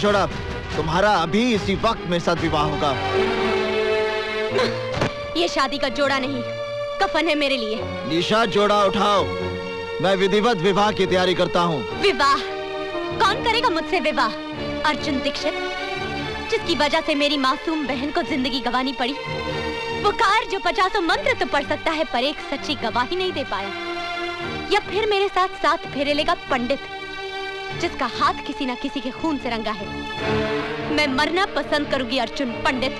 छोड़ा, तुम्हारा अभी इसी वक्त मेरे साथ विवाह होगा। ये शादी का जोड़ा नहीं, कफन है मेरे लिए। निशा जोड़ा उठाओ, मैं विधिवत विवाह की तैयारी करता हूँ। विवाह? कौन करेगा मुझसे विवाह? अर्जुन दीक्षित, जिसकी वजह से मेरी मासूम बहन को जिंदगी गंवानी पड़ी। वो कार जो 50 मंत्र तो पढ़ सकता है, पर एक सच्ची गवाही नहीं दे पाया। या फिर मेरे साथ साथ फेरे लेगा पंडित, जिसका हाथ किसी ना किसी के खून से रंगा है। मैं मरना पसंद करूंगी अर्जुन पंडित,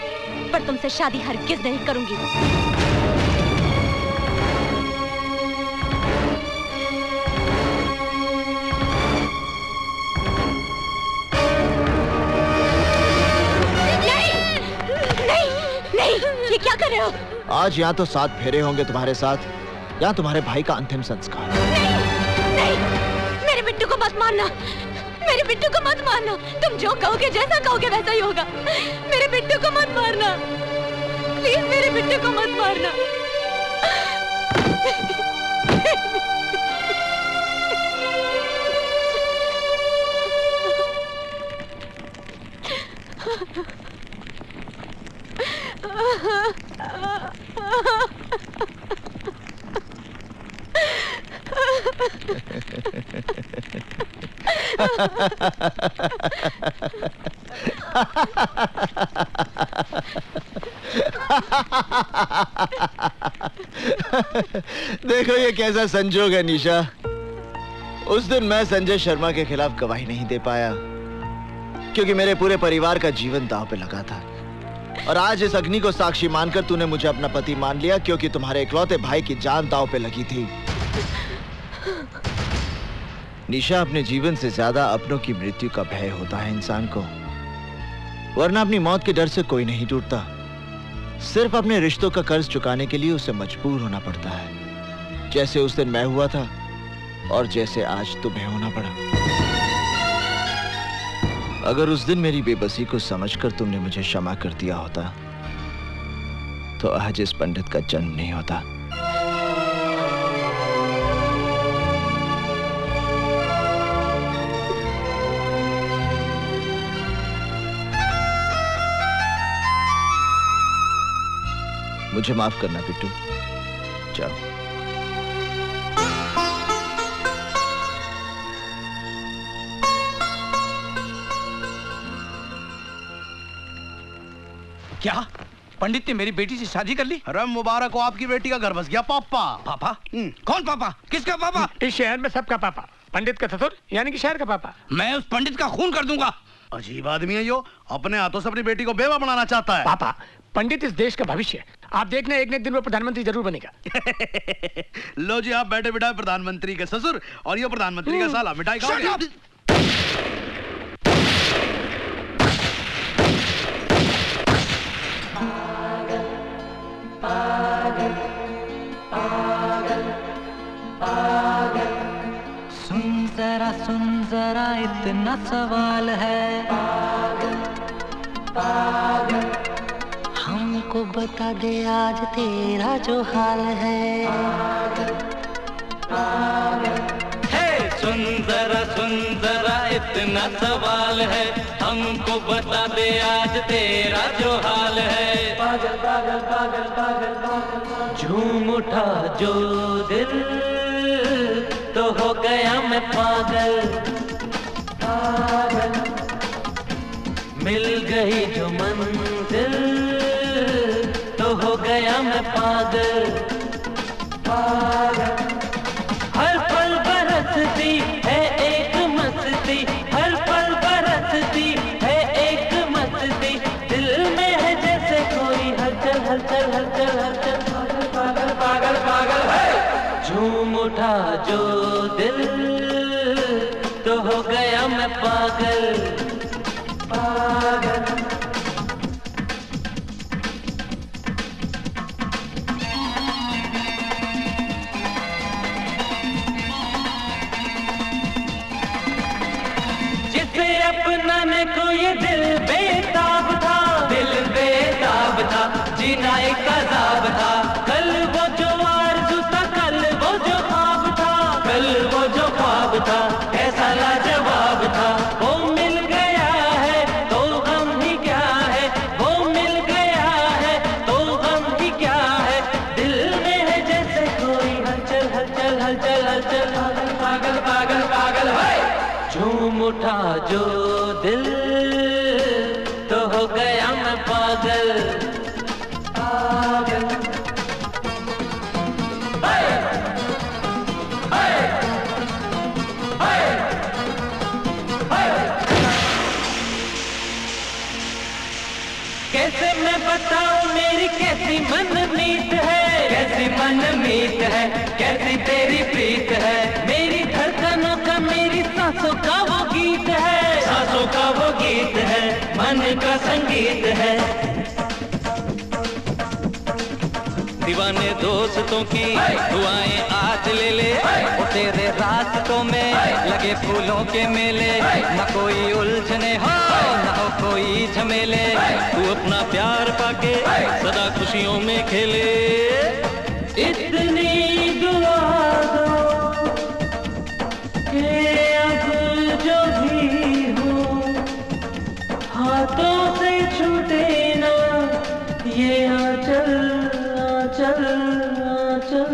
पर तुमसे शादी हरगिज नहीं करूंगी। नहीं, नहीं, नहीं, ये क्या कर रहे हो? आज या तो 7 फेरे होंगे तुम्हारे साथ, या तुम्हारे भाई का अंतिम संस्कार। नहीं, नहीं। मत मारना मेरे बिट्टू को, मत मारना। तुम जो कहोगे, जैसा कहोगे वैसा ही होगा। मेरे बिट्टू को मत मारना, प्लीज मेरे बिट्टू को मत मारना। देखो ये कैसा संजोग है निशा। उस दिन मैं संजय शर्मा के खिलाफ गवाही नहीं दे पाया, क्योंकि मेरे पूरे परिवार का जीवन दांव पे लगा था। और आज इस अग्नि को साक्षी मानकर तूने मुझे अपना पति मान लिया, क्योंकि तुम्हारे इकलौते भाई की जान दांव पे लगी थी। निशा, अपने जीवन से ज्यादा अपनों की मृत्यु का भय होता है इंसान को, वरना अपनी मौत के डर से कोई नहीं टूटता। सिर्फ अपने रिश्तों का कर्ज चुकाने के लिए उसे मजबूर होना पड़ता है, जैसे उस दिन मैं हुआ था और जैसे आज तुम्हें होना पड़ा। अगर उस दिन मेरी बेबसी को समझकर तुमने मुझे क्षमा कर दिया होता, तो आज इस पंडित का जन्म नहीं होता। मुझे माफ करना बिट्टू, जाओ। क्या पंडित ने मेरी बेटी से शादी कर ली? रम मुबारक हो, आपकी बेटी का घर बस गया। पापा? पापा? कौन पापा? किसका पापा? इस शहर में सबका पापा, पंडित का ससुर यानी कि शहर का पापा। मैं उस पंडित का खून कर दूंगा। अजीब आदमी है यो, अपने हाथों से अपनी बेटी को बेवा बनाना चाहता है। पापा, पंडित इस देश का भविष्य है, आप देखना एक न एक दिन वो प्रधानमंत्री जरूर बनेगा। लो जी, आप बैठे बिठाए प्रधानमंत्री के ससुर और ये प्रधानमंत्री का साला। मिठाई खाओगे? जरा इतना सवाल है, पागल पागल हमको बता दे आज तेरा जो हाल है। पागल पागल हे, सुन जरा इतना सवाल है, हमको बता दे आज तेरा जो हाल है। पागल पागल पागल पागल पागल झूम उठा जो दिल, तो हो गया मैं पागल पागल। मिल गई जो मंजिल, तो हो गया मैं पागल पागल। हर पल बरसती है एक मस्ती, हर पल बरसती है एक मस्ती, दिल में है जैसे कोई हलचल हलचल हलचल हलचल। पागल पागल पागल पागल है, झूम उठा जो दिल, तो हो गया मैं पागल पागल। जिसे अपनाने को ये दिल बेताब था, दिल बेताब था, जीना एक अज़ाब था। कल वो जो आरज़ू था, कल वो जो ख्वाब था, कल वो जो ख्वाब था, कैसा लाजवाब था। वो मिल गया है तो गम ही क्या है, वो मिल गया है तो गम ही क्या है, दिल में है जैसे कोई हलचल हलचल हलचल हलचल। पागल पागल पागल पागल है, झूम उठा जो दिल, तो हो गया मैं पागल पागल। कैसे मैं बताऊं मेरी कैसी मनमीत है, कैसी मनमीत है, कैसी तेरी प्रीत है। मेरी धड़कनों का, मेरी सांसों का वो गीत है, सांसों का वो गीत है, मन का संगीत है। दीवाने दोस्तों की दुआएं आज ले ले, तेरे रास्तों में लगे फूलों के मेले। न कोई उलझने हो, न हो कोई झमेले, तू अपना प्यार पाके सदा खुशियों में खेले। इतनी दुआ दो कि अब जो भी हो हाथों से छूटे ना ये आंचल आंचल आंचल।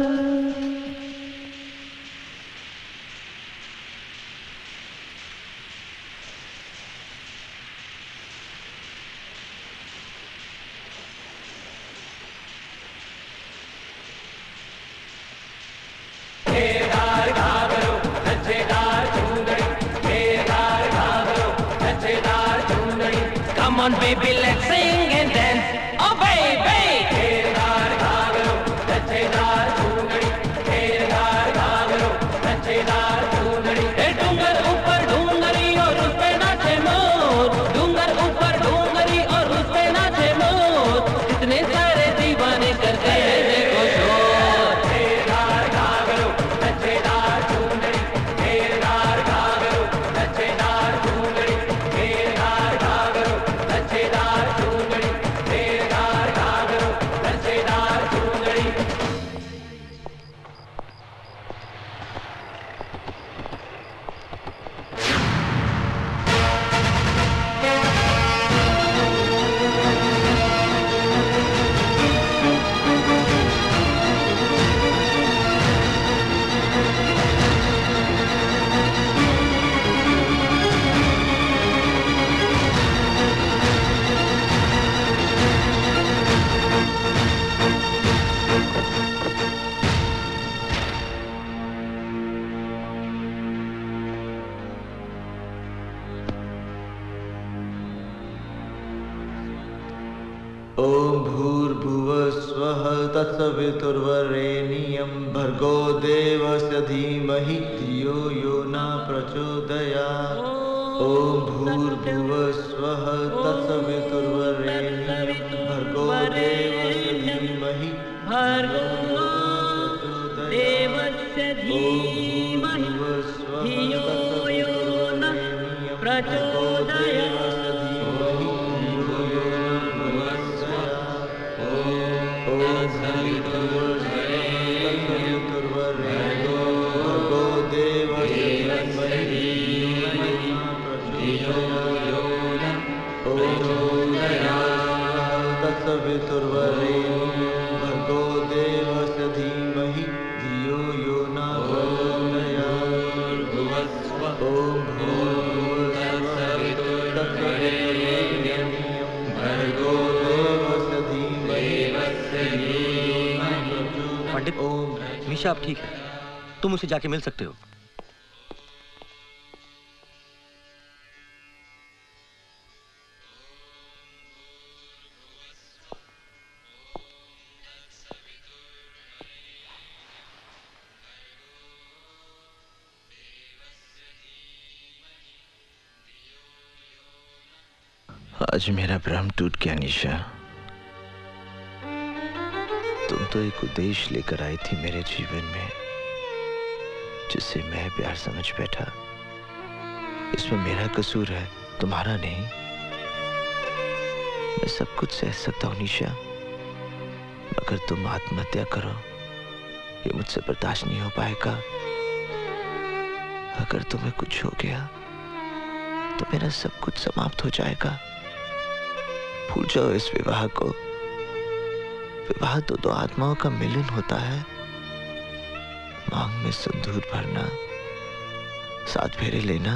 Come on baby, let's sing and dance, oh baby. Khedar ghagalo, dachedar chundari, khedar ghagalo, dachedar chundari. Hey, dungar upar dungari aur us pe naache moor, dungar upar dungari aur us pe naache moor. Kitne sare deewane kar gaye ko shor. Khedar ghagalo, dachedar chundari, khedar ghagalo, dachedar chundari. Hey, Dad. सवितुर्वरेण्यं भर्गो देवस्य धीमहि धियो यो न प्रचोदयात्। ओम भूर्भुवः स्वः तत्सवितुर्वरेण्यं भर्गो देवस्य धीमहि भर्गो देवस्य धीमहि धियो यो न प्रचोदयात्। पंडित निशा आप ठीक है? तुम उसे जाके मिल सकते हो। आज मेरा भ्रम टूट गया निशा। तुम तो एक उद्देश्य लेकर आई थी मेरे जीवन में, जिसे मैं प्यार समझ बैठा। इसमें मेरा कसूर है, तुम्हारा नहीं। मैं सब कुछ सह सकता हूँ निशा, मगर तुम आत्महत्या करो ये मुझसे बर्दाश्त नहीं हो पाएगा। अगर तुम्हें कुछ हो गया तो मेरा सब कुछ समाप्त हो जाएगा। भूल जाओ इस विवाह को। विवाह तो दो आत्माओं का मिलन होता है। मांग में सिंदूर भरना, सात फेरे लेना,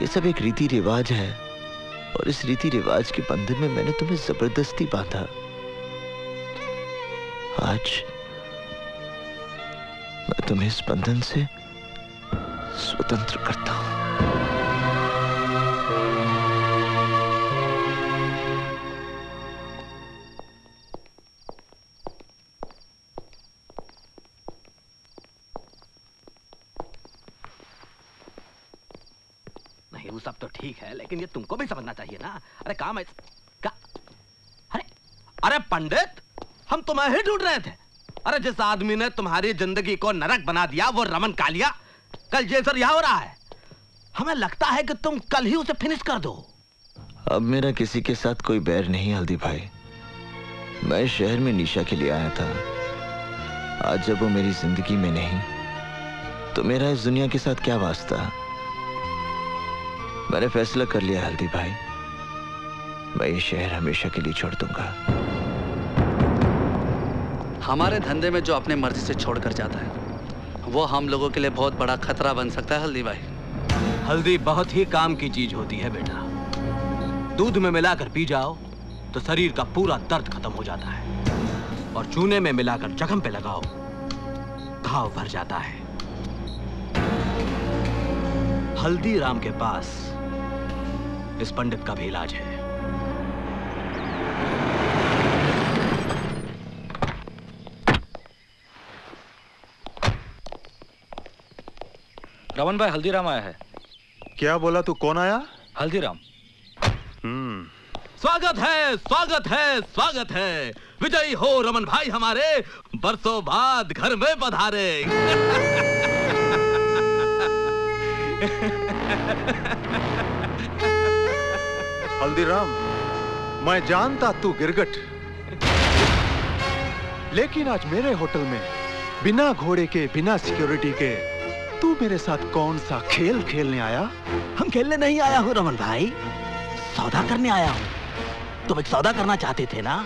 ये सब एक रीति रिवाज है। और इस रीति रिवाज के बंधन में मैंने तुम्हें जबरदस्ती बांधा। आज मैं तुम्हें इस बंधन से स्वतंत्र करता हूं। सब तो ठीक है, लेकिन ये तुमको भी समझना चाहिए ना। अरे काम है का? अरे पंडित, हम तुम्हें ही ढूंढ रहे थे। अरे जिस आदमी ने तुम्हारी जिंदगी को नरक बना दिया वो रमन कालिया, कल ये सर यहाँ हो रहा है। हमें लगता है कि तुम कल ही उसे फिनिश कर दो। अब मेरा किसी के साथ कोई बैर नहीं हल्दी भाई। मैं शहर में निशा के लिए आया था। आज जब वो मेरी जिंदगी में नहीं तो मेरा इस दुनिया के साथ क्या वास्ता। मैंने फैसला कर लिया हल्दी भाई, मैं ये शहर हमेशा के लिए छोड़ दूंगा। हमारे धंधे में जो अपने मर्जी से छोड़कर जाता है वो हम लोगों के लिए बहुत बड़ा खतरा बन सकता है हल्दी भाई। हल्दी बहुत ही काम की चीज होती है बेटा। दूध में मिलाकर पी जाओ तो शरीर का पूरा दर्द खत्म हो जाता है, और चूने में मिलाकर जख्म पे लगाओ घाव भर जाता है। हल्दीराम के पास इस पंडित का भी इलाज है। रमन भाई, हल्दीराम आया है। क्या बोला तू? कौन आया? हल्दीराम। स्वागत है, स्वागत है, स्वागत है। विजयी हो रमन भाई हमारे, बरसों बाद घर में पधारे। हल्दीराम, मैं जानता तू गिरगट, लेकिन आज मेरे होटल में बिना घोड़े के, बिना सिक्योरिटी के तू मेरे साथ कौन सा खेल खेलने आया? हम खेलने नहीं आया हूँ रमन भाई, सौदा करने आया हूँ। तुम एक सौदा करना चाहते थे ना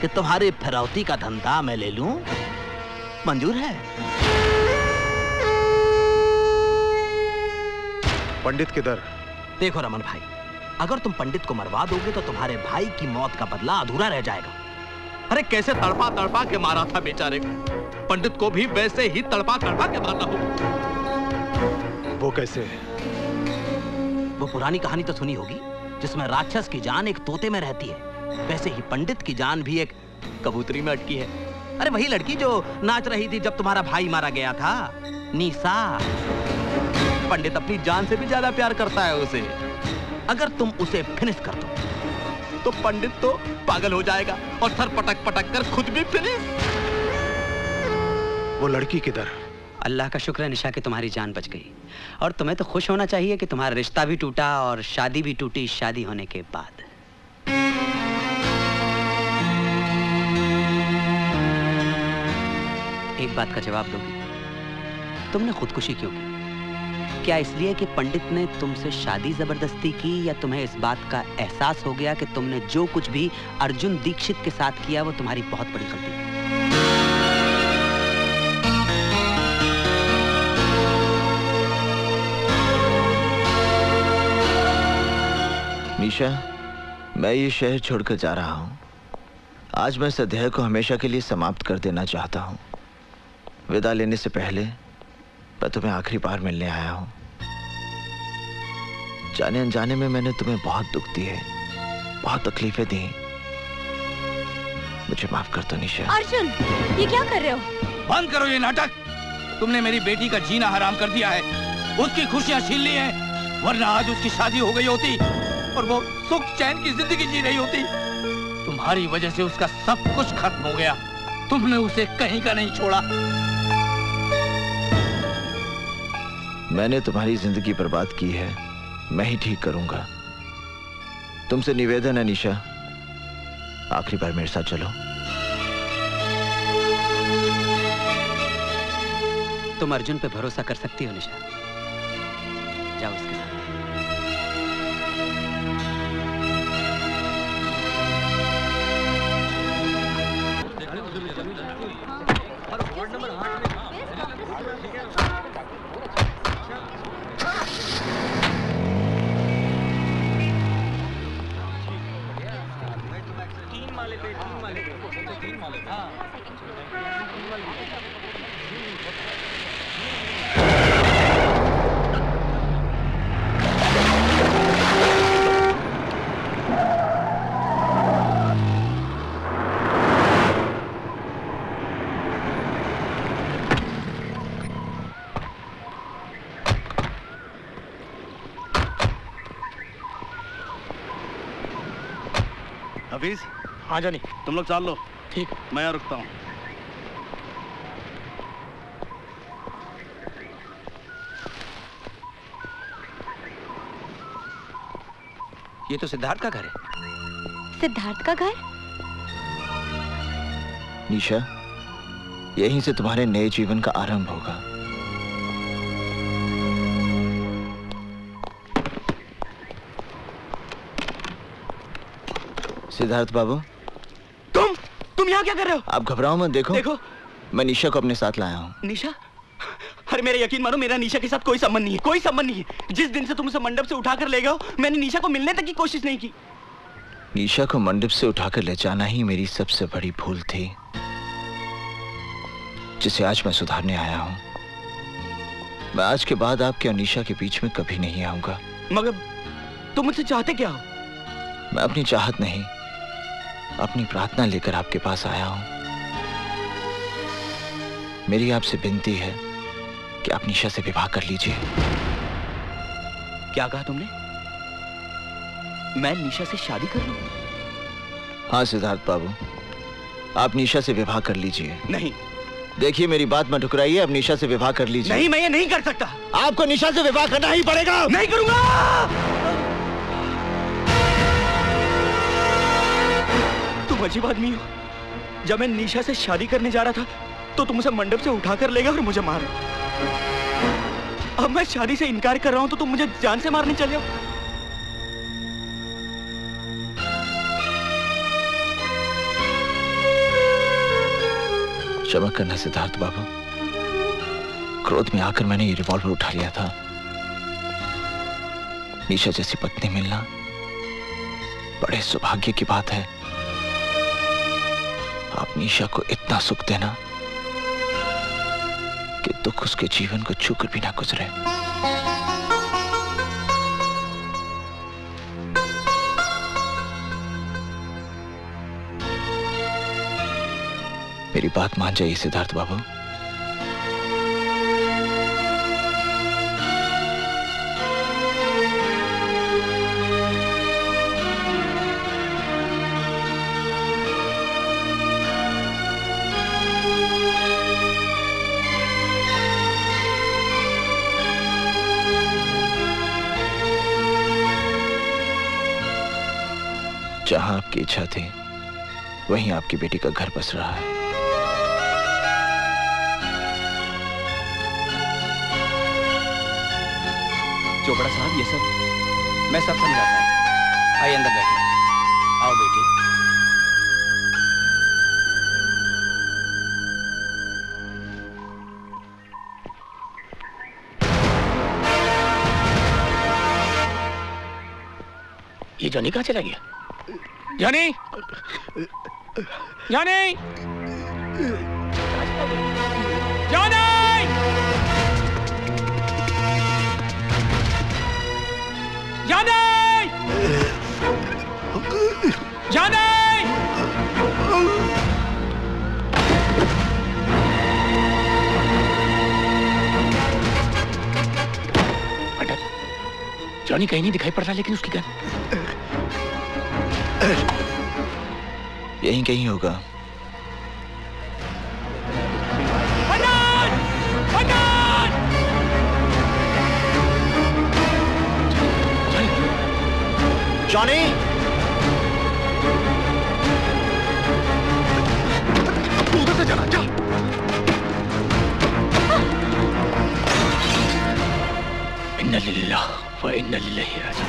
कि तुम्हारे फिरौती का धंधा मैं ले लूं, मंजूर है? पंडित किधर? देखो रमन भाई, अगर तुम पंडित को मरवा दोगे तो तुम्हारे भाई की मौत का बदला अधूरा रह जाएगा। अरे कैसे तड़पा तड़पा के मारा था बेचारे को। पंडित को भी वैसे ही तड़पा तड़पा के मारना होगा। वो कैसे? वो पुरानी कहानी तो सुनी होगी जिसमें राक्षस की जान एक तोते में रहती है। वैसे ही पंडित की जान भी एक कबूतरी में अटकी है। अरे वही लड़की जो नाच रही थी जब तुम्हारा भाई मारा गया था, निशा। पंडित अपनी जान से भी ज्यादा प्यार करता है उसे। अगर तुम उसे फिनिश कर दो तो पंडित तो पागल हो जाएगा और सर पटक पटक कर खुद भी फिनिश। वो लड़की किधर? अल्लाह का शुक्र है निशा कि तुम्हारी जान बच गई। और तुम्हें तो खुश होना चाहिए कि तुम्हारा रिश्ता भी टूटा और शादी भी टूटी, शादी होने के बाद। एक बात का जवाब दोगी, तुमने खुदकुशी क्यों की? क्या इसलिए कि पंडित ने तुमसे शादी जबरदस्ती की, या तुम्हें इस बात का एहसास हो गया कि तुमने जो कुछ भी अर्जुन दीक्षित के साथ किया वो तुम्हारी बहुत बड़ी गलती है? निशा, मैं ये शहर छोड़कर जा रहा हूँ। आज मैं इस अध्याय को हमेशा के लिए समाप्त कर देना चाहता हूँ। विदा लेने से पहले मैं तुम्हें आखिरी बार मिलने आया हूँ। जाने अनजाने में मैंने तुम्हें बहुत दुख दिए, बहुत तकलीफें दी। मुझे माफ कर दो निशा। अर्जुन, ये क्या कर रहे हो? बंद करो ये नाटक। तुमने मेरी बेटी का जीना हराम कर दिया है, उसकी खुशियाँ छीन ली है, वरना आज उसकी शादी हो गई होती और वो सुख चैन की जिंदगी जी रही होती। तुम्हारी वजह से उसका सब कुछ खत्म हो गया, तुमने उसे कहीं का नहीं छोड़ा। मैंने तुम्हारी जिंदगी बर्बाद की है, मैं ही ठीक करूंगा। तुमसे निवेदन है निशा, आखिरी बार मेरे साथ चलो। तुम अर्जुन पे भरोसा कर सकती हो निशा, जाओ उसके साथ। हाँ जानी, तुम लोग चल लो। ठीक, मैं यहाँ रुकता हूँ। ये तो सिद्धार्थ का घर है। सिद्धार्थ का घर? निशा, यहीं से तुम्हारे नए जीवन का आरंभ होगा। सिद्धार्थ बाबू, तुम यहाँ क्या कर रहे हो? आप घबराओ मत। देखो, मैं निशा को अपने साथ लाया हूँ। निशा? अरे मेरा यकीन मानो, मेरा निशा के साथ कोई संबंध नहीं है, कोई संबंध नहीं है। जिस दिन से तुम उसे मंडप से उठाकर ले गए हो, मैंने निशा को मिलने तक की कोशिश नहीं की। निशा को मंडप से उठाकर ले जाना ही मेरी सबसे बड़ी भूल थी, जिसे आज मैं सुधारने आया हूँ। मैं आज के बाद आपके और निशा के बीच में कभी नहीं आऊंगा। मगर तुम मुझसे चाहते क्या हो? मैं अपनी चाहत नहीं, अपनी प्रार्थना लेकर आपके पास आया हूं। मेरी आपसे विनती है कि आप निशा से विवाह कर लीजिए। क्या कहा तुमने? मैं निशा से शादी कर लूं? हाँ सिद्धार्थ बाबू, आप निशा से विवाह कर लीजिए। नहीं, देखिए मेरी बात मत ठुकराइए, आप निशा से विवाह कर लीजिए। नहीं, मैं ये नहीं कर सकता। आपको निशा से विवाह करना ही पड़ेगा। नहीं करूंगा। अजीब आदमी हो। जब मैं निशा से शादी करने जा रहा था तो तुम उसे मंडप से उठाकर ले गए और मुझे मारा। अब मैं शादी से इनकार कर रहा हूं तो तुम मुझे जान से मारने चले हो। क्षमा करना सिद्धार्थ बाबू, क्रोध में आकर मैंने ये रिवॉल्वर उठा लिया था। निशा जैसी पत्नी मिलना बड़े सौभाग्य की बात है। आप निशा को इतना सुख देना कि दुख उसके जीवन को छूकर भी ना गुजरे। मेरी बात मान जाइए सिद्धार्थ बाबू। जहां आपकी इच्छा थी वहीं आपकी बेटी का घर बस रहा है। चोपड़ा साहब, ये सब मैं सब समझाता हूं। आइए अंदर बैठिए। आओ बेटी। ये जॉनी कहां चला गया? Johnny, Johnny, Johnny, Johnny, Johnny. अटक, जॉनी कहीं नहीं दिखाई पड़ता, लेकिन उसकी गन यहीं कहीं होगा। जॉनी, उधर से जाना, जा। इन्ना लिल्लाह व इन्ना इलैहि राजिऊन।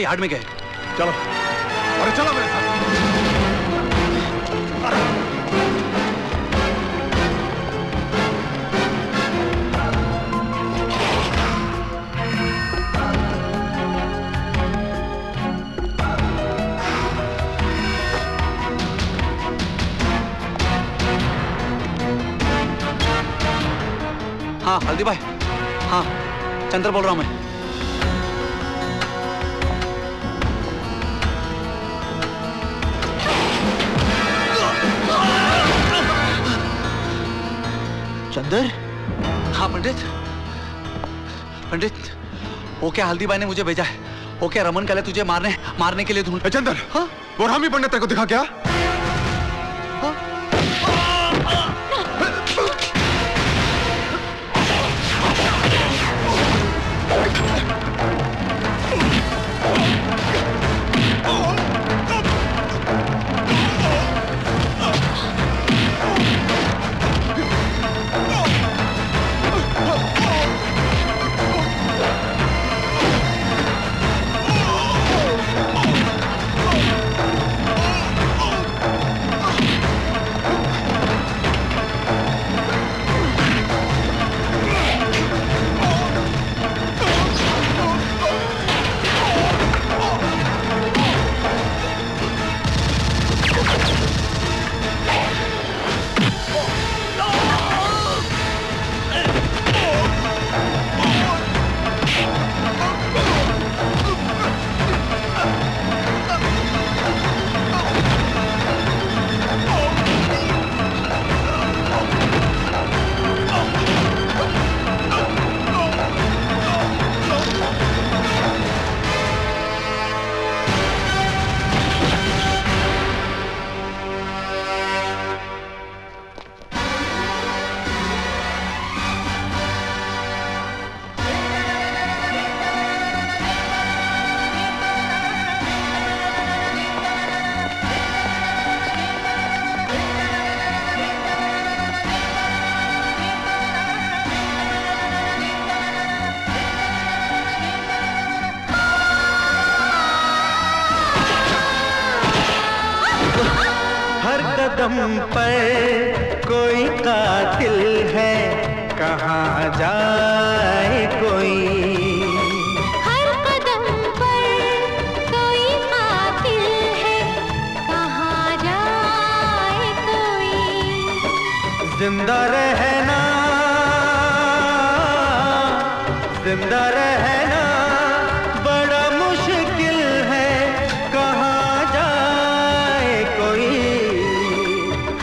यार्ड में गए, चलो। अरे चलो मेरे साथ। हाँ हल्दी भाई, हाँ चंद्र बोल रहा हूं मैं। हाँ पंडित, पंडित ओके, हल्दी भाई ने मुझे भेजा है। ओके, रमन कालिया तुझे मारने के लिए ढूंढ। चंदर, हाँ वो रामी पंडित तेरे को दिखा क्या? कदम पर कोई कातिल है, कहाँ जाए कोई। जिंदा रहना बड़ा मुश्किल है, कहाँ जाए कोई।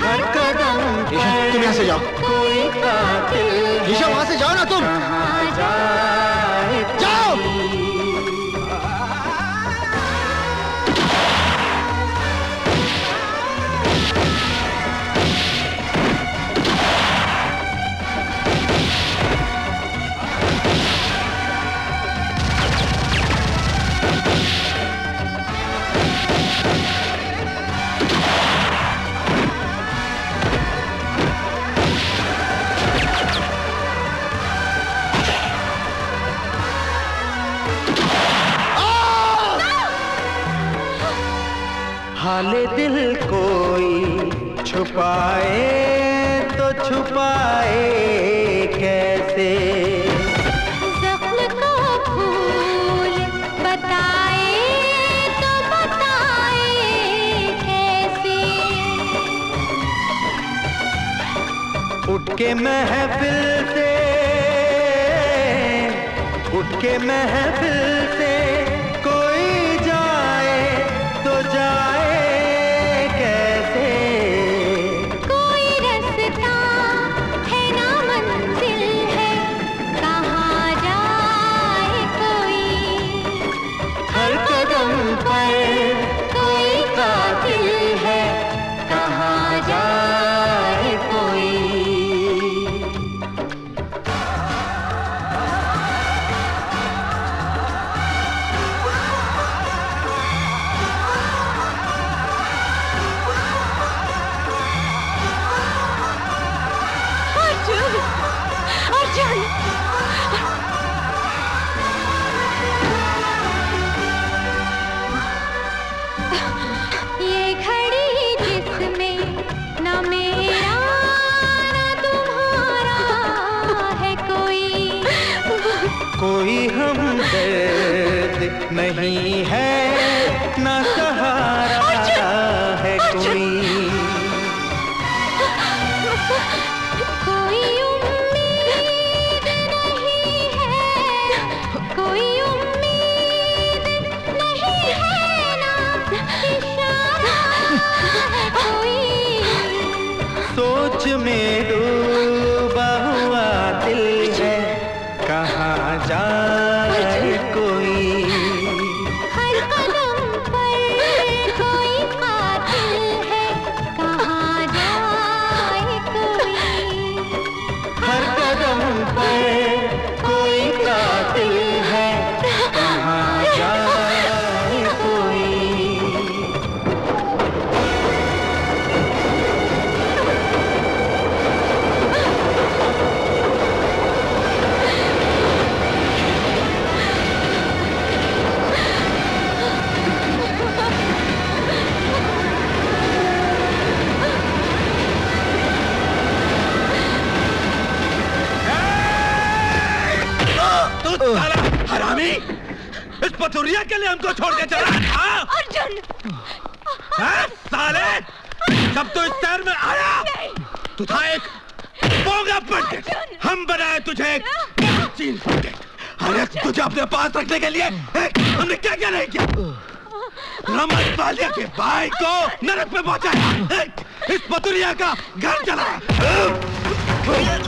हर कदम तुम यहाँ से जाओ, कोई कातिल है। निशा वहाँ से जाओ ना तुम, कहाँ जाए जाओ। हाले दिल कोई छुपाए तो छुपाए कैसे, जख्म को फूल बताए तो बताए कैसे। उठ के महफिल से, उठ के महफिल से कोई जाए तो जाए नहीं है ना सहारा है कोई। कोई उम्मीद नहीं है, कोई उम्मीद नहीं है ना इशारा है कोई। सोच में डूबा हुआ दिल है, कहाँ जाए कोई। हरामी, इस पथुरिया के लिए हमको छोड़ के चला। अर्जुन, साले, जब तू इस शहर में आया तू था एक पोंगा पंडित, हम बनाए तुझे एक चीन पंडित। अरे तुझे अपने पास रखने के लिए हमने क्या क्या नहीं किया। रमन कालिया के भाई को नरक में पहुंचाया, इस पथुरिया का घर चलाया। पुलिस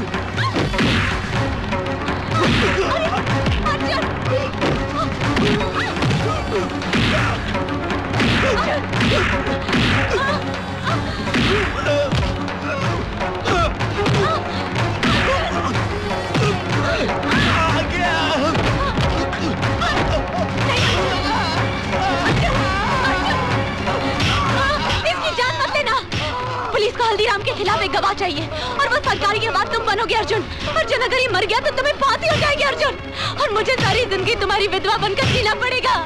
को हल्दीराम के खिलाफ एक गवाह चाहिए और वो सरकारी गवाह तुम बनोगे अर्जुन। अर्जुन अगर ये मर गया तो तुम्हें फांसी हो जाएगी अर्जुन, और मुझे सारी जिंदगी तुम्हारी विधवा बनकर जीना पड़ेगा।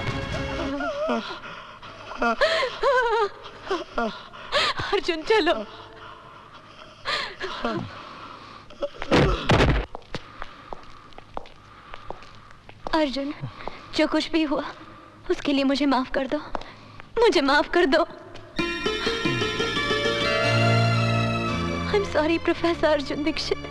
अर्जुन चलो। अर्जुन जो कुछ भी हुआ उसके लिए मुझे माफ कर दो, मुझे माफ कर दो। I am sorry professor Arjun Dixit.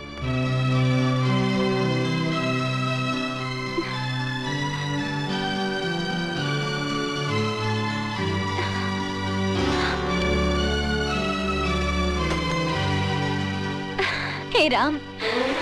हे राम।